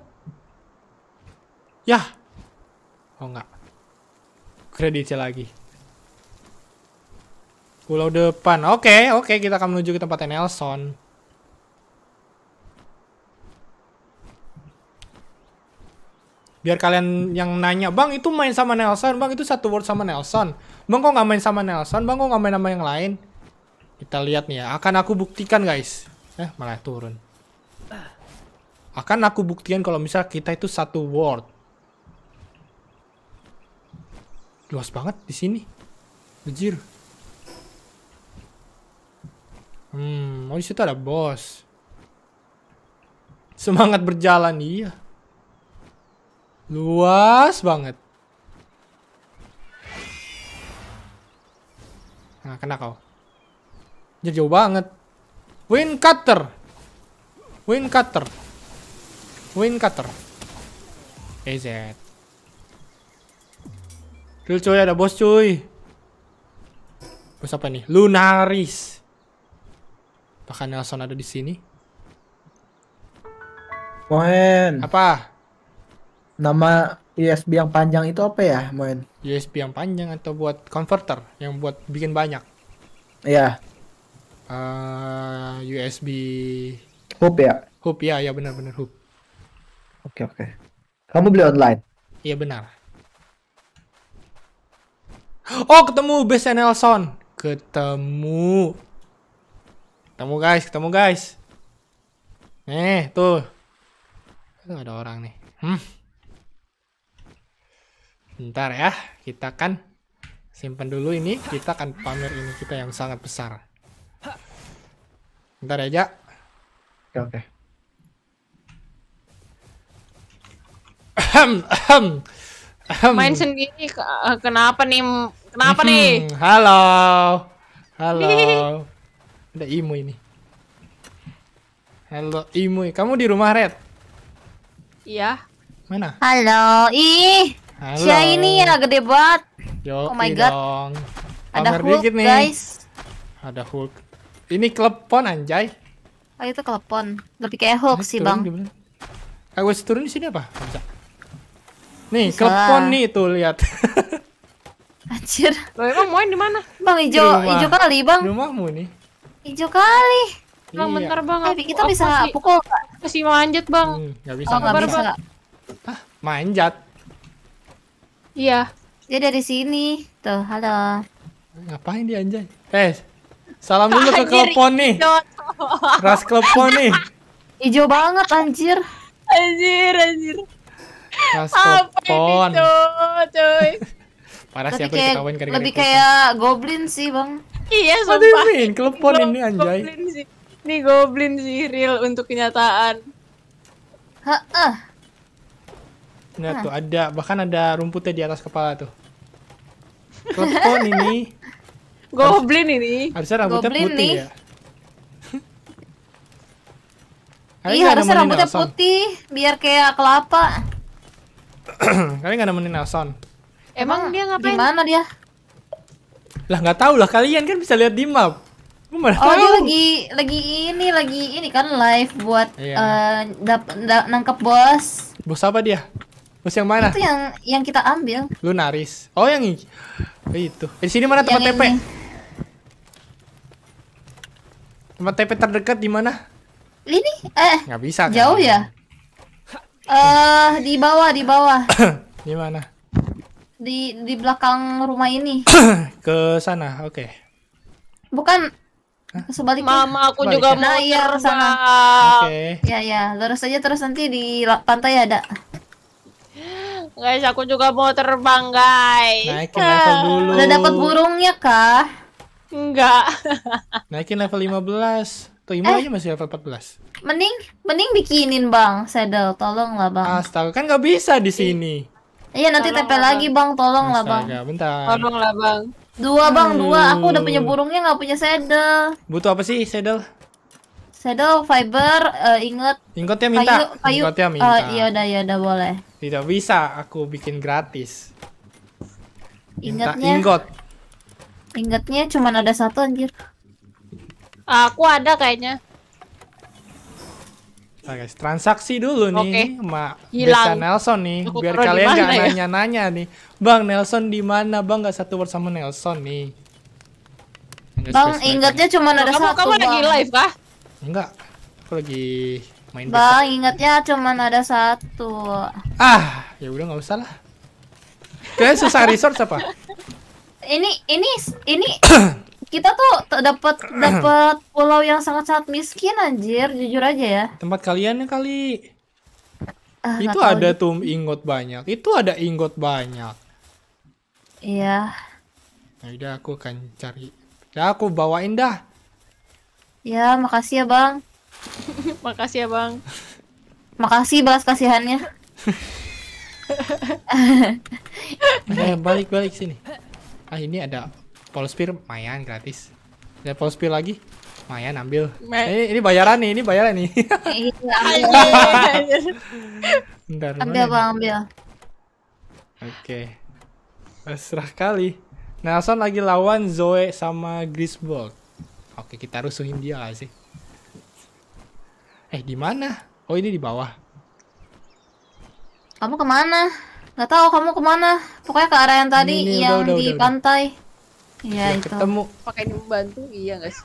Yah. Oh enggak. Kreditnya lagi. Pulau depan. Oke, okay, oke okay. Kita akan menuju ke tempatnya Nelson. Biar kalian yang nanya, bang itu main sama Nelson, bang itu satu world sama Nelson, bang kok nggak main sama Nelson, bang kok nggak main sama yang lain. Kita lihat nih ya, akan aku buktikan guys. Eh malah turun. Akan aku buktikan kalau misal kita itu satu world. Luas banget di sini, anjir. Hmm, oh di situ ada bos. Semangat berjalan, iya. Luas banget. Nah, kena kau. Jadi jauh banget. Wind cutter. Wind cutter. Wind cutter. E Z. Real cuy, ada bos cuy. Bos apa nih? Lunaris. Bahkan Nelson ada di sini. Moen. Apa? Nama U S B yang panjang itu apa ya, Moen? U S B yang panjang atau buat converter? Yang buat bikin banyak? Iya. Uh, U S B... Hub ya? Hub, ya, ya benar-benar hub. Oke, oke. Kamu beli online? Iya, benar. Oh, ketemu base Nelson. Ketemu. Ketemu, guys. Ketemu, guys. Nih, tuh. Tuh ada orang nih. Hmm. Bentar ya, kita akan simpan dulu ini, kita akan pamer ini kita yang sangat besar. Bentar aja. Oke, oke. Main sendiri kenapa nih? Kenapa nih? Halo. Halo. Ada Imu ini. Halo Imu, kamu di rumah Red? Iya. Mana? Halo. Ih. Halo. Cia ini ya gede banget. Yo, oh my god. Dong. Ada Hulk nih, guys. Ada Hulk. Ini klepon anjay. Oh itu klepon. Lebih kayak Hulk nah, sih turun, bang. Gimana? Aku turun di sini apa? Bisa. Nih bisa. Klepon nih tuh lihat. Anjir. Loh emang main di mana? Bang hijau, hijau kali bang. Rumahmu nih. Hijau kali. Bang iya. Bentar bang. Tapi kita aku bisa masih, pukul nggak? Masih manjat bang. Hmm, gak bisa. Oh, gak bisa. Bang. Hah, manjat. Iya, dia dari sini. Tuh, halo. Ngapain dia anjay? Eh, salam dulu ke Klepon nih. Ras Klepon nih. Ijo banget anjir. Anjir, anjir. Ras Klepon. Parah sih aku diketawain kali-kali. Lebih kayak goblin sih, Bang. Iya, sumpah. Klepon ini anjay. Ini goblin sih, real untuk kenyataan. Heeh. Nah, nah tuh ada, bahkan ada rumputnya di atas kepala tuh. Klepon ini. Goblin harus, ini. Harusnya rambutnya Goblin putih nih. Ya. Iya harusnya rambutnya Nelson. Putih, biar kayak kelapa. Kalian gak nemenin Nelson? Emang, Emang dia ngapain? Di mana dia? Lah nggak tahu lah, kalian kan bisa lihat di map. Oh tahu. Dia lagi, lagi ini, lagi ini kan live buat iya. uh, nangkep bos. Bos apa dia? Bos yang mana? Itu yang yang kita ambil. Lunaris. Oh, yang ini. Itu. Di sini mana tempat T P? Tempat T P terdekat di mana? Ini eh nggak bisa. Jauh kan? Ya? Eh, uh, di bawah, di bawah. Di mana? Di di belakang rumah ini. Ke sana. Oke. Okay. Bukan sebaliknya. Mama aku sebaliknya. Juga mau nah, sana. Oke. Okay. Ya ya, lurus aja terus nanti di pantai ada. Guys, aku juga mau terbang, guys. Naikin level dulu. Udah dapat burungnya kah? Enggak. Naikin level lima belas. Tuh Imo eh. aja masih level empat belas. Mending mending bikinin, Bang. Saddle, tolong lah, Bang. Astaga, kan nggak bisa di sini. Iya, nanti T P lagi, Bang. Tolong lah, Bang. Astaga, bentar. Tolong lah, Bang. Dua, Bang, dua. Aku udah punya burungnya, nggak punya saddle. Butuh apa sih saddle? Saddle, fiber, uh, ingot. Ingotnya minta. Payu, payu. Ingotnya minta. Oh, iya udah, iya udah boleh. Tidak bisa, aku bikin gratis. Minta ingotnya, ingot. Ingotnya cuma ada satu anjir. Aku ada kayaknya. Nah guys, transaksi dulu nih, okay. Mak Desa Nelson nih, aku biar kalian gak nanya-nanya ya? Nih, Bang Nelson di mana? Bang gak satu word sama Nelson nih. Bang ingatnya cuma ada kamu, satu. Kamu bang. Lagi live kah? Enggak, aku lagi main. Bang besok. Ingatnya cuma ada satu. Ah, ya udah nggak usah lah. Kalian susah resource apa? Ini ini ini. Kita tuh dapat dapat pulau yang sangat-sangat miskin anjir, jujur aja ya. Tempat kalian kali. Ah, itu ada gitu. Tuh ingot banyak. Itu ada ingot banyak. Iya. Nah, udah aku akan cari. Ya aku bawain dah. Ya, makasih ya, Bang. Makasih ya, Bang. Makasih balas kasihannya. Eh, balik-balik sini. Ah, ini ada Polspir mayan gratis. Ada Polspir lagi. Mayan ambil. Ma ini, ini bayaran nih, ini bayaran nih. Iya. Bentar, ambil Bang, ambil. Oke. Okay. Serah kali. Nelson lagi lawan Zoe sama Griswold. Oke, kita rusuhin dia gak sih? Eh, di mana? Oh, ini di bawah. Kamu kemana? Gak tahu kamu kemana. Pokoknya ke arah yang tadi ini, ini, yang udah, udah, di udah, pantai. Udah. Iya itu. Ketemu pakai membantu iya guys.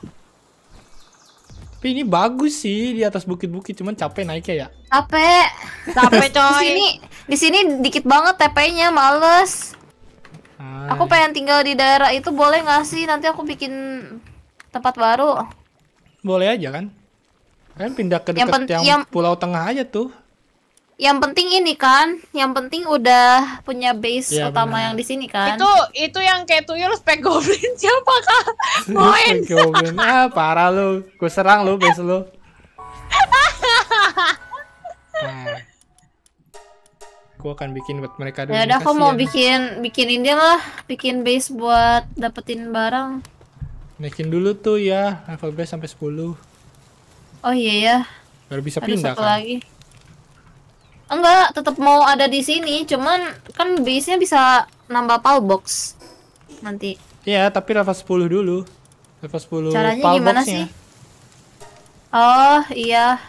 Tapi ini bagus sih di atas bukit-bukit, cuman capek naiknya ya. Capek. Capek coy. Di sini di sini dikit banget T P-nya, males. Hai. Aku pengen tinggal di daerah itu, boleh nggak sih? Nanti aku bikin tempat baru. Boleh aja kan? Kalian pindah ke dekat yang, yang, yang pulau tengah aja tuh. Yang penting ini kan, yang penting udah punya base ya, utama bener. Yang di sini kan. Itu itu yang kayak tuyul spek goblin siapa kah? Main goblin. Ah, parah lu. Gue serang lu base lu. Nah. Gua akan bikin buat mereka dulu. Ya udah aku mau bikin bikinin dia lah, bikin base buat dapetin barang. Naikin dulu tuh ya, level base sampai sepuluh. Oh iya ya. Baru bisa aduh, pindah kan. Lagi. Enggak, tetap mau ada di sini, cuman kan base-nya bisa nambah pal box nanti. Iya, tapi level sepuluh dulu. Level sepuluh caranya pal gimana sih? Oh, iya.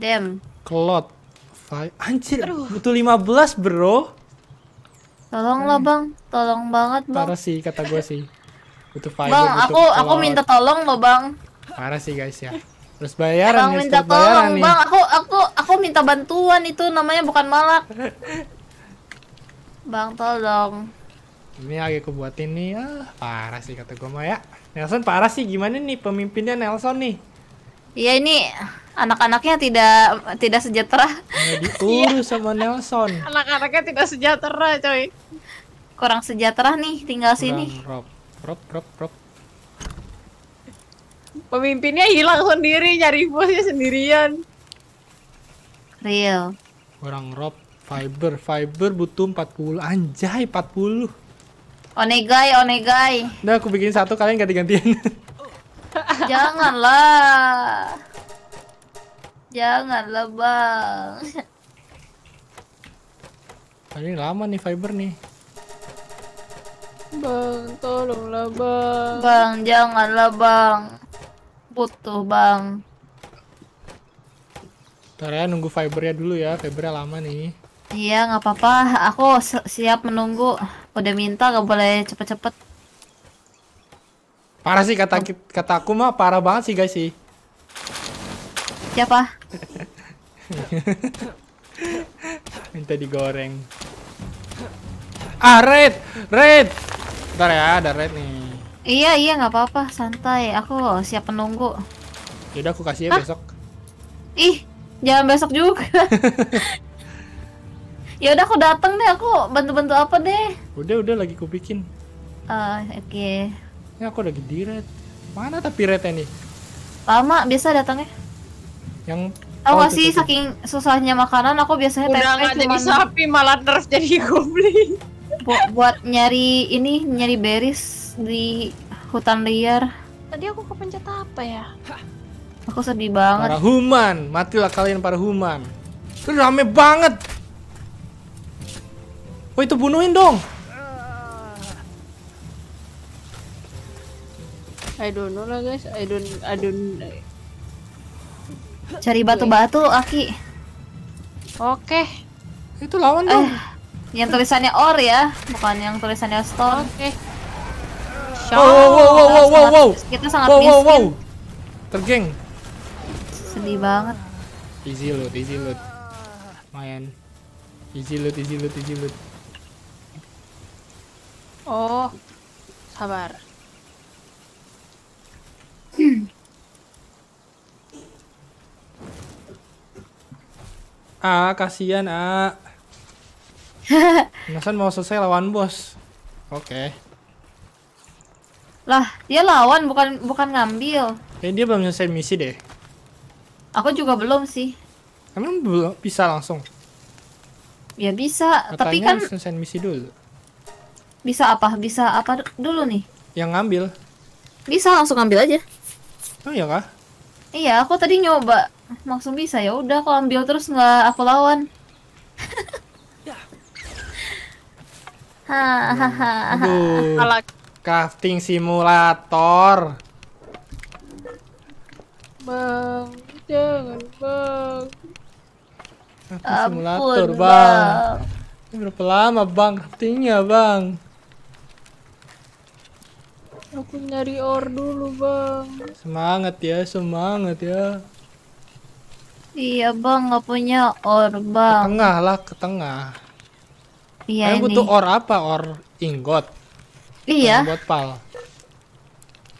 Damn. Klot. Anjir, aduh. Butuh lima belas, Bro. Tolonglah, hmm. Bang. Tolong banget, Bang. Parah sih kata gue sih. Butuh fiber, Bang, butuh aku klot. Aku minta tolong loh, Bang. Parah sih, guys ya. Terus bayaran, bang, minta tolong, Bang. Aku, aku, aku minta bantuan itu namanya bukan malak. Bang, tolong. Ini lagi aku buatin nih. Ah, parah sih kata gue mah ya. Nelson parah sih, gimana nih pemimpinnya Nelson nih? Iya ini anak-anaknya tidak tidak sejahtera. Nah, diurus sama Nelson. Anak-anaknya tidak sejahtera, coy. Kurang sejahtera nih tinggal kurang sini. Rob, rob, rob, rob. Pemimpinnya hilang sendiri, nyari bosnya sendirian. Real. Orang rob fiber, fiber butuh empat puluh. Anjay, empat puluh. Onegai, onegai. Udah aku bikin satu, kalian ganti-gantian. Janganlah. Janganlah, Bang. Ini lama nih fiber nih. Bang, tolonglah, Bang. Bang, janganlah, Bang. Butuh, Bang. Ntar ya, nunggu fibernya dulu ya, fibernya lama nih. Iya, nggak apa-apa, aku siap menunggu. Udah minta, nggak boleh cepet-cepet. Parah sih kata kata aku mah, parah banget sih guys sih. Siapa? Minta digoreng. Ah, red, red. Ntar ya, ada red nih. Iya iya nggak apa-apa, santai, aku siap menunggu. Yaudah aku kasih ya besok. Ih, jangan besok juga. Ya udah aku dateng deh, aku bantu-bantu apa deh. Udah udah lagi ku bikin. Uh, Oke. Okay. Ini aku lagi di red. Mana tapi rednya nih? Lama biasa datangnya. Yang aku oh, sih saking susahnya makanan, aku biasanya udah nggak jadi sapi malah terus jadi goblin. Buat buat nyari ini nyari berries. Di hutan liar. Tadi aku kepencet apa ya? Aku sedih banget. Para human, matilah kalian para human. Itu rame banget. Oh itu bunuhin dong. Uh... I don't know lah guys, I don't, I don't. Cari batu-batu, Aki. Oke, okay. Itu lawan dong. Eh, yang tulisannya or ya, bukan yang tulisannya store. Oke. Okay. Wow, wow, wow, wow, wow, wow. Kita sangat wow, wow, wow. Tergeng. Sedih banget. Easy loot, easy loot. Main. Easy loot, easy loot, easy loot. Oh, sabar. Hmm. Ah, kasihan ah. Nelson mau selesai lawan bos. Oke. Okay. Lah, dia lawan bukan bukan ngambil. Eh, dia belum selesai misi deh. Aku juga belum sih. Emang belum bisa langsung? Ya bisa, katanya, tapi kan selesai misi dulu. Bisa apa? Bisa apa dulu nih? Yang ngambil. Bisa langsung ngambil aja. Oh iya kah? Iya, aku tadi nyoba langsung bisa, ya udah aku ambil terus nggak aku lawan. Hahaha. Kalau crafting simulator. Bang, jangan bang. Crafting simulator bang. Ini berapa lama bang craftingnya bang? Aku nyari ore dulu bang. Semangat ya, semangat ya. Iya bang, nggak punya ore bang. Ke tengah lah, ke tengah. Iya. Kayak butuh ore apa? Ore ingot. Iya. Nah, buat pal.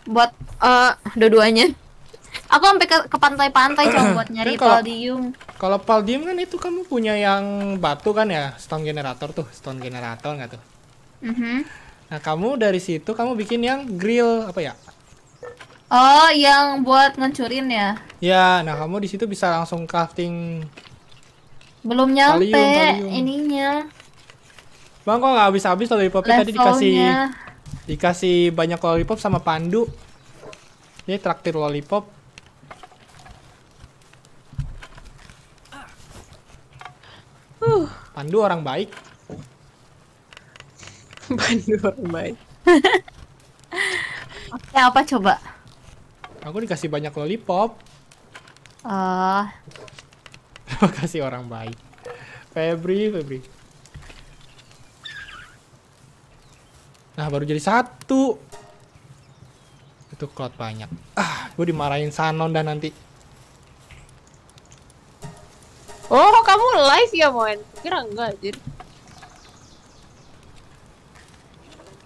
Buat uh, dua-duanya. Aku sampai ke, ke pantai-pantai coba buat nyari paldium. Kalau paldium kan itu kamu punya yang batu kan ya, stone generator tuh, stone generator nggak tuh? Mhm. Mm Nah, kamu dari situ kamu bikin yang grill apa ya? Oh, yang buat ngancurin ya? Ya, nah kamu di situ bisa langsung crafting. Belum nyampe kalium, kalium. Ininya. Bang, kok nggak habis-habis lollipopnya? Tadi dikasih dikasih banyak lollipop sama Pandu. Dia traktir lollipop. Uh, Pandu orang baik. Pandu orang baik. Oke, apa coba? Aku dikasih banyak lollipop. Ah. Terima kasih orang baik. Febri, Febri. Nah, baru jadi satu. Itu cloud banyak. Ah, gue dimarahin Sanon dan nanti. Oh, kamu live ya, Mon? Kira enggak, anjir.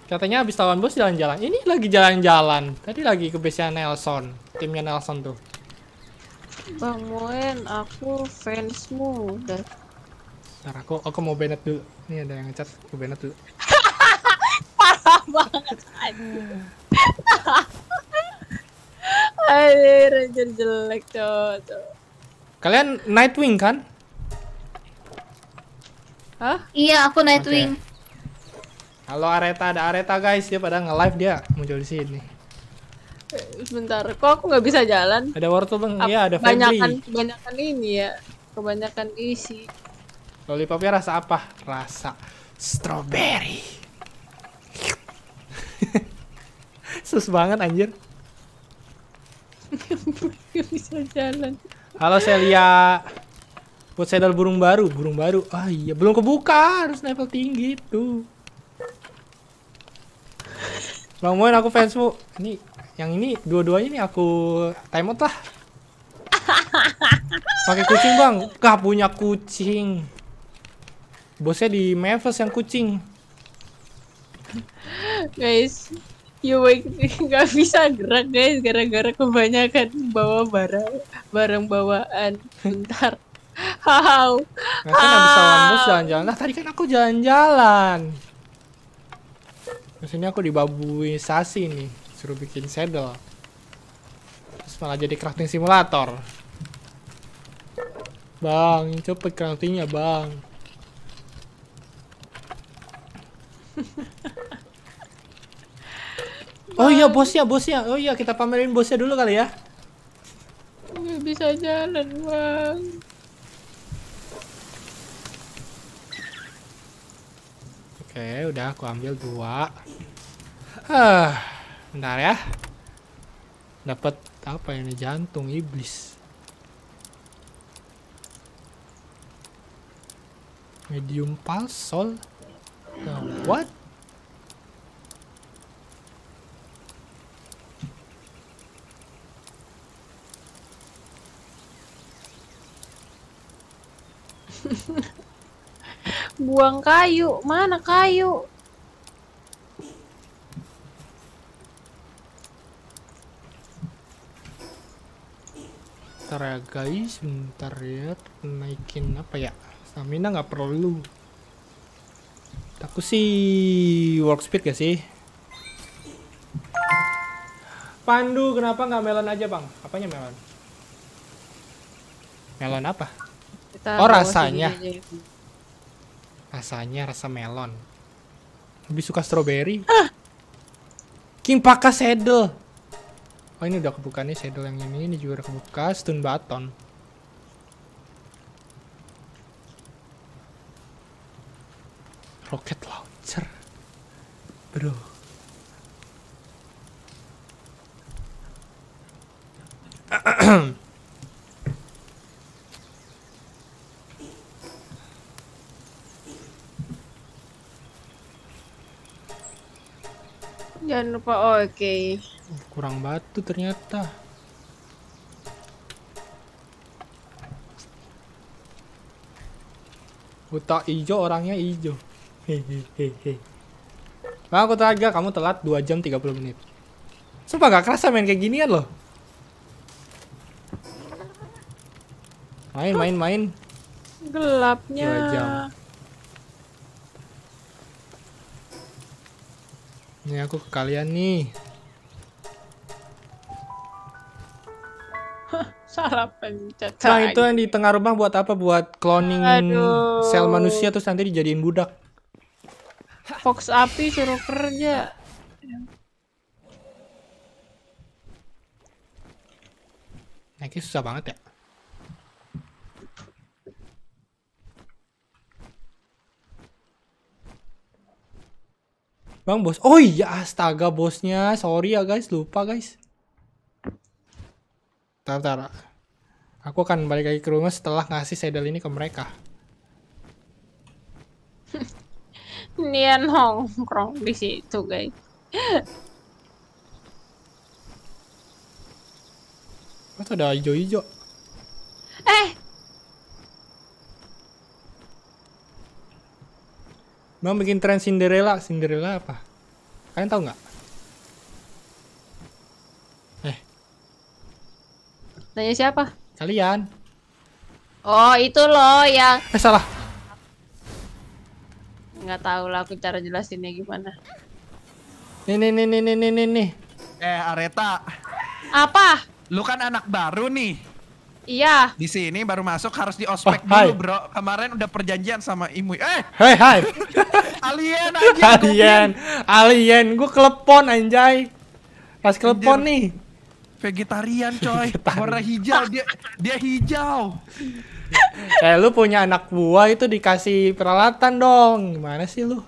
Katanya habis lawan bos jalan-jalan. Ini lagi jalan-jalan. Tadi lagi ke base-nya Nelson. Timnya Nelson tuh. Bang Moen, aku fansmu. Udah. Ntar aku, aku mau banet dulu. Nih ada yang ngecat. Aku banet dulu. Parah banget. Aduh. Anjir jelek tuh. Kalian Nightwing kan? Hah? Iya, aku Nightwing. Okay. Halo Areta, ada Areta guys, dia pada nge-live, dia muncul di sini. Sebentar, kok aku nggak bisa jalan? Ada wortel bang, iya ada Febri. Kebanyakan, kebanyakan ini ya, kebanyakan isi. Lollipopnya rasa apa? Rasa strawberry. Sus banget anjir. Nggak bisa jalan. Halo Celia. Buat sedal burung baru, burung baru. Ah iya, belum kebuka, harus level tinggi tuh. Bang Moen, aku fansmu. Ini yang ini dua-duanya nih aku timeout lah. Pakai kucing bang, gak punya kucing. Bosnya di Mavis yang kucing. Guys, you wake nggak bisa gerak guys, gara-gara kebanyakan bawa barang barang bawaan. Bentar. How? Nah, kan habis lawan bos jalan-jalan. Nah tadi kan aku jalan-jalan. Terus ini aku dibabui sasi nih, suruh bikin saddle. Terus malah jadi crafting simulator. Bang, cepet craftingnya bang. Oh iya bosnya, bosnya. Oh iya kita pamerin bosnya dulu kali ya. Nggak bisa jalan bang. Oke, udah aku ambil dua. Ah, bentar ya. Dapat apa ini? Jantung iblis. Medium palsol. Nah, what? Buang kayu, mana kayu? Bentar ya guys, bentar ya, naikin apa ya? Stamina nggak perlu. Aku sih work speed gak sih? Pandu kenapa nggak melon aja bang? Apanya melon? Melon apa? Kita oh rasanya rasanya rasa melon, lebih suka strawberry. Ah. King Pakka saddle. Oh ini udah kebuka nih saddle yang ini, ini juga udah kebuka. Stun button. Rocket launcher, bro. Jangan lupa, oh, oke. Okay. Kurang batu ternyata. Buta ijo, orangnya ijo. Hehehe. Bang aku teraga, kamu telat dua jam tiga puluh menit. Sumpah gak kerasa main kayak ginian loh. Main, main, main. Gelapnya. dua jam. Ini aku ke kalian nih. Salah pencet. Nah itu yang di tengah rumah buat apa? Buat cloning sel manusia terus nanti dijadiin budak. Fox api suruh kerja. Naiknya susah banget ya. Bang bos, oh iya astaga bosnya, sorry ya guys, lupa guys. Tar tar, aku akan balik lagi ke rumah setelah ngasih saddle ini ke mereka. Nian nongkrong di situ guys. Masa ada hijau-hijau? Eh, mau bikin tren Cinderella, Cinderella apa? Kalian tahu nggak? Eh, nanya siapa? Kalian. Oh itu loh yang. Eh salah. Nggak tahu lah aku cara jelasinnya gimana. Nih nih nih nih nih nih nih. Eh Areta. Apa? Lu kan anak baru nih. Iya. Di sini baru masuk harus di ospek oh, dulu, bro. Kemarin udah perjanjian sama Imui. Eh, hey, hai. Alien aja. Alien. Alien, gua klepon anjay. Pas klepon nih. Vegetarian coy. Warna hijau dia dia hijau. Eh, lu punya anak buah itu dikasih peralatan dong. Gimana sih lu?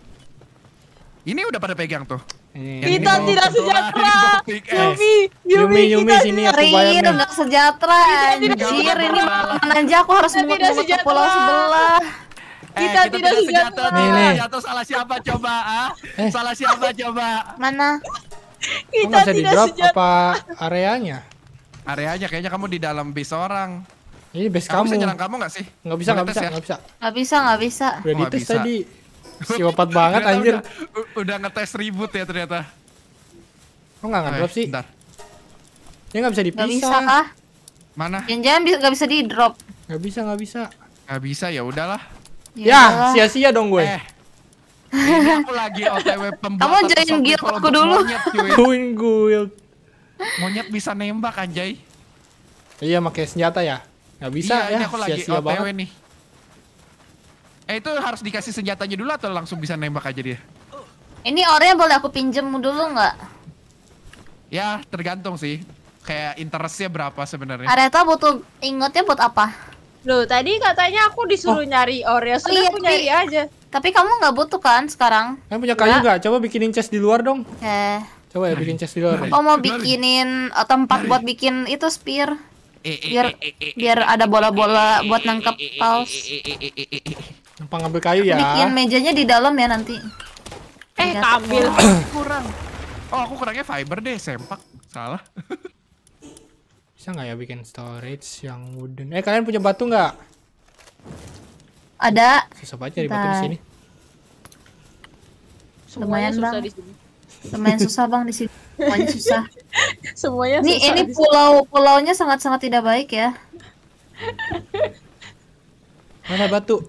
Ini udah pada pegang tuh. Ini, kita ini tidak sejahtera, Yumi, Yumi, Yumi sini aku bayar nih. Tidak sejahtera, anjir ini makan aja aku harus muter-muter ke pulau sebelah. Eh, kita, kita tidak sejahtera. Nih, jatuh salah siapa coba? Ah? Eh. Salah siapa coba? Mana? Kita oh, tidak sejahtera. Bisa di drop apa areanya? Areanya kayaknya kamu di dalam base orang. Ini base kamu. Kamu bisa nyerang kamu nggak sih? Nggak bisa, nggak bisa, nggak bisa. Nggak bisa, nggak bisa. Udah dites tadi. Siwapat banget anjir. Udah, udah ngetes ribut ya ternyata. Kok nggak ngedrop sih? Bentar. Dia nggak bisa dipisah. Nggak bisa ah. Mana? Jangan-jangan nggak bisa di drop. Nggak bisa, nggak bisa. Nggak bisa ya udahlah. Ya sia-sia dong gue. Eh, ini aku lagi O T W pembuatan. Kamu join guild aku dulu. Join guild. Monyet bisa nembak anjay. Iya pakai senjata ya. Nggak bisa ya. Sia-sia banget nih. Eh, itu harus dikasih senjatanya dulu atau langsung bisa nembak aja dia? Ini orangnya boleh aku pinjem dulu nggak? Ya tergantung sih. Kayak interestnya berapa sebenarnya? Areta butuh ingotnya buat apa? Loh tadi katanya aku disuruh oh. nyari orangnya, sudah oh, iya, aku nyari tapi, aja. Tapi kamu nggak butuh kan sekarang? Kamu punya kayu nggak? Coba bikinin chest di luar dong. Eh. Coba ya bikin chest di luar. Oh mau bikinin tempat buat bikin itu spear. Biar biar ada bola-bola buat nangkep paus. Numpang ngambil kayu ya. Bikin mejanya di dalam ya nanti. Eh ambil kurang. Oh aku kurangnya fiber deh, sempak. Salah. Bisa nggak ya bikin storage yang wooden? Eh kalian punya batu nggak? Ada. Susah banget cari batu di sini. Lumayan bang. Lumayan susah bang di sini. Semuanya susah. Semuanya ini susah ini pulau-pulaunya sangat-sangat tidak baik ya. Mana batu?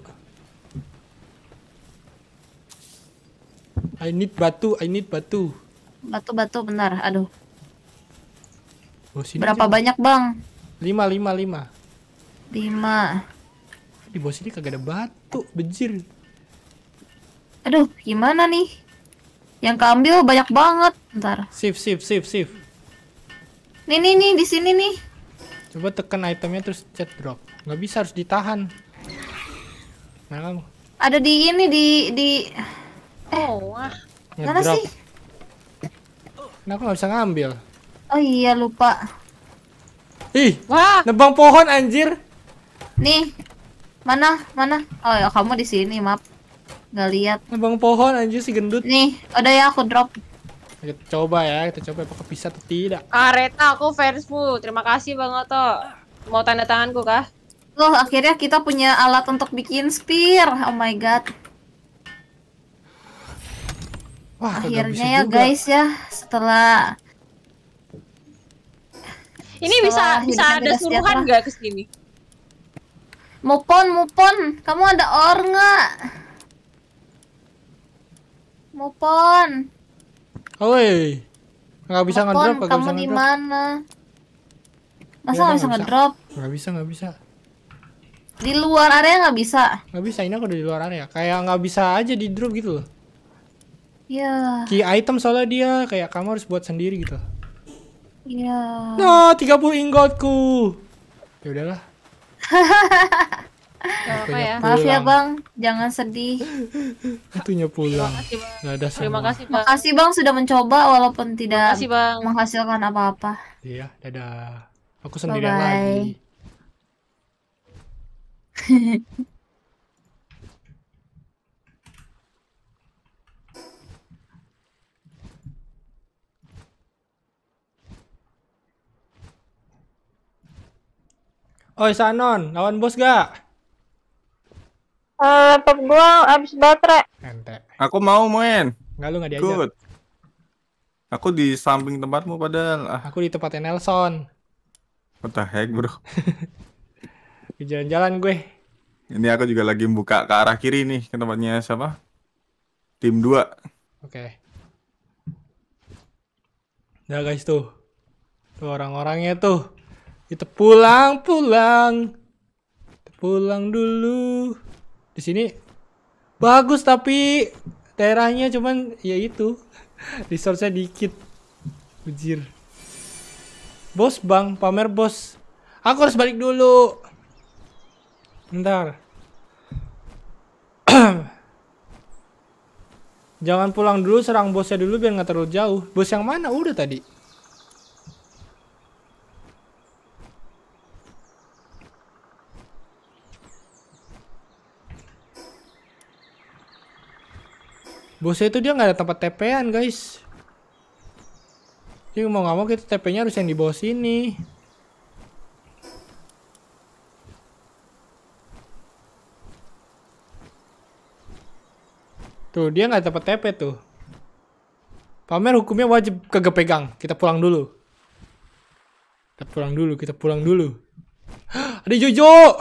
I need batu, I need batu. Batu-batu benar, aduh. Oh, berapa aja banyak bang? Lima, lima, lima. Lima. Di bawah sini kagak ada batu, bejir. Aduh, gimana nih? Yang keambil banyak banget. Ntar. Save, save, save, save. Nih, nih, nih, di sini nih. Coba tekan itemnya terus chat drop. Nggak bisa, harus ditahan. Mana kamu? Ada di ini di di. Eh, oh, wah. Mana sih? Nah, aku nggak bisa ngambil. Oh iya lupa. Ih, wah, nebang pohon anjir. Nih. Mana? Mana? Oh, ya, kamu di sini, maaf. Nggak lihat. Nebang pohon anjir si gendut. Nih, udah ya aku drop. Kita coba ya, kita coba apakah bisa atau tidak. Ah, Reta, aku fansmu. Terima kasih Bang Oto. Mau tanda tanganku kah? Loh, akhirnya kita punya alat untuk bikin spear. Oh my god. Wah, akhirnya ya juga guys ya, setelah ini bisa bisa ada suruhan nggak ke sini? Mupon, mupon, kamu ada or nggak? Mupon. Woi, nggak bisa ngedrop. Kamu di mana? Masa nggak bisa ngedrop? Nggak bisa, nggak bisa. Di luar area nggak bisa? Nggak bisa, ini aku udah di luar area. Kayak nggak bisa aja di drop gitu loh. Iya. Key item soalnya dia kayak kamu harus buat sendiri gitu. Iya. No, tiga puluh inggotku. Ya udahlah. Ya. Maaf ya Bang, jangan sedih. Itunya pulang. Enggak ada sama. Terima kasih Bang. Makasih Bang sudah mencoba walaupun tidak kasih, Bang, menghasilkan apa-apa. Iya, dadah. Aku sendirian lagi. Oi Sinon, lawan bos gak? Uh, laptop gua abis baterai. Ente. Aku mau main. Enggak, lu gak diajak. Good. Aku di samping tempatmu padahal. Aku di tempatnya Nelson. What the heck bro? Jalan-jalan gue. Ini aku juga lagi buka ke arah kiri nih, ke tempatnya siapa? Tim dua. Oke. Okay. Nah guys tuh, tuh orang-orangnya tuh. Kita pulang, pulang, kita pulang dulu. Di sini bagus tapi daerahnya cuman ya itu resource-nya dikit. Bujir. Bos bang, pamer bos. Aku harus balik dulu. Bentar. Jangan pulang dulu, serang bosnya dulu biar nggak terlalu jauh. Bos yang mana? Udah tadi. Bosnya itu dia nggak ada tempat T P-an guys. Jadi mau nggak mau kita T P-nya harus yang di bawah sini. Tuh dia nggak ada tempat T P tuh. Pamer hukumnya wajib kagak pegang. Kita pulang dulu. Kita pulang dulu. Kita pulang dulu. Ada hijau-hijau.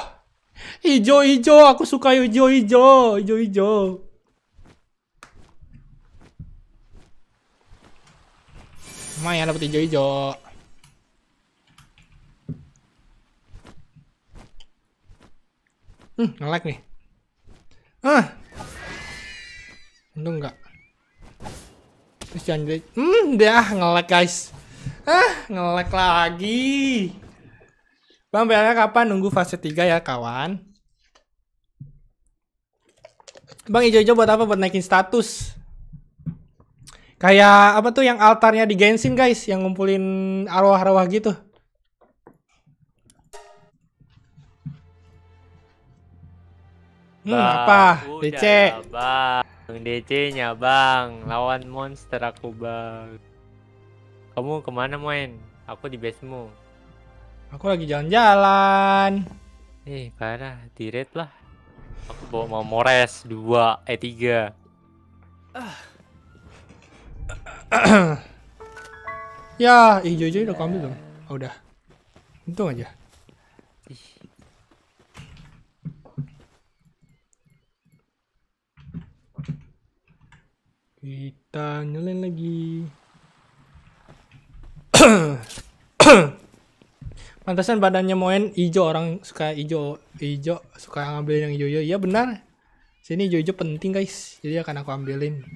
Hijau-hijau. Aku suka hijau-hijau. Hijau-hijau. Lumayan dapet hijau-hijau. Hmm, nge-lag nih. Ah, untung enggak. Terus jangan jadi, hmm, dah nge-lag guys. Ah, nge-lag lagi. Bang, P R-nya kapan? Nunggu fase tiga ya kawan. Bang, hijau-hijau buat apa? Buat naikin status. Kayak apa tuh yang altarnya di Genshin guys, yang ngumpulin arwah-arwah gitu. Hmm, bang, apa? D C. Bang, D C-nya bang, lawan monster aku bang. Kamu kemana main? Aku di basemu. Aku lagi jalan-jalan. Eh parah, di raid lah. Aku bawa mau Mores dua eh tiga. Ya, hijau-hijau udah ambil dong. Oh, udah. Untung aja. Kita nyalain lagi. Pantasan badannya Moen hijau, orang suka hijau, hijau suka ngambil yang hijau-hijau. Iya benar. Sini hijau-hijau penting guys. Jadi akan aku ambilin.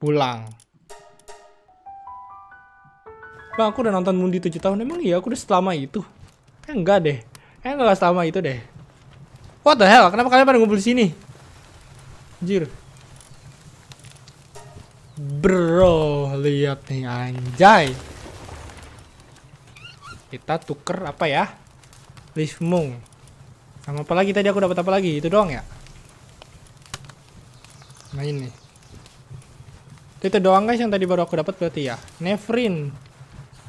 Pulang. Bang, aku udah nonton Mundi tujuh tahun. Emang iya aku udah selama itu? Eh, enggak deh. Eh, enggak selama itu deh. What the hell? Kenapa kalian pada ngumpul di sini? Anjir. Bro, lihat nih anjay. Kita tuker apa ya? Livemung. Sama apa lagi tadi aku dapat apa lagi? Itu doang ya? Main nih. Itu doang guys yang tadi baru aku dapat berarti ya. Neverin.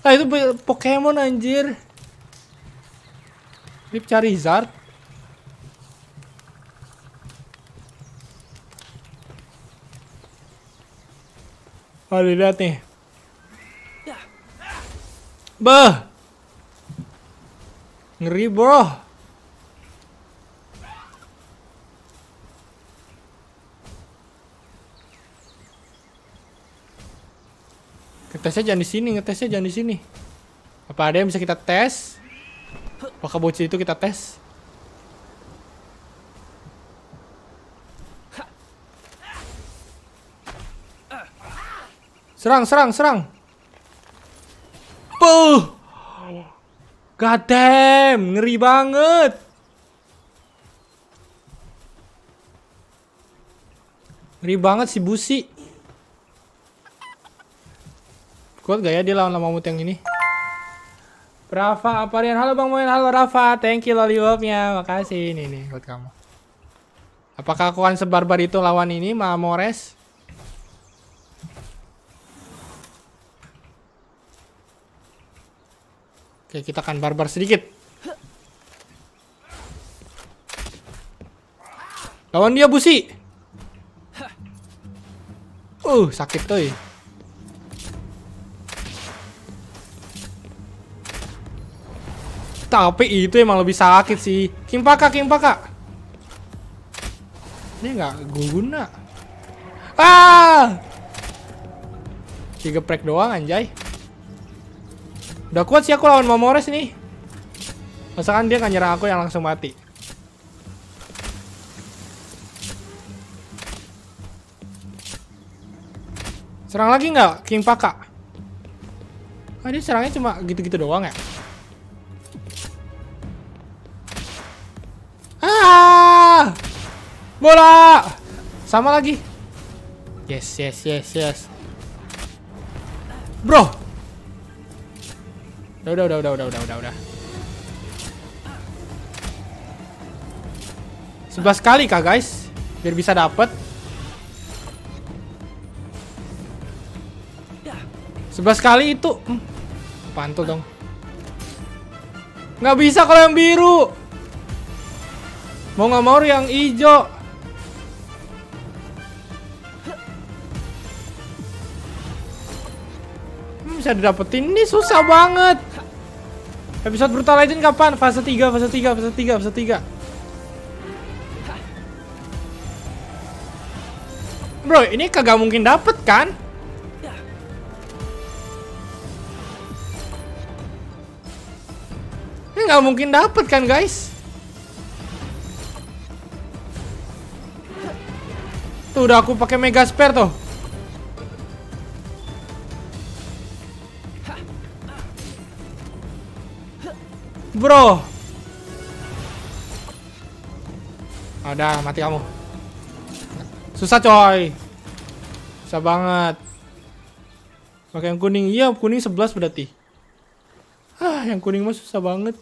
Ah itu Pokemon anjir. Lip Charizard. Aduh, lihat nih. Bah. Ngeri, bro. Ngetesnya jangan di sini, ngetesnya jangan di sini. Apa ada yang bisa kita tes? Apakah bocil itu kita tes? Serang, serang, serang. Puh. God damn, ngeri banget. Ngeri banget si Busi. Kuat gak ya dia lawan mamut yang ini? Rafa, Aparian. Halo Bang Moen, halo Rafa. Thank you lollipopnya. Makasih ini nih buat kamu. Apakah aku akan sebarbar itu lawan ini, Mamores? Oke, kita akan barbar sedikit. Lawan dia, Busi. Uh, sakit tuh. Tapi itu emang lebih sakit sih. King Pakka, King Pakka. Ini nggak guna. Ah! Tiga prek doang, anjay. Udah kuat sih aku lawan Mamores nih. Masakan dia nggak nyerang aku yang langsung mati. Serang lagi nggak King Pakka? Ah, dia serangnya cuma gitu-gitu doang ya? Ah! Bola! Sama lagi. Yes, yes, yes, yes. Bro! Udah, udah, udah, udah, udah, udah, udah, udah. sebelas kali kah guys? Biar bisa dapet. sebelas kali itu. Hmm. Pantul dong. Nggak bisa kalau yang biru. Mau nggak mau yang hijau. Hmm, bisa didapetin ini susah banget. Episode Brutal Legend kapan? Fase tiga, fase tiga, fase tiga, fase tiga. Bro, ini kagak mungkin dapet kan? Ini nggak mungkin dapet kan, guys? Tuh udah aku pakai mega spare tuh. Bro, Udah, mati kamu. Susah coy. Susah banget. Pakai yang kuning. Iya, kuning sebelas berarti. Ah, yang kuning mah susah banget.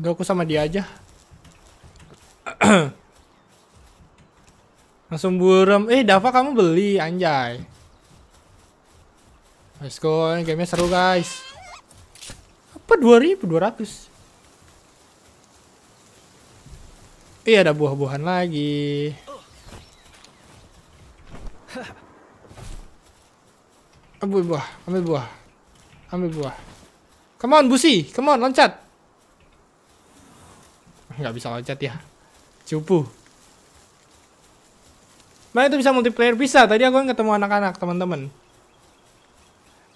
Enggak, aku sama dia aja. Langsung buram. Eh, Dava kamu beli, anjay. Let's go, gamenya seru guys. Apa dua ribu dua ratus? Eh, ada buah-buahan lagi. Ambil buah, ambil buah, ambil buah. Come on, busi, come on, loncat. Nggak bisa loncat ya, cupu. Nah itu bisa multiplayer, bisa. Tadi aku ketemu anak-anak teman-teman.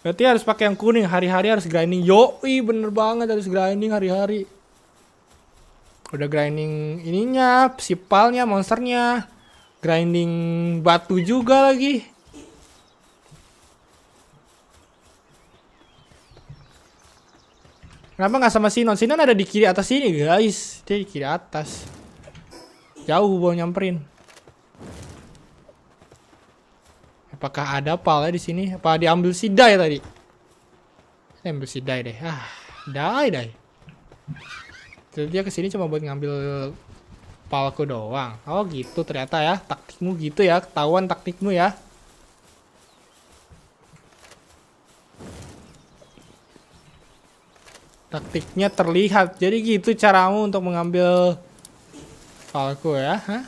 Berarti harus pakai yang kuning, hari-hari harus grinding. Yoi, bener banget, harus grinding hari-hari. Udah grinding ininya, sipalnya, monsternya, grinding batu juga lagi. Kenapa nggak sama Sinon? Sinon ada di kiri atas sini guys. Dia di kiri atas. Jauh bawa nyamperin. Apakah ada palnya di sini? Apa diambil si Dai tadi? Ambil si Dai deh. Ah, Dai Dai. Jadi dia kesini cuma buat ngambil palku doang. Oh gitu ternyata ya. Taktikmu gitu ya. Ketahuan taktikmu ya. Taktiknya terlihat. Jadi gitu caramu untuk mengambil palku ya. Hah?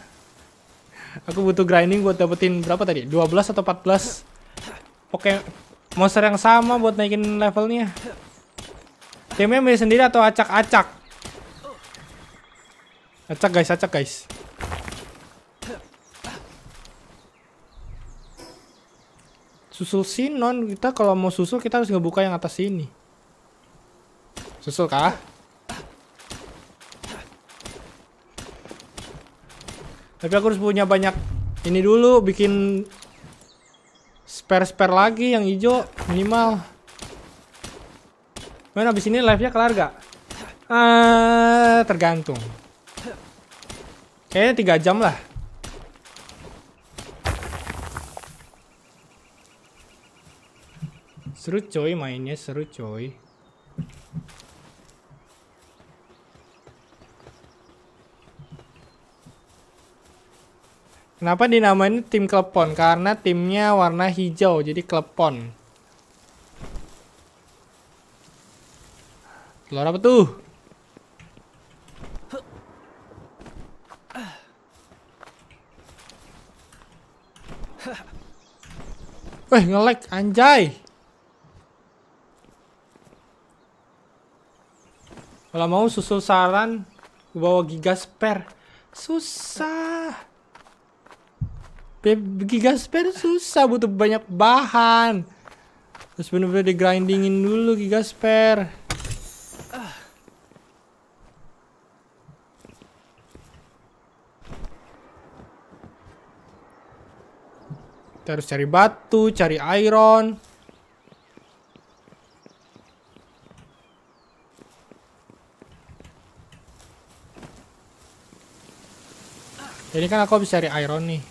Aku butuh grinding buat dapetin berapa tadi? dua belas atau empat belas? Oke, monster yang sama buat naikin levelnya. Timnya milih sendiri atau acak-acak? Acak guys, acak guys. Susul Sinon, kita kalau mau susul kita harus ngebuka yang atas sini. Susul kah? Tapi aku harus punya banyak ini dulu, bikin spare-spare lagi yang hijau minimal. Mana abis ini live-nya kelar gak? Uh, tergantung. Kayaknya tiga jam lah. Seru coy mainnya, seru coy. Kenapa dinamain tim klepon? Karena timnya warna hijau, jadi klepon. Telur apa tuh? Weh, nge-lag, anjay. Kalau mau susul saran, bawa giga spare. Susah. Giga spare susah, butuh banyak bahan. Terus bener-bener di grindingin dulu giga spare. Kita harus cari batu, cari iron. Jadi kan aku habis cari iron nih.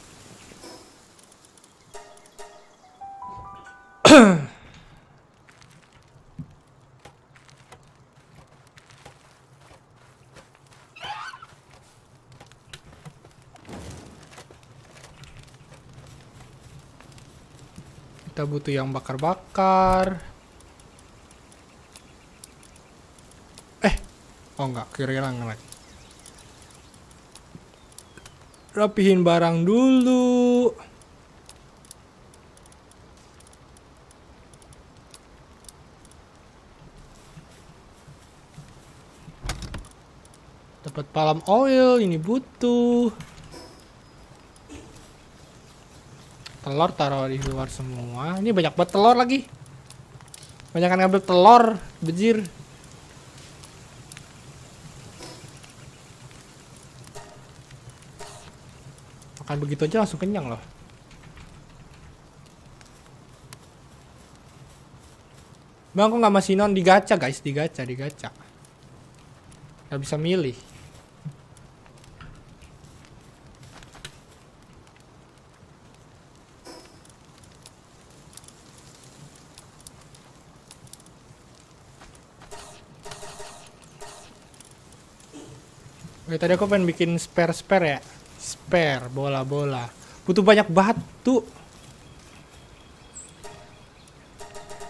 Kita butuh yang bakar-bakar. Eh, oh enggak, kira-kira ngelag. Rapihin barang dulu. Dapat palm oil, ini butuh. Telur taruh di luar semua. Ini banyak banget telur lagi. Banyakan ngambil telur, bejir. Makan begitu aja langsung kenyang loh. Bang, aku nggak masih non digacha guys, digacha, digacha. Gak bisa milih. Oke, tadi aku pengen bikin spare-spare ya. Spare, bola-bola. Butuh banyak batu.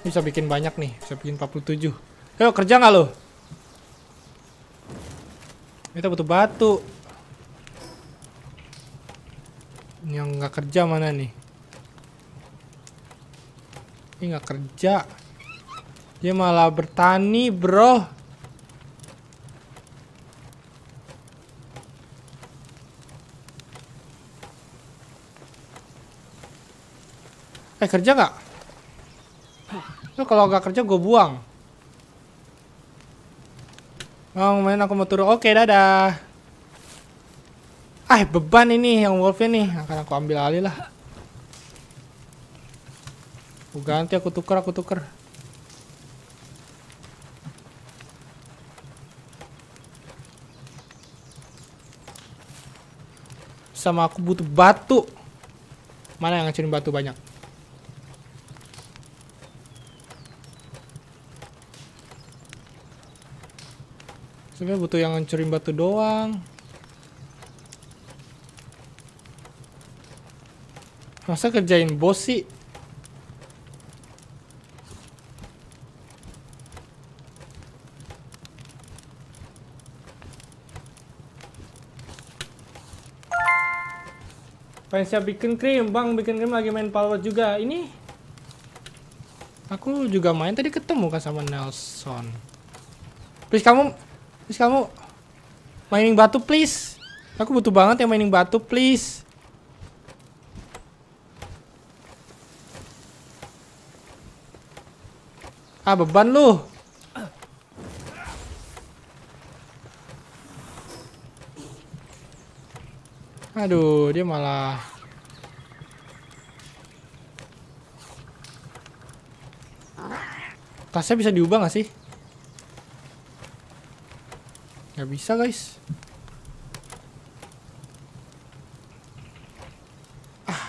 Bisa bikin banyak nih, bisa bikin empat puluh tujuh. Ayo kerja nggak lo? Kita butuh batu. Yang nggak kerja mana nih? Ini nggak kerja. Dia malah bertani bro. Eh kerja nggak? Kalau gak kerja gue buang. Bang, main aku mau turun. Oke, dadah. Ah, beban ini yang wolfnya nih. Akan aku ambil alih lah. Aku ganti, aku tuker, aku tuker. Sama aku butuh batu. Mana yang ngacungin batu banyak? Sebenarnya butuh yang ngancurin batu doang. Masa kerjain bos sih? Pengen siap bikin krim, Bang. Bikin krim lagi main Palworld juga. Ini aku juga main tadi, ketemu kan sama Nelson. Please kamu Please kamu mainin batu please. Aku butuh banget yang mainin batu please. Ah beban lu. Aduh dia malah. Tasnya bisa diubah gak sih? Gak bisa guys. Ah.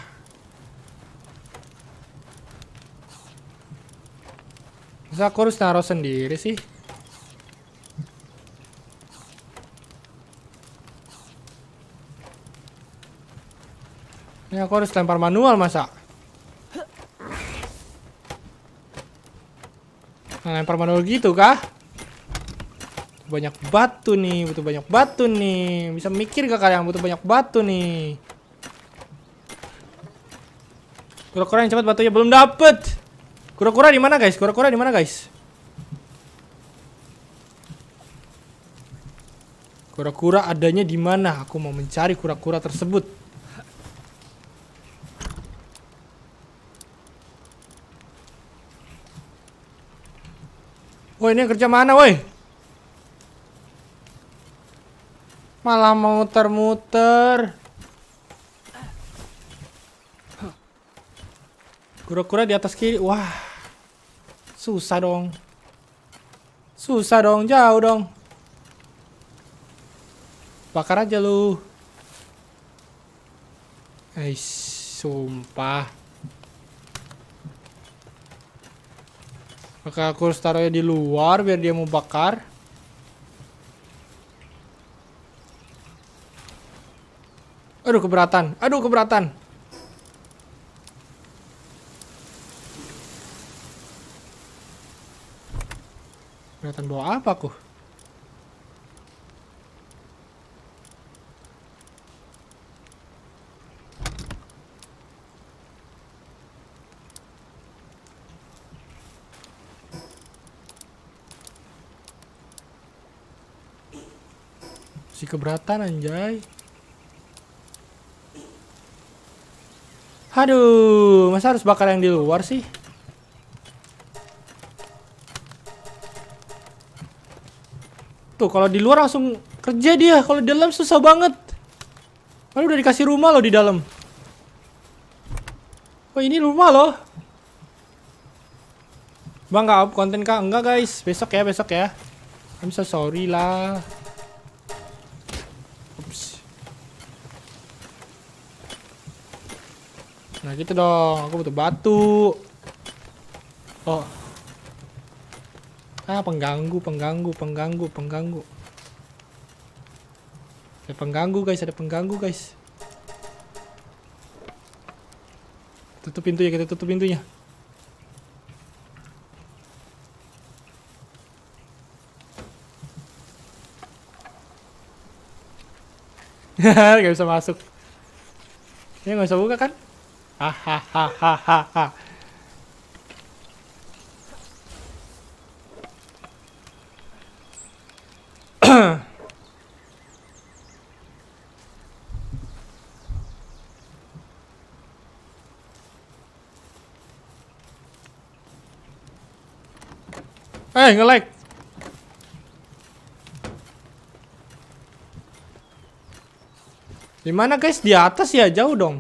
Masa aku harus naruh sendiri sih? Ini aku harus lempar manual masa? Nah, lempar manual gitu kah? Banyak batu nih, butuh banyak batu nih. Bisa mikir gak kalian butuh banyak batu nih? Kura-kura yang cepat batunya belum dapet. Kura-kura di mana guys? Kura-kura di mana guys? Kura-kura adanya di mana? Aku mau mencari kura-kura tersebut. Woi, ini kerja mana woi? Malah muter-muter. Kura-kura di atas kiri. Wah. Susah dong. Susah dong, jauh dong. Bakar aja lu. Eish, sumpah. Maka aku harus taruhnya di luar biar dia mau bakar. Aduh keberatan, aduh keberatan. Keberatan bawa apa aku? Si keberatan anjay. Aduh, masa harus bakar yang di luar sih? Tuh, kalau di luar langsung kerja dia. Kalau di dalam susah banget. Lalu udah dikasih rumah loh di dalam. Oh, ini rumah loh. Bang, nggak up konten kah? Enggak guys, besok ya, besok ya. I'm so sorry lah. Ups. Nah gitu dong, aku butuh batu. Oh. Ah, pengganggu, pengganggu, pengganggu, pengganggu. Ada pengganggu guys, ada pengganggu guys. Tutup pintunya, kita tutup pintunya. Gak bisa masuk. Ini gak bisa buka kan? Hahaha. Eh, nge-like. Di mana guys? Di atas ya, jauh dong.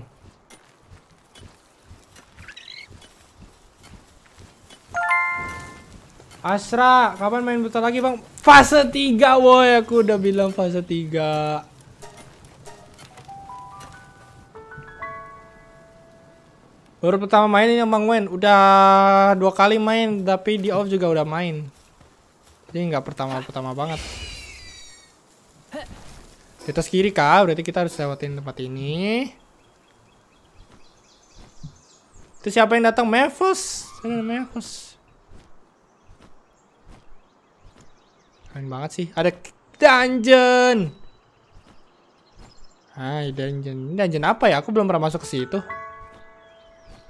Asra, kapan main Brutal lagi, Bang? Fase tiga, woi. Aku udah bilang fase tiga. Baru pertama main ini Bang Wen, udah dua kali main tapi di off juga udah main. Jadi nggak pertama-pertama banget. Di atas kiri kah, berarti kita harus lewatin tempat ini. Itu siapa yang datang? Mevos, ada Mevos. Keren banget sih, ada dungeon. Hai dungeon, ini dungeon apa ya? Aku belum pernah masuk ke situ.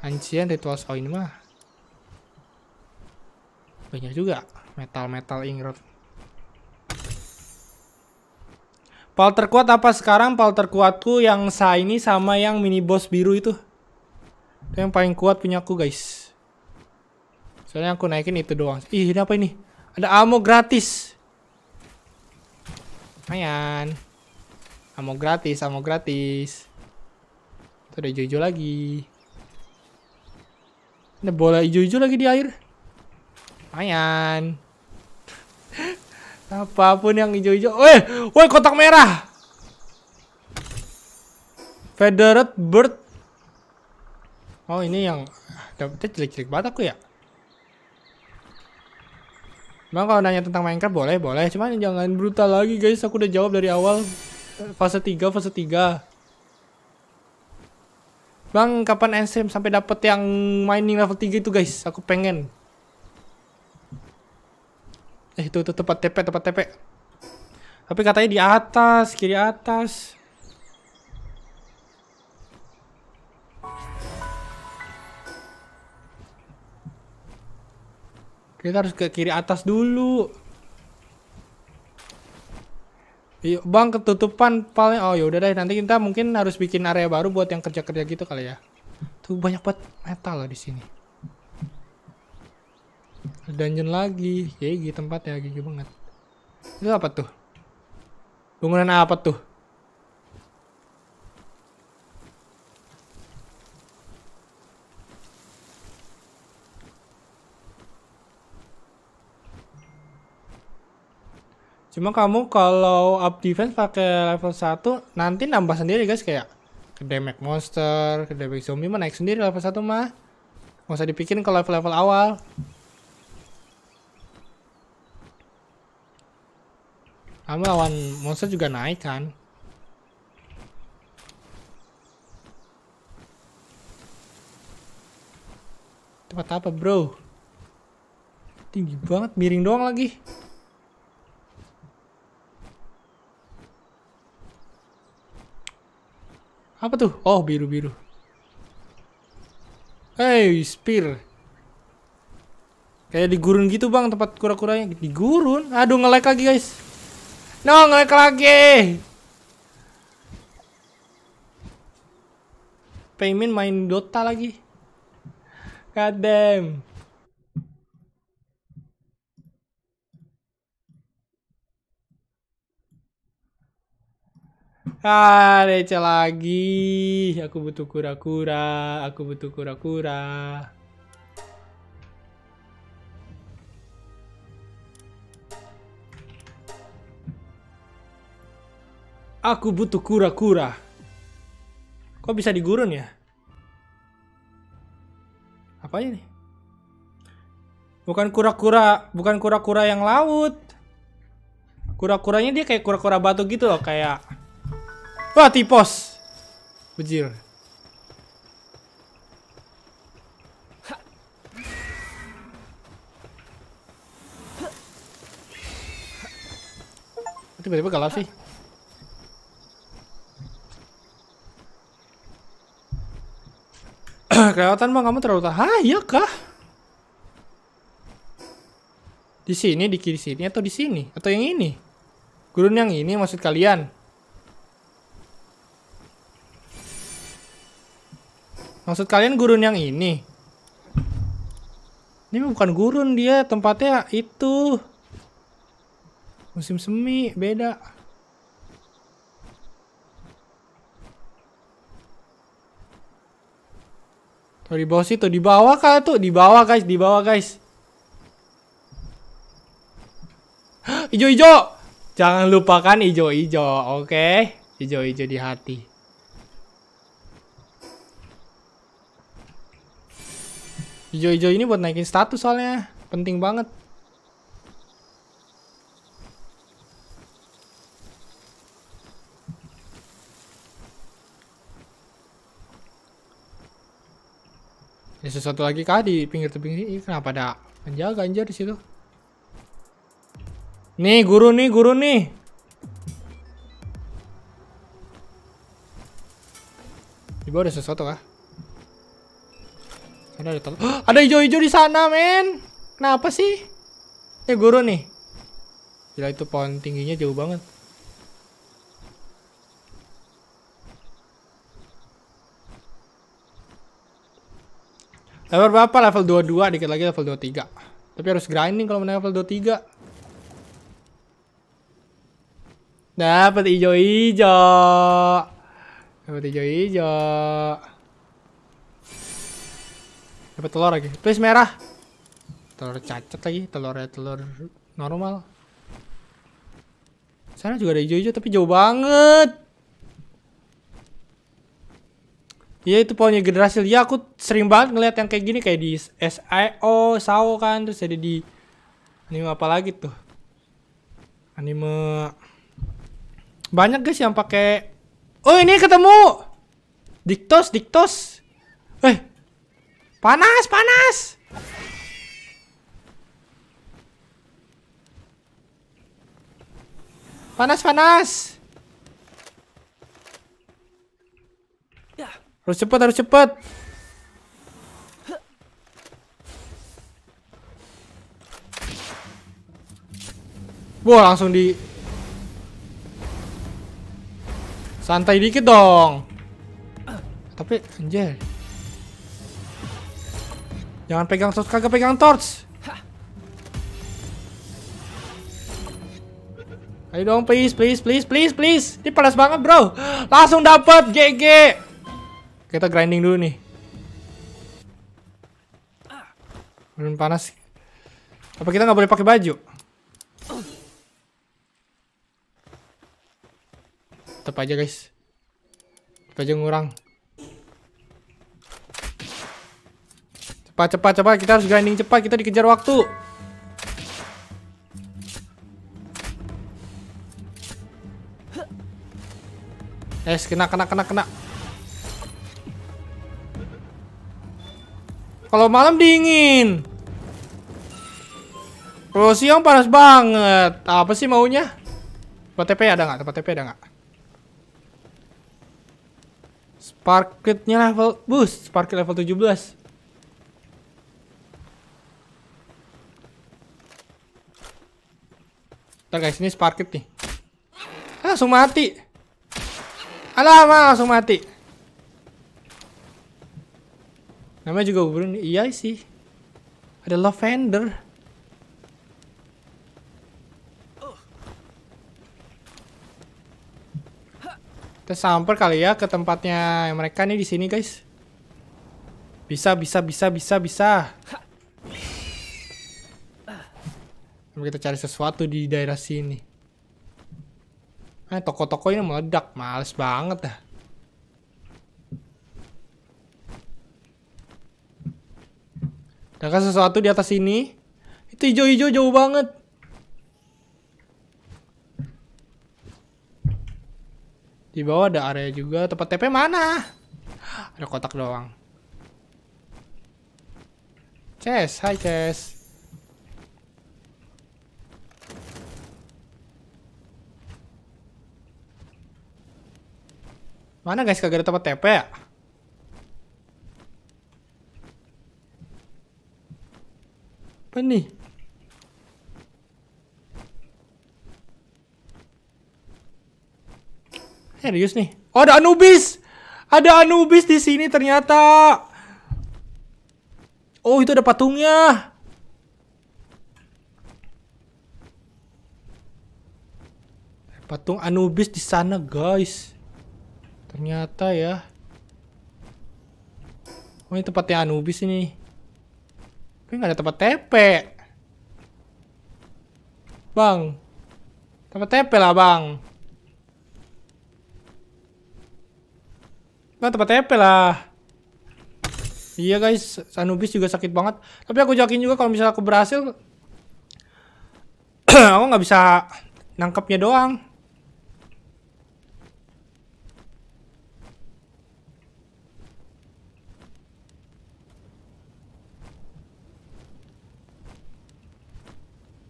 Ancient ritual soal ini mah banyak juga metal-metal ingrot. Pal terkuat apa sekarang? Pal terkuatku yang Shiny sama yang mini boss biru itu. Itu yang paling kuat punya aku guys. Soalnya aku naikin itu doang. Ih, ini apa ini? Ada ammo gratis. Lumayan. Ammo gratis, ammo gratis. Itu ada hijau-hijau lagi. Ada bola hijau-hijau lagi di air. Lumayan. Apapun yang hijau-hijau. Weh, weh, kotak merah. Feathered bird. Oh, ini yang dapetnya jelek-jelek banget aku ya. Bang, kalau nanya tentang Minecraft boleh, boleh. Cuman jangan brutal lagi guys. Aku udah jawab dari awal. Fase tiga, fase tiga. Bang, kapan N S M sampai dapet yang mining level tiga itu guys? Aku pengen. Eh, itu, itu tempat T P, tempat T P. Tapi katanya di atas, kiri atas. Kita harus ke kiri atas dulu. Yuk Bang, ketutupan paling. Oh yaudah deh, nanti kita mungkin harus bikin area baru buat yang kerja-kerja gitu kali ya. Tuh banyak banget metal loh di sini. Dungeon lagi, gigi tempatnya gigi banget. Itu apa tuh? Bangunan apa tuh? Cuma kamu kalau up defense pakai level satu nanti nambah sendiri guys, kayak ke damage monster, ke damage zombie mah naik sendiri level satu mah. Nggak usah dipikirin kalau level-level awal. Kamu lawan monster juga naik kan. Tempat apa bro? Tinggi banget, miring doang lagi. Apa tuh? Oh, biru-biru. Hey, spear. Kayak di gurun gitu, Bang, tempat kura-kuranya. Di gurun? Aduh, nge-lag lagi, guys. No, nge-lag lagi. Payment main Dota lagi. God damn. Ah, receh lagi. Aku butuh kura-kura. Aku butuh kura-kura. Aku butuh kura-kura. Kok bisa digurun ya? Apa ini? Bukan kura-kura, bukan kura-kura yang laut. Kura-kuranya dia kayak kura-kura batu gitu loh, kayak. Wah, tipos. Bujir. Tiba-tiba galap sih. Kelihatan mah kamu terlalu tahan. Ah, iya kah? Di sini, di kiri sini, atau di sini, atau yang ini? Gurun yang ini maksud kalian? Maksud kalian gurun yang ini? Ini bukan gurun, dia tempatnya itu musim semi, beda. Tuh di bawah situ, di bawah kah tuh? Di bawah guys, di bawah guys. Ijo-ijo. Jangan lupakan ijo-ijo, oke? Okay? Ijo-ijo di hati. Ijo-ijo ini buat naikin status soalnya, penting banget. Ya, sesuatu lagi kah di pinggir tebing ini? Kenapa ada penjaga anjir di situ? Nih, guru nih, guru nih. Di bawah ada sesuatu kah? Ada ada, ada hijau-hijau di sana, men. Kenapa sih? Eh, guru nih. Gila, itu pohon tingginya jauh banget. Level berapa? Level dua puluh dua, dikit lagi level dua puluh tiga. Tapi harus grinding kalau menang level dua puluh tiga. Dapat hijau-hijau. Dapat hijau-hijau. Dapat telur lagi. Please merah. Telur cacat lagi, telurnya telur normal. Sana juga ada hijau-hijau tapi jauh banget. Iya, itu pohonnya generasi liar. Aku sering banget ngeliat yang kayak gini, kayak di S I O, S A O kan, terus ada di anime apa lagi tuh? Anime banyak guys yang pakai. Oh, ini ketemu. Diktos, diktos. Eh, panas, panas. Panas, panas. Harus cepat, harus cepat. Wah, langsung di santai dikit dong. Tapi anjir. Jangan pegang torch, kagak pegang torch. Ayo dong, please, please, please, please, please. Ini panas banget, bro. Langsung dapat G G. Kita grinding dulu nih. Belum panas. Apa kita nggak boleh pakai baju? Tetep aja guys. Tetep aja ngurang. Cepat, cepat, cepat. Kita harus grinding cepat. Kita dikejar waktu. Yes, kena, kena, kena, kena. Kalau malam dingin, kalau siang panas banget. Apa sih maunya? Tempat T P ada nggak? Tempat T P ada nggak? Sparkletnya level boost, sparklet level tujuh belas. Ntar guys, ini sparklet nih. Ah, langsung mati. Alamak, langsung mati. Namanya juga gurun, iya sih. Ada lavender. Kita samper kali ya ke tempatnya mereka nih di sini guys. Bisa, bisa, bisa, bisa, bisa. Kita cari sesuatu di daerah sini. Ah, toko-toko ini meledak, males banget dah. Adakah sesuatu di atas sini? Itu hijau-hijau jauh banget. Di bawah ada area juga. Tempat T P mana? Ada kotak doang. Chess, hai Chess. Mana guys, kagak ada tempat T P ya? Apa nih? Serius nih? Oh, ada Anubis! Ada Anubis di sini ternyata! Oh, itu ada patungnya! Patung Anubis di sana, guys. Ternyata ya. Oh, ini tempatnya Anubis ini. Tapi nggak ada tempat T P. Bang. Tempat T P lah, Bang. Nah, tempat T P lah. Iya, guys. Anubis juga sakit banget. Tapi aku yakin juga kalau misalnya aku berhasil, aku nggak bisa nangkepnya doang.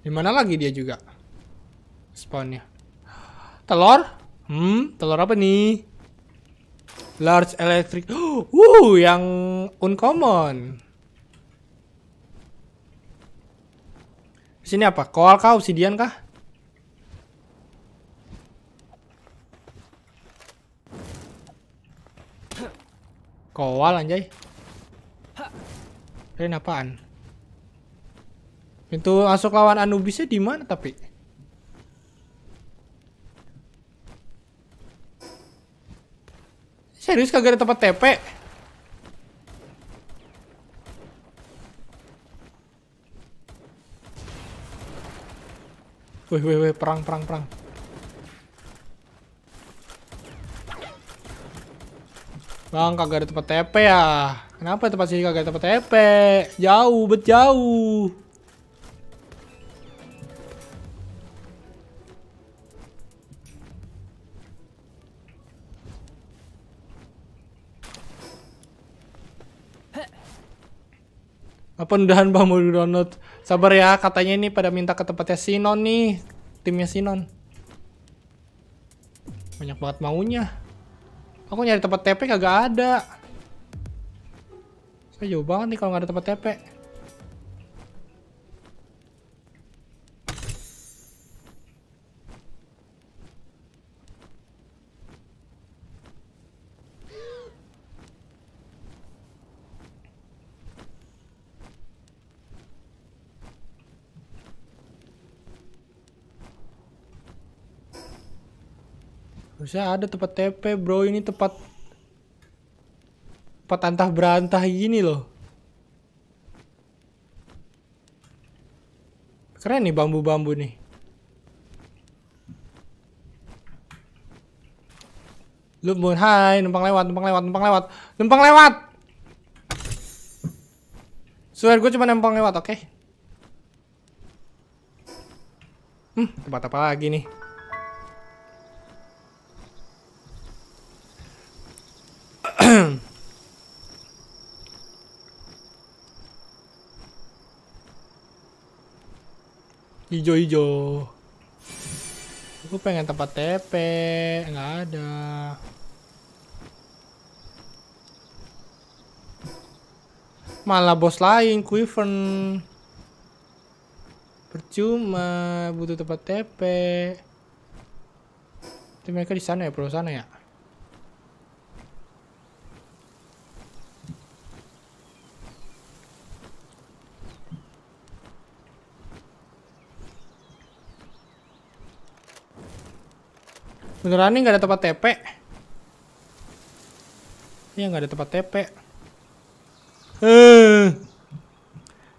Dimana lagi dia juga spawnnya? Telur? Hmm, telur apa nih? Large electric. Uh, yang uncommon. Sini apa? Koal kah? Obsidian kah? Koal anjay. Ini apaan? Pintu masuk lawan Anubisnya di mana tapi? Serius kagak ada tempat T P? Wih wih wih, perang perang perang. Bang, kagak ada tempat T P ya? Kenapa tempat sini kagak ada tempat T P? Jauh, bet jauh. Apa udahan Bang mau download? Sabar ya, katanya ini pada minta ke tempatnya Sinon nih, timnya Sinon. Banyak banget maunya. Aku nyari tempat T P kagak ada. Saya jauh banget nih kalau nggak ada tempat T P. Harusnya ada tempat T P bro, ini tempat tempat antah berantah gini loh. Keren nih bambu-bambu nih. Lu mohon hai, numpang lewat, numpang lewat, numpang lewat, numpang lewat. Swear gue cuma numpang lewat, oke? Okay? Hmm, tempat apa lagi nih? Hijau-hijau. Aku pengen tempat T P, nggak ada. Malah bos lain, Quiven. Percuma, butuh tempat T P. Tapi mereka di sana ya, perlu sana ya. Beneran nih nggak ada tempat T P? Iya nggak ada tempat T P. Eh,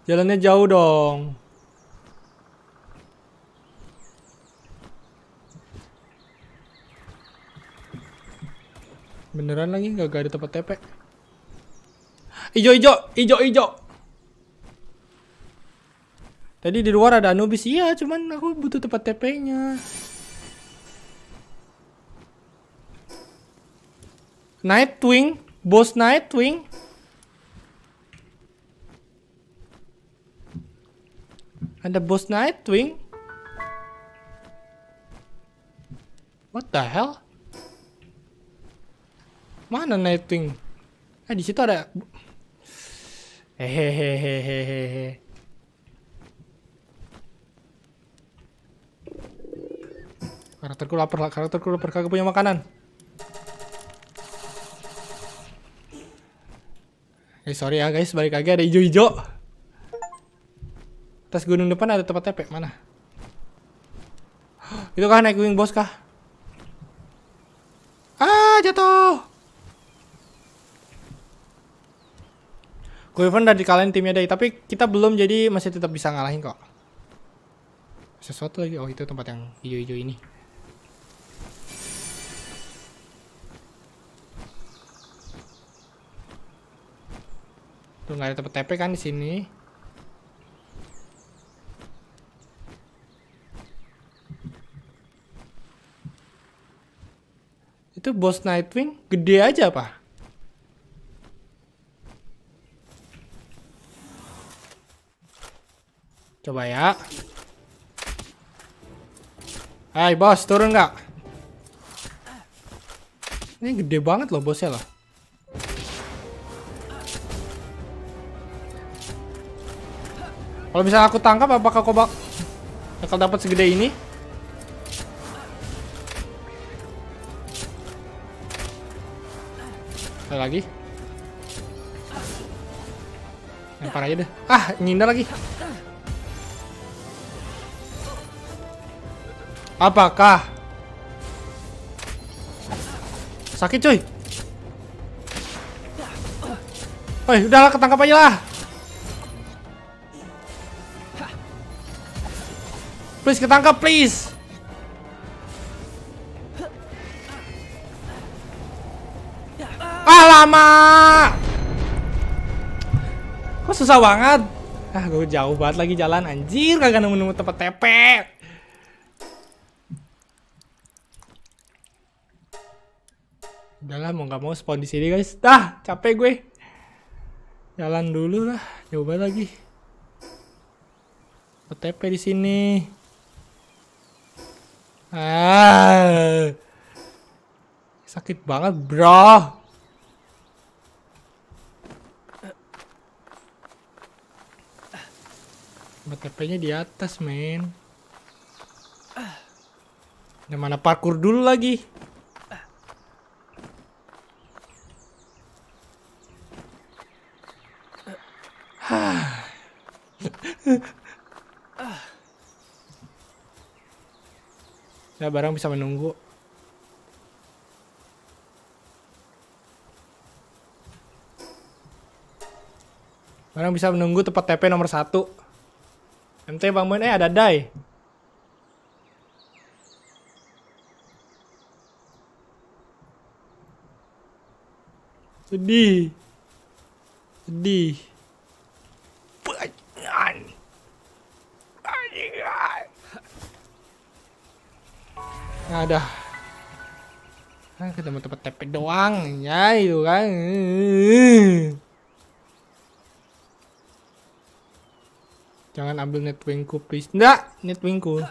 jalannya jauh dong. Beneran lagi gak, gak ada tempat T P. Ijo ijo ijo ijo. Tadi di luar ada Anubis. Iya, cuman aku butuh tempat T P-nya. Nightwing, bos Nightwing. Ada bos Nightwing. What the hell? Mana Nightwing? Eh, di situ ada. Hehehehehehe. Karakterku lapar, karakterku lapar, kagak punya makanan. Eh, sorry ya guys, balik lagi ada hijau-hijau. Atas gunung depan ada tempat T P, mana? Itu kah naik wing boss kah? Ah, jatuh. Quiven dari kalian timnya deh, tapi kita belum, jadi masih tetap bisa ngalahin kok. Sesuatu lagi, oh itu tempat yang hijau-hijau ini. Tuh nggak ada tempat T P kan di sini. Itu bos Nightwing gede aja apa? Coba ya. Hai bos, turun nggak? Ini gede banget loh bosnya loh. Kalau misalnya aku tangkap, apakah kau bakal dapat segede ini? Ada lagi. Lempar aja deh. Ah, nyindar lagi. Apakah? Sakit cuy. Woi, udahlah ketangkap aja lah. Please ketangkap, please. Ah lama. Kok susah banget. Ah, gue jauh banget lagi jalan anjir, kagak nemu-nemu tempat T P. Udahlah, mau nggak mau spawn di sini guys. Dah, capek gue. Jalan dulu lah, jauh banget lagi. T P di sini. Ah, sakit banget bro. T P-nya di atas men. Yang mana parkur dulu lagi. Hah. Ya barang bisa menunggu. Barang bisa menunggu tempat T P nomor satu. M T bangun, eh ada die. Sedih. Sedih. Bajingan. Bajingan. Ada. Nah, ketemu tempat T P doang, ya itu kan. Jangan ambil Nightwingku please. Nggak, Nightwingku.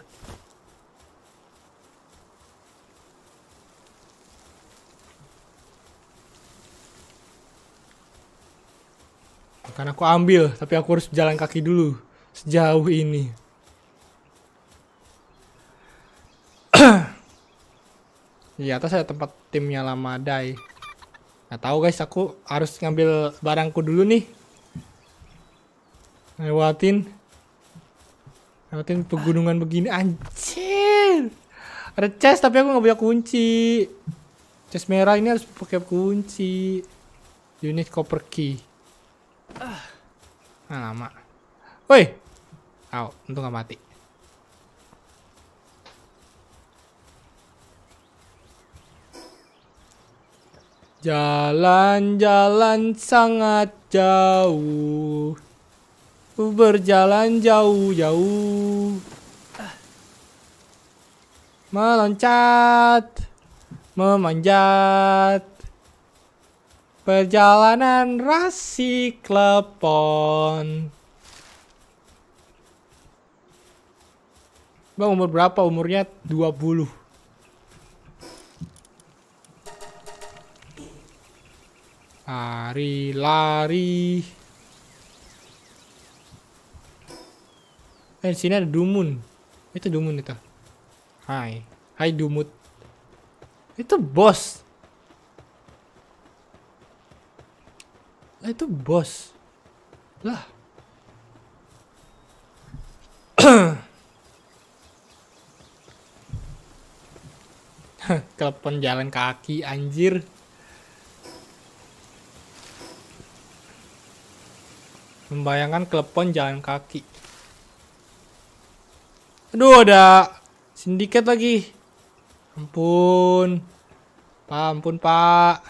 Bukan aku ambil, tapi aku harus jalan kaki dulu sejauh ini. Di atas ada tempat timnya Lamadai. Nggak tahu guys, aku harus ngambil barangku dulu nih. Lewatin Lewatin pegunungan begini. Anjir, ada chest tapi aku nggak punya kunci. Chest merah ini harus pakai kunci. Unit copper key. Nah, lama. Woi, aw, untung nggak mati. Jalan-jalan sangat jauh, berjalan jauh-jauh, meloncat, memanjat, perjalanan Ras Klepon. Bang, umur berapa? Umurnya dua puluh. Lari, lari. Eh, di sini ada Dumun. Itu Dumun itu. Hai, hai Dumut. Itu bos. Itu bos. Lah. Klepon jalan kaki, anjir. Membayangkan Klepon jalan kaki. Aduh, ada sindiket lagi. Ampun. Pak, ampun, Pak.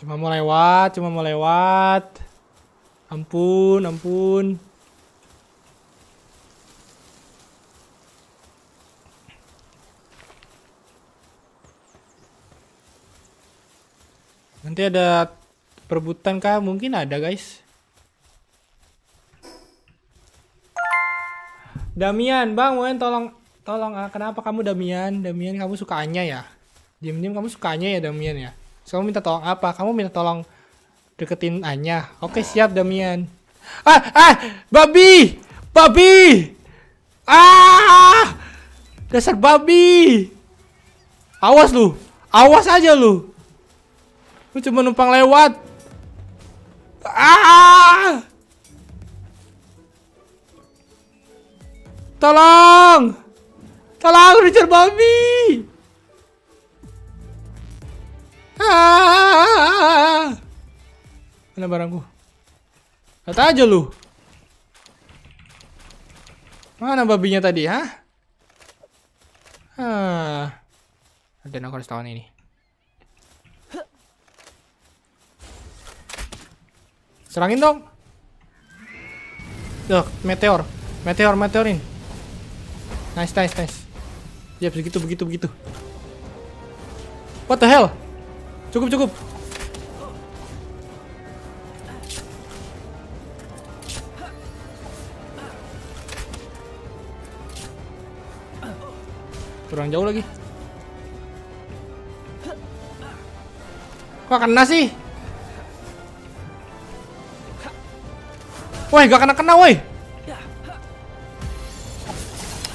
Cuma mau lewat, cuma mau lewat. Ampun, ampun. Nanti ada perebutan kah? Mungkin ada, guys. Damian, Bang, mohon tolong tolong kenapa kamu Damian? Damian, kamu sukanya ya? Diam-diam kamu sukanya ya, Damian ya? So, kamu minta tolong apa? Kamu minta tolong deketin Anya. Oke, siap, Damian. Ah, ah, babi! Babi! Ah! Dasar babi! Awas lu. Awas aja lu. Lu cuma numpang lewat. Ah! Tolong! Tolong, Richard Bobby! Ah! Mana barangku? Kata aja lu. Mana babinya tadi, ha? Ah. Ada yang aku harus tahu ini. Serangin dong. Tuh, meteor. Meteor, meteorin. Nice, nice, nice. Ya, begitu, begitu, begitu. What the hell? Cukup, cukup. Kurang jauh lagi. Kok kena sih? Woi, gak kena-kena, woi.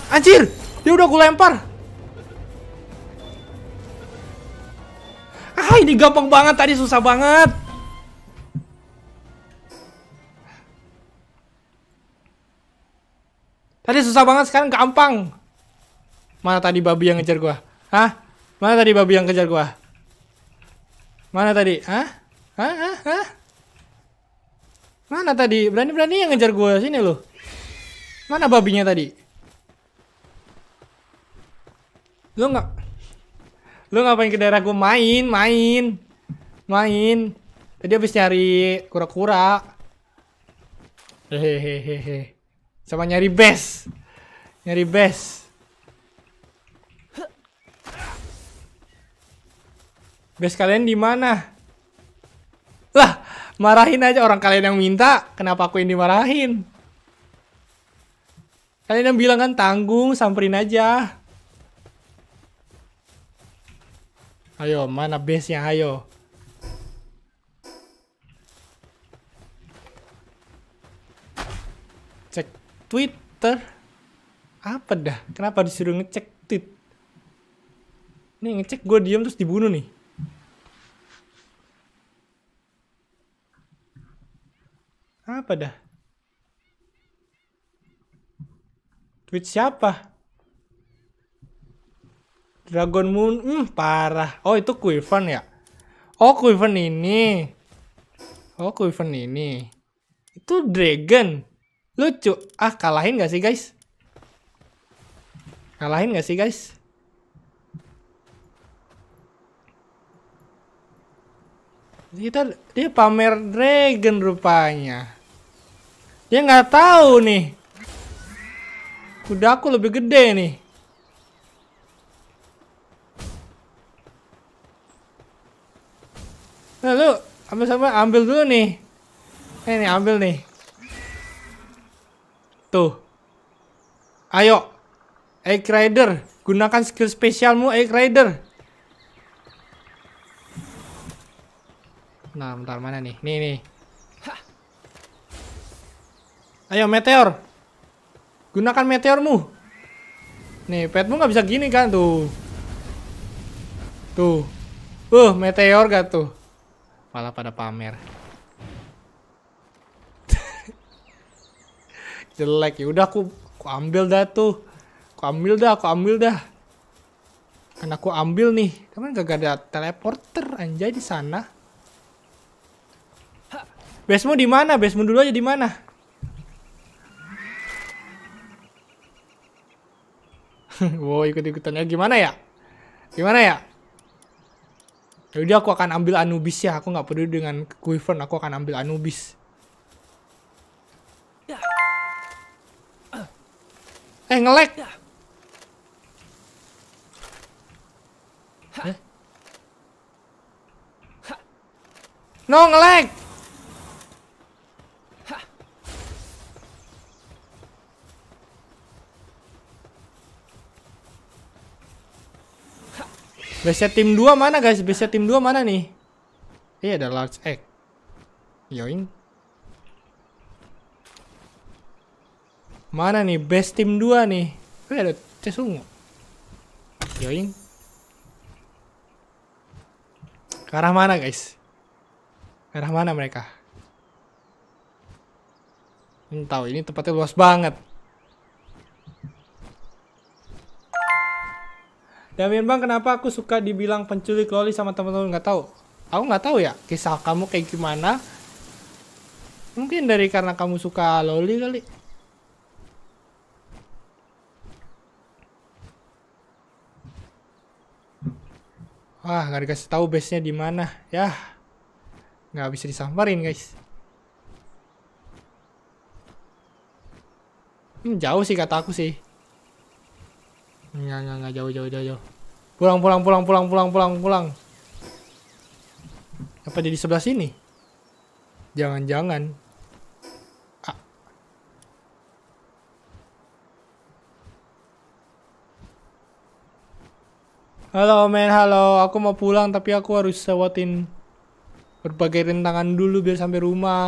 Anjir, dia udah gue lempar. Ah, ini gampang banget, tadi susah banget. Tadi susah banget, sekarang gampang. Mana tadi babi yang ngejar gue? Hah? Mana tadi babi yang ngejar gue? Mana tadi? Hah? Hah? Hah? Hah? Mana tadi? Berani-berani yang ngejar gue sini loh. Mana babinya tadi? Lo nggak, lo ngapain ke daerah gue? Main, main, main. Tadi habis nyari kura-kura. Hehehehe. Sama nyari best, nyari best. Best kalian di mana? Lah. Marahin aja orang kalian yang minta. Kenapa aku yang dimarahin? Kalian yang bilang kan tanggung, samperin aja. Ayo, mana base-nya? Ayo. Cek Twitter. Apa dah? Kenapa disuruh ngecek tweet? Nih ngecek gue diem terus dibunuh nih. Apa dah? Tweet siapa? Dragon Moon, hmm, parah. Oh, itu Quiven ya? Oh, Quiven ini. Oh, Quiven ini. Itu Dragon. Lucu. Ah, kalahin gak sih, guys? Kalahin gak sih, guys? Kita dia pamer dragon rupanya. Dia nggak tahu nih. Kuda aku lebih gede nih. Lalu ambil sama ambil dulu nih. Eh nih ambil nih. Tuh. Ayo. Egg Rider, gunakan skill spesialmu Egg Rider. Nah, bentar mana nih? Nih nih. Hah. Ayo meteor. Gunakan meteormu. Nih, petmu nggak bisa gini kan tuh. Tuh. Uh, meteor gak tuh. Malah pada pamer. Jelek. Ya udah aku, aku ambil dah tuh. Aku ambil dah, aku ambil dah. Kan aku ambil nih. Teman gak ada teleporter anjay di sana. Basemu di mana? Basemu dulu aja di mana? Wow, ikut-ikutannya gimana ya? Gimana ya? Yaudah aku akan ambil Anubis ya. Aku nggak peduli dengan Wyvern. Aku akan ambil Anubis. Eh nge-lag. Eh? No nge-lag. Base tim dua mana guys? Base tim dua mana nih? Iya eh, ada large egg. Yoing. Mana nih base tim dua nih? Eh ada Cesungu. Yoing. Ke arah mana guys? Ke arah mana mereka? Ini tahu ini tempatnya luas banget. Damian bang, kenapa aku suka dibilang penculik loli sama teman-teman? Nggak tahu, aku nggak tahu ya kisah kamu kayak gimana. Mungkin dari karena kamu suka loli kali. Wah, nggak dikasih tahu base-nya di mana, ya nggak bisa disamperin guys. Hmm, jauh sih kata aku sih. Nggak, nggak, nggak, jauh, jauh, jauh, jauh. Pulang, pulang, pulang, pulang, pulang, pulang, pulang. Apa jadi sebelah sini? Jangan-jangan. Ah. Halo, men, halo. Aku mau pulang, tapi aku harus lewatin berbagai rintangan dulu biar sampai rumah.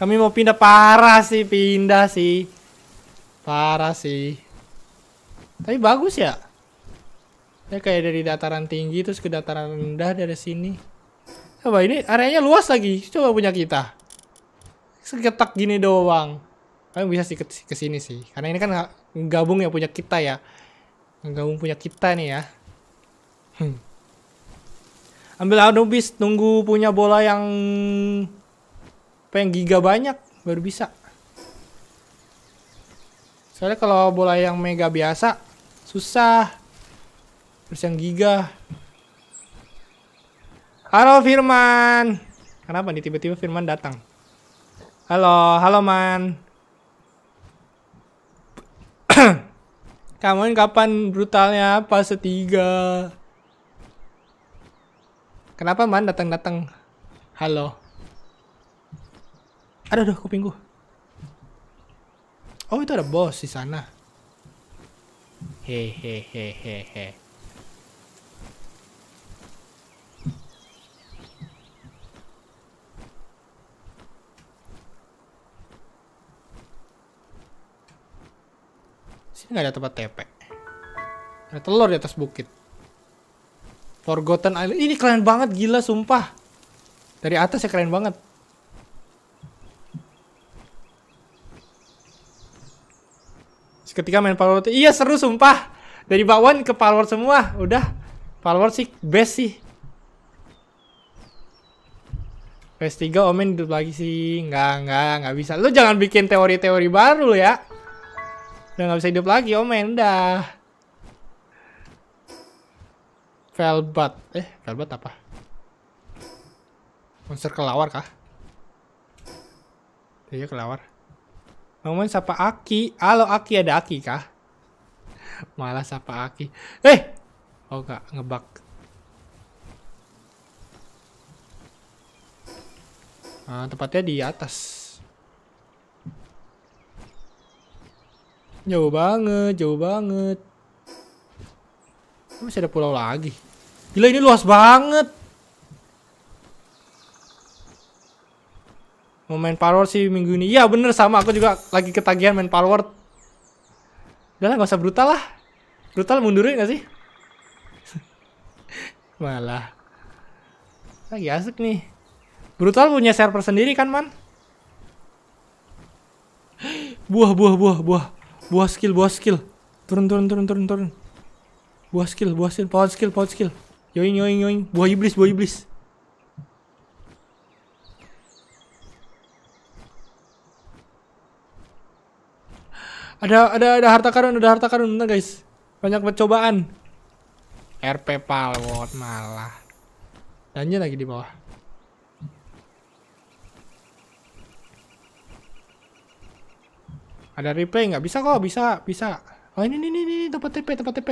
Kami mau pindah parah sih, pindah sih. Parah sih. Tapi bagus ya. Ya kayak dari dataran tinggi terus ke dataran rendah dari sini. Coba ini areanya luas lagi. Coba punya kita. Seketak gini doang. Kami bisa sih ke sini sih. Karena ini kan gabung ya punya kita ya. Gabung punya kita nih ya. Hmm. Ambil Anubis, nunggu punya bola yang pengen giga banyak baru bisa. Soalnya kalau bola yang mega biasa susah. Terus yang giga. Halo Firman. Kenapa nih tiba-tiba Firman datang? Halo, halo man. Kamu kapan brutalnya fase tiga? Kenapa man datang-datang? Halo. Aduh, aduh, kuping gua. Oh, itu ada bos di sana. Hehehehehe. Sini nggak ada tempat tepek. Ada telur di atas bukit. Forgotten Island. Ini keren banget, gila, sumpah. Dari atas ya keren banget. Ketika main Palworld, iya seru sumpah. Dari bawaan ke Palworld semua. Udah Palworld sih best sih. P S tiga Omen hidup lagi sih. Enggak, enggak, enggak bisa. Lu jangan bikin teori-teori baru ya. Lu Udah nggak bisa hidup lagi, Omen. Dah. Velbat. Eh, Velbat apa? Monster kelawar kah? Iya, kelawar. Omen sapa Aki. Halo Aki, ada Aki kah? Malah sapa Aki. Eh! Oh, nggak. Ngebug. Nah, tempatnya di atas. Jauh banget, jauh banget. Masih ada pulau lagi. Gila, ini luas banget. Mau main Palworld sih minggu ini. Iya bener, sama. Aku juga lagi ketagihan main Palworld. Udah lah, gak usah brutal lah. Brutal mundurin gak sih? Malah. Lagi asik nih. Brutal punya server sendiri kan, man? Buah, buah, buah, buah. Buah skill, buah skill. Turun, turun, turun, turun, turun. Buah skill, buah skill. Power skill, power skill. Yoing, yoing, yoing. Buah iblis, buah iblis. Ada, ada, ada harta karun, ada harta karun. Bentar, guys. Banyak percobaan. R P Palworld malah. Lanjut lagi di bawah. Ada replay nggak? Bisa kok, bisa, bisa. Oh ini, ini, ini, tempat T P, tempat T P.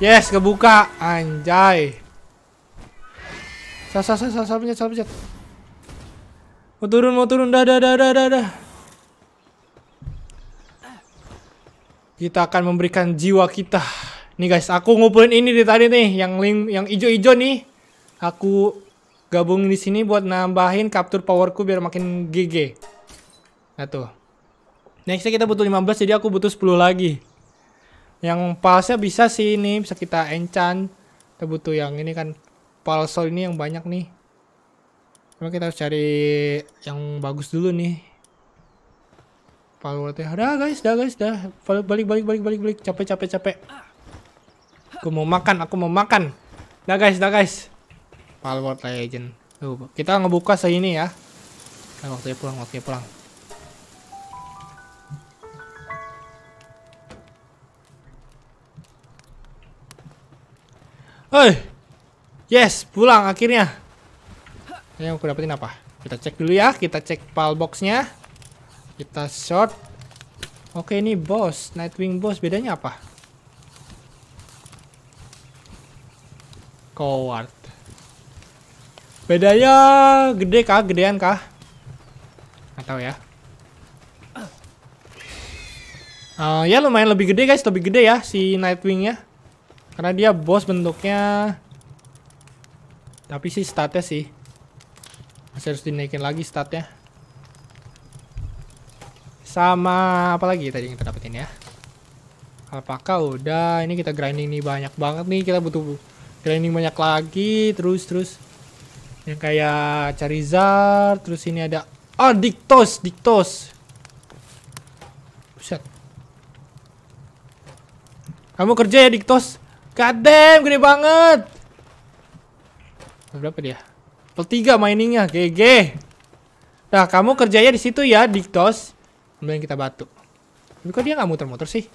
Yes, kebuka. Anjay. Sah, sah, sah, sah, sah, pencet, sah, pencet. Mau turun, mau turun. Dah, dah, dah, dah, dah, dah. Kita akan memberikan jiwa kita. Nih guys, aku ngumpulin ini dari tadi nih, yang link yang ijo-ijo nih. Aku gabungin di sini buat nambahin capture powerku biar makin G G. Nah tuh. Nextnya kita butuh lima belas, jadi aku butuh sepuluh lagi. Yang palsnya bisa sih ini, bisa kita enchant. Kita butuh yang ini kan, palsol ini yang banyak nih. Cuma kita harus cari yang bagus dulu nih. Palworld-nya. Dah guys, dah guys, dah. Balik, balik, balik, balik, balik. Capek, capek, capek. Aku mau makan, aku mau makan. Dah guys, dah guys. Palworld Legend. Tuh, kita ngebuka segini ya. Nah, waktunya pulang, waktunya pulang. Hei. Yes, pulang akhirnya. Yang aku dapetin apa? Kita cek dulu ya, kita cek pal box-nya. Kita short. Oke, ini boss, Nightwing boss. Bedanya apa? Coward. Bedanya gede kah? Gedean kah? Nggak tahu ya. Uh, ya lumayan lebih gede guys, lebih gede ya si Nightwing-nya. Karena dia boss bentuknya. Tapi sih statnya sih masih harus dinaikin lagi statnya. Sama apa lagi tadi yang kita dapetin ya? Alpaka udah. Ini kita grinding nih banyak banget nih, kita butuh grinding banyak lagi, terus-terus. Yang kayak Charizard, terus ini ada... Oh, Dictos, Dictos. Buset. Kamu kerja ya, Dictos? God damn, gede banget. Berapa dia? Level tiga miningnya, G G. Nah, kamu kerjanya di situ ya, Dictos. Kemudian kita batu. Tapi kok dia nggak muter-muter sih?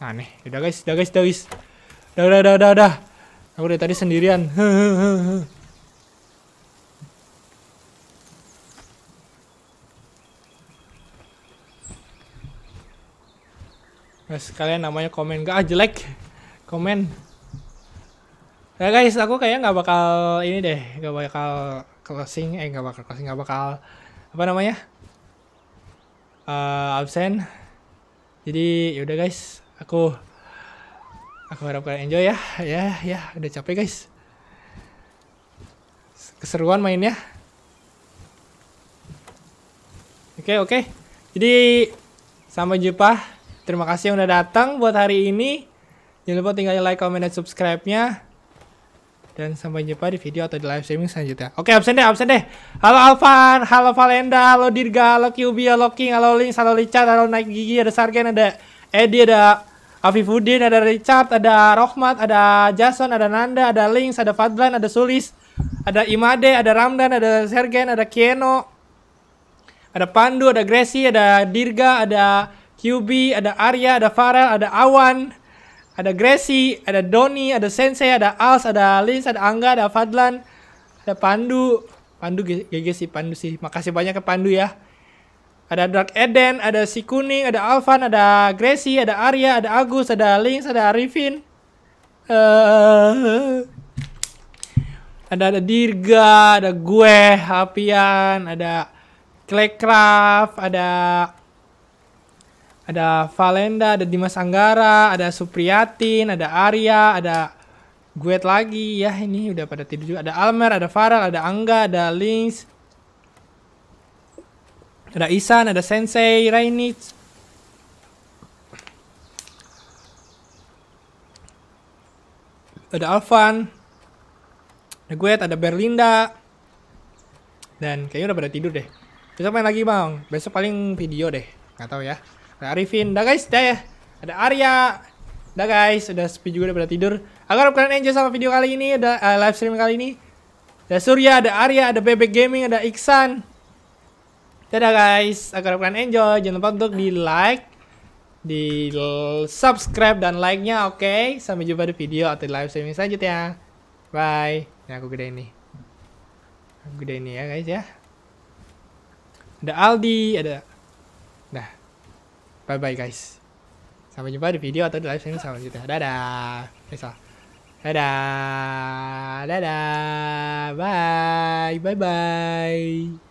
Aneh, udah guys, udah guys, udah guys, udah, udah, udah, udah, udah. Aku dari tadi sendirian. Guys, kalian namanya komen gak? Ah, jelek, komen. Nah guys, aku kayaknya nggak bakal ini deh, nggak bakal closing, eh nggak bakal closing, nggak bakal apa namanya, uh, absen. Jadi yaudah guys. Aku Aku harap kalian enjoy ya. Ya ya udah capek guys. Keseruan mainnya. Oke oke. Jadi sampai jumpa. Terima kasih yang udah datang buat hari ini. Jangan lupa tinggalin like, comment, dan subscribe-nya. Dan sampai jumpa di video atau di live streaming selanjutnya. Oke absen deh, absen deh. Halo Alvan, halo Valenda, halo Dirga, halo Q B, halo King, halo Link, halo Licat, halo Naik Gigi, ada Sargen, ada Edi, ada Afifudin, ada Richard, ada Rohmat, ada Jason, ada Nanda, ada Links, ada Fadlan, ada Sulis, ada Imade, ada Ramdan, ada Sergen, ada Kieno, ada Pandu, ada Gresi, ada Dirga, ada Q B, ada Arya, ada Farel, ada Awan, ada Gresi, ada Doni, ada Sensei, ada Als, ada Links, ada Angga, ada Fadlan, ada Pandu. Pandu G G sih, Pandu sih. Makasih banyak ke Pandu ya. Ada Dark Eden, ada Si Kuning, ada Alvan, ada Gracie, ada Arya, ada Agus, ada Links, ada Arifin. Uh, ada ada Dirga, ada gue, Hapian, ada Claycraft, ada ada Valenda, ada Dimas Anggara, ada Supriyatin, ada Arya, ada gue lagi ya, ini udah pada tidur juga. Ada Almer, ada Farel, ada Angga, ada Links. Ada Isan, ada Sensei, Rainich. Ada Alvan. Ada Gwet, ada Berlinda. Dan kayaknya udah pada tidur deh. Besok main lagi bang. Besok paling video deh. Gak tau ya. Ada Arifin. Udah guys, udah ya. Ada Arya. Udah guys, udah sepi juga, udah pada tidur. Aku harap kalian enjoy sama video kali ini. Ada uh, live stream kali ini. Ada Surya, ada Arya, ada B B Gaming, ada Iksan. Dadah guys, agar kalian enjoy, jangan lupa untuk di like, di subscribe dan like-nya, oke? Okay? Sampai jumpa di video atau di live streaming selanjutnya. Bye. Ini aku gede ini. Aku gede ini ya guys ya. Ada Aldi, ada... Nah. Bye-bye guys. Sampai jumpa di video atau di live streaming selanjutnya. Dadah. Dadah. Dadah. Dadah. Bye. Bye-bye.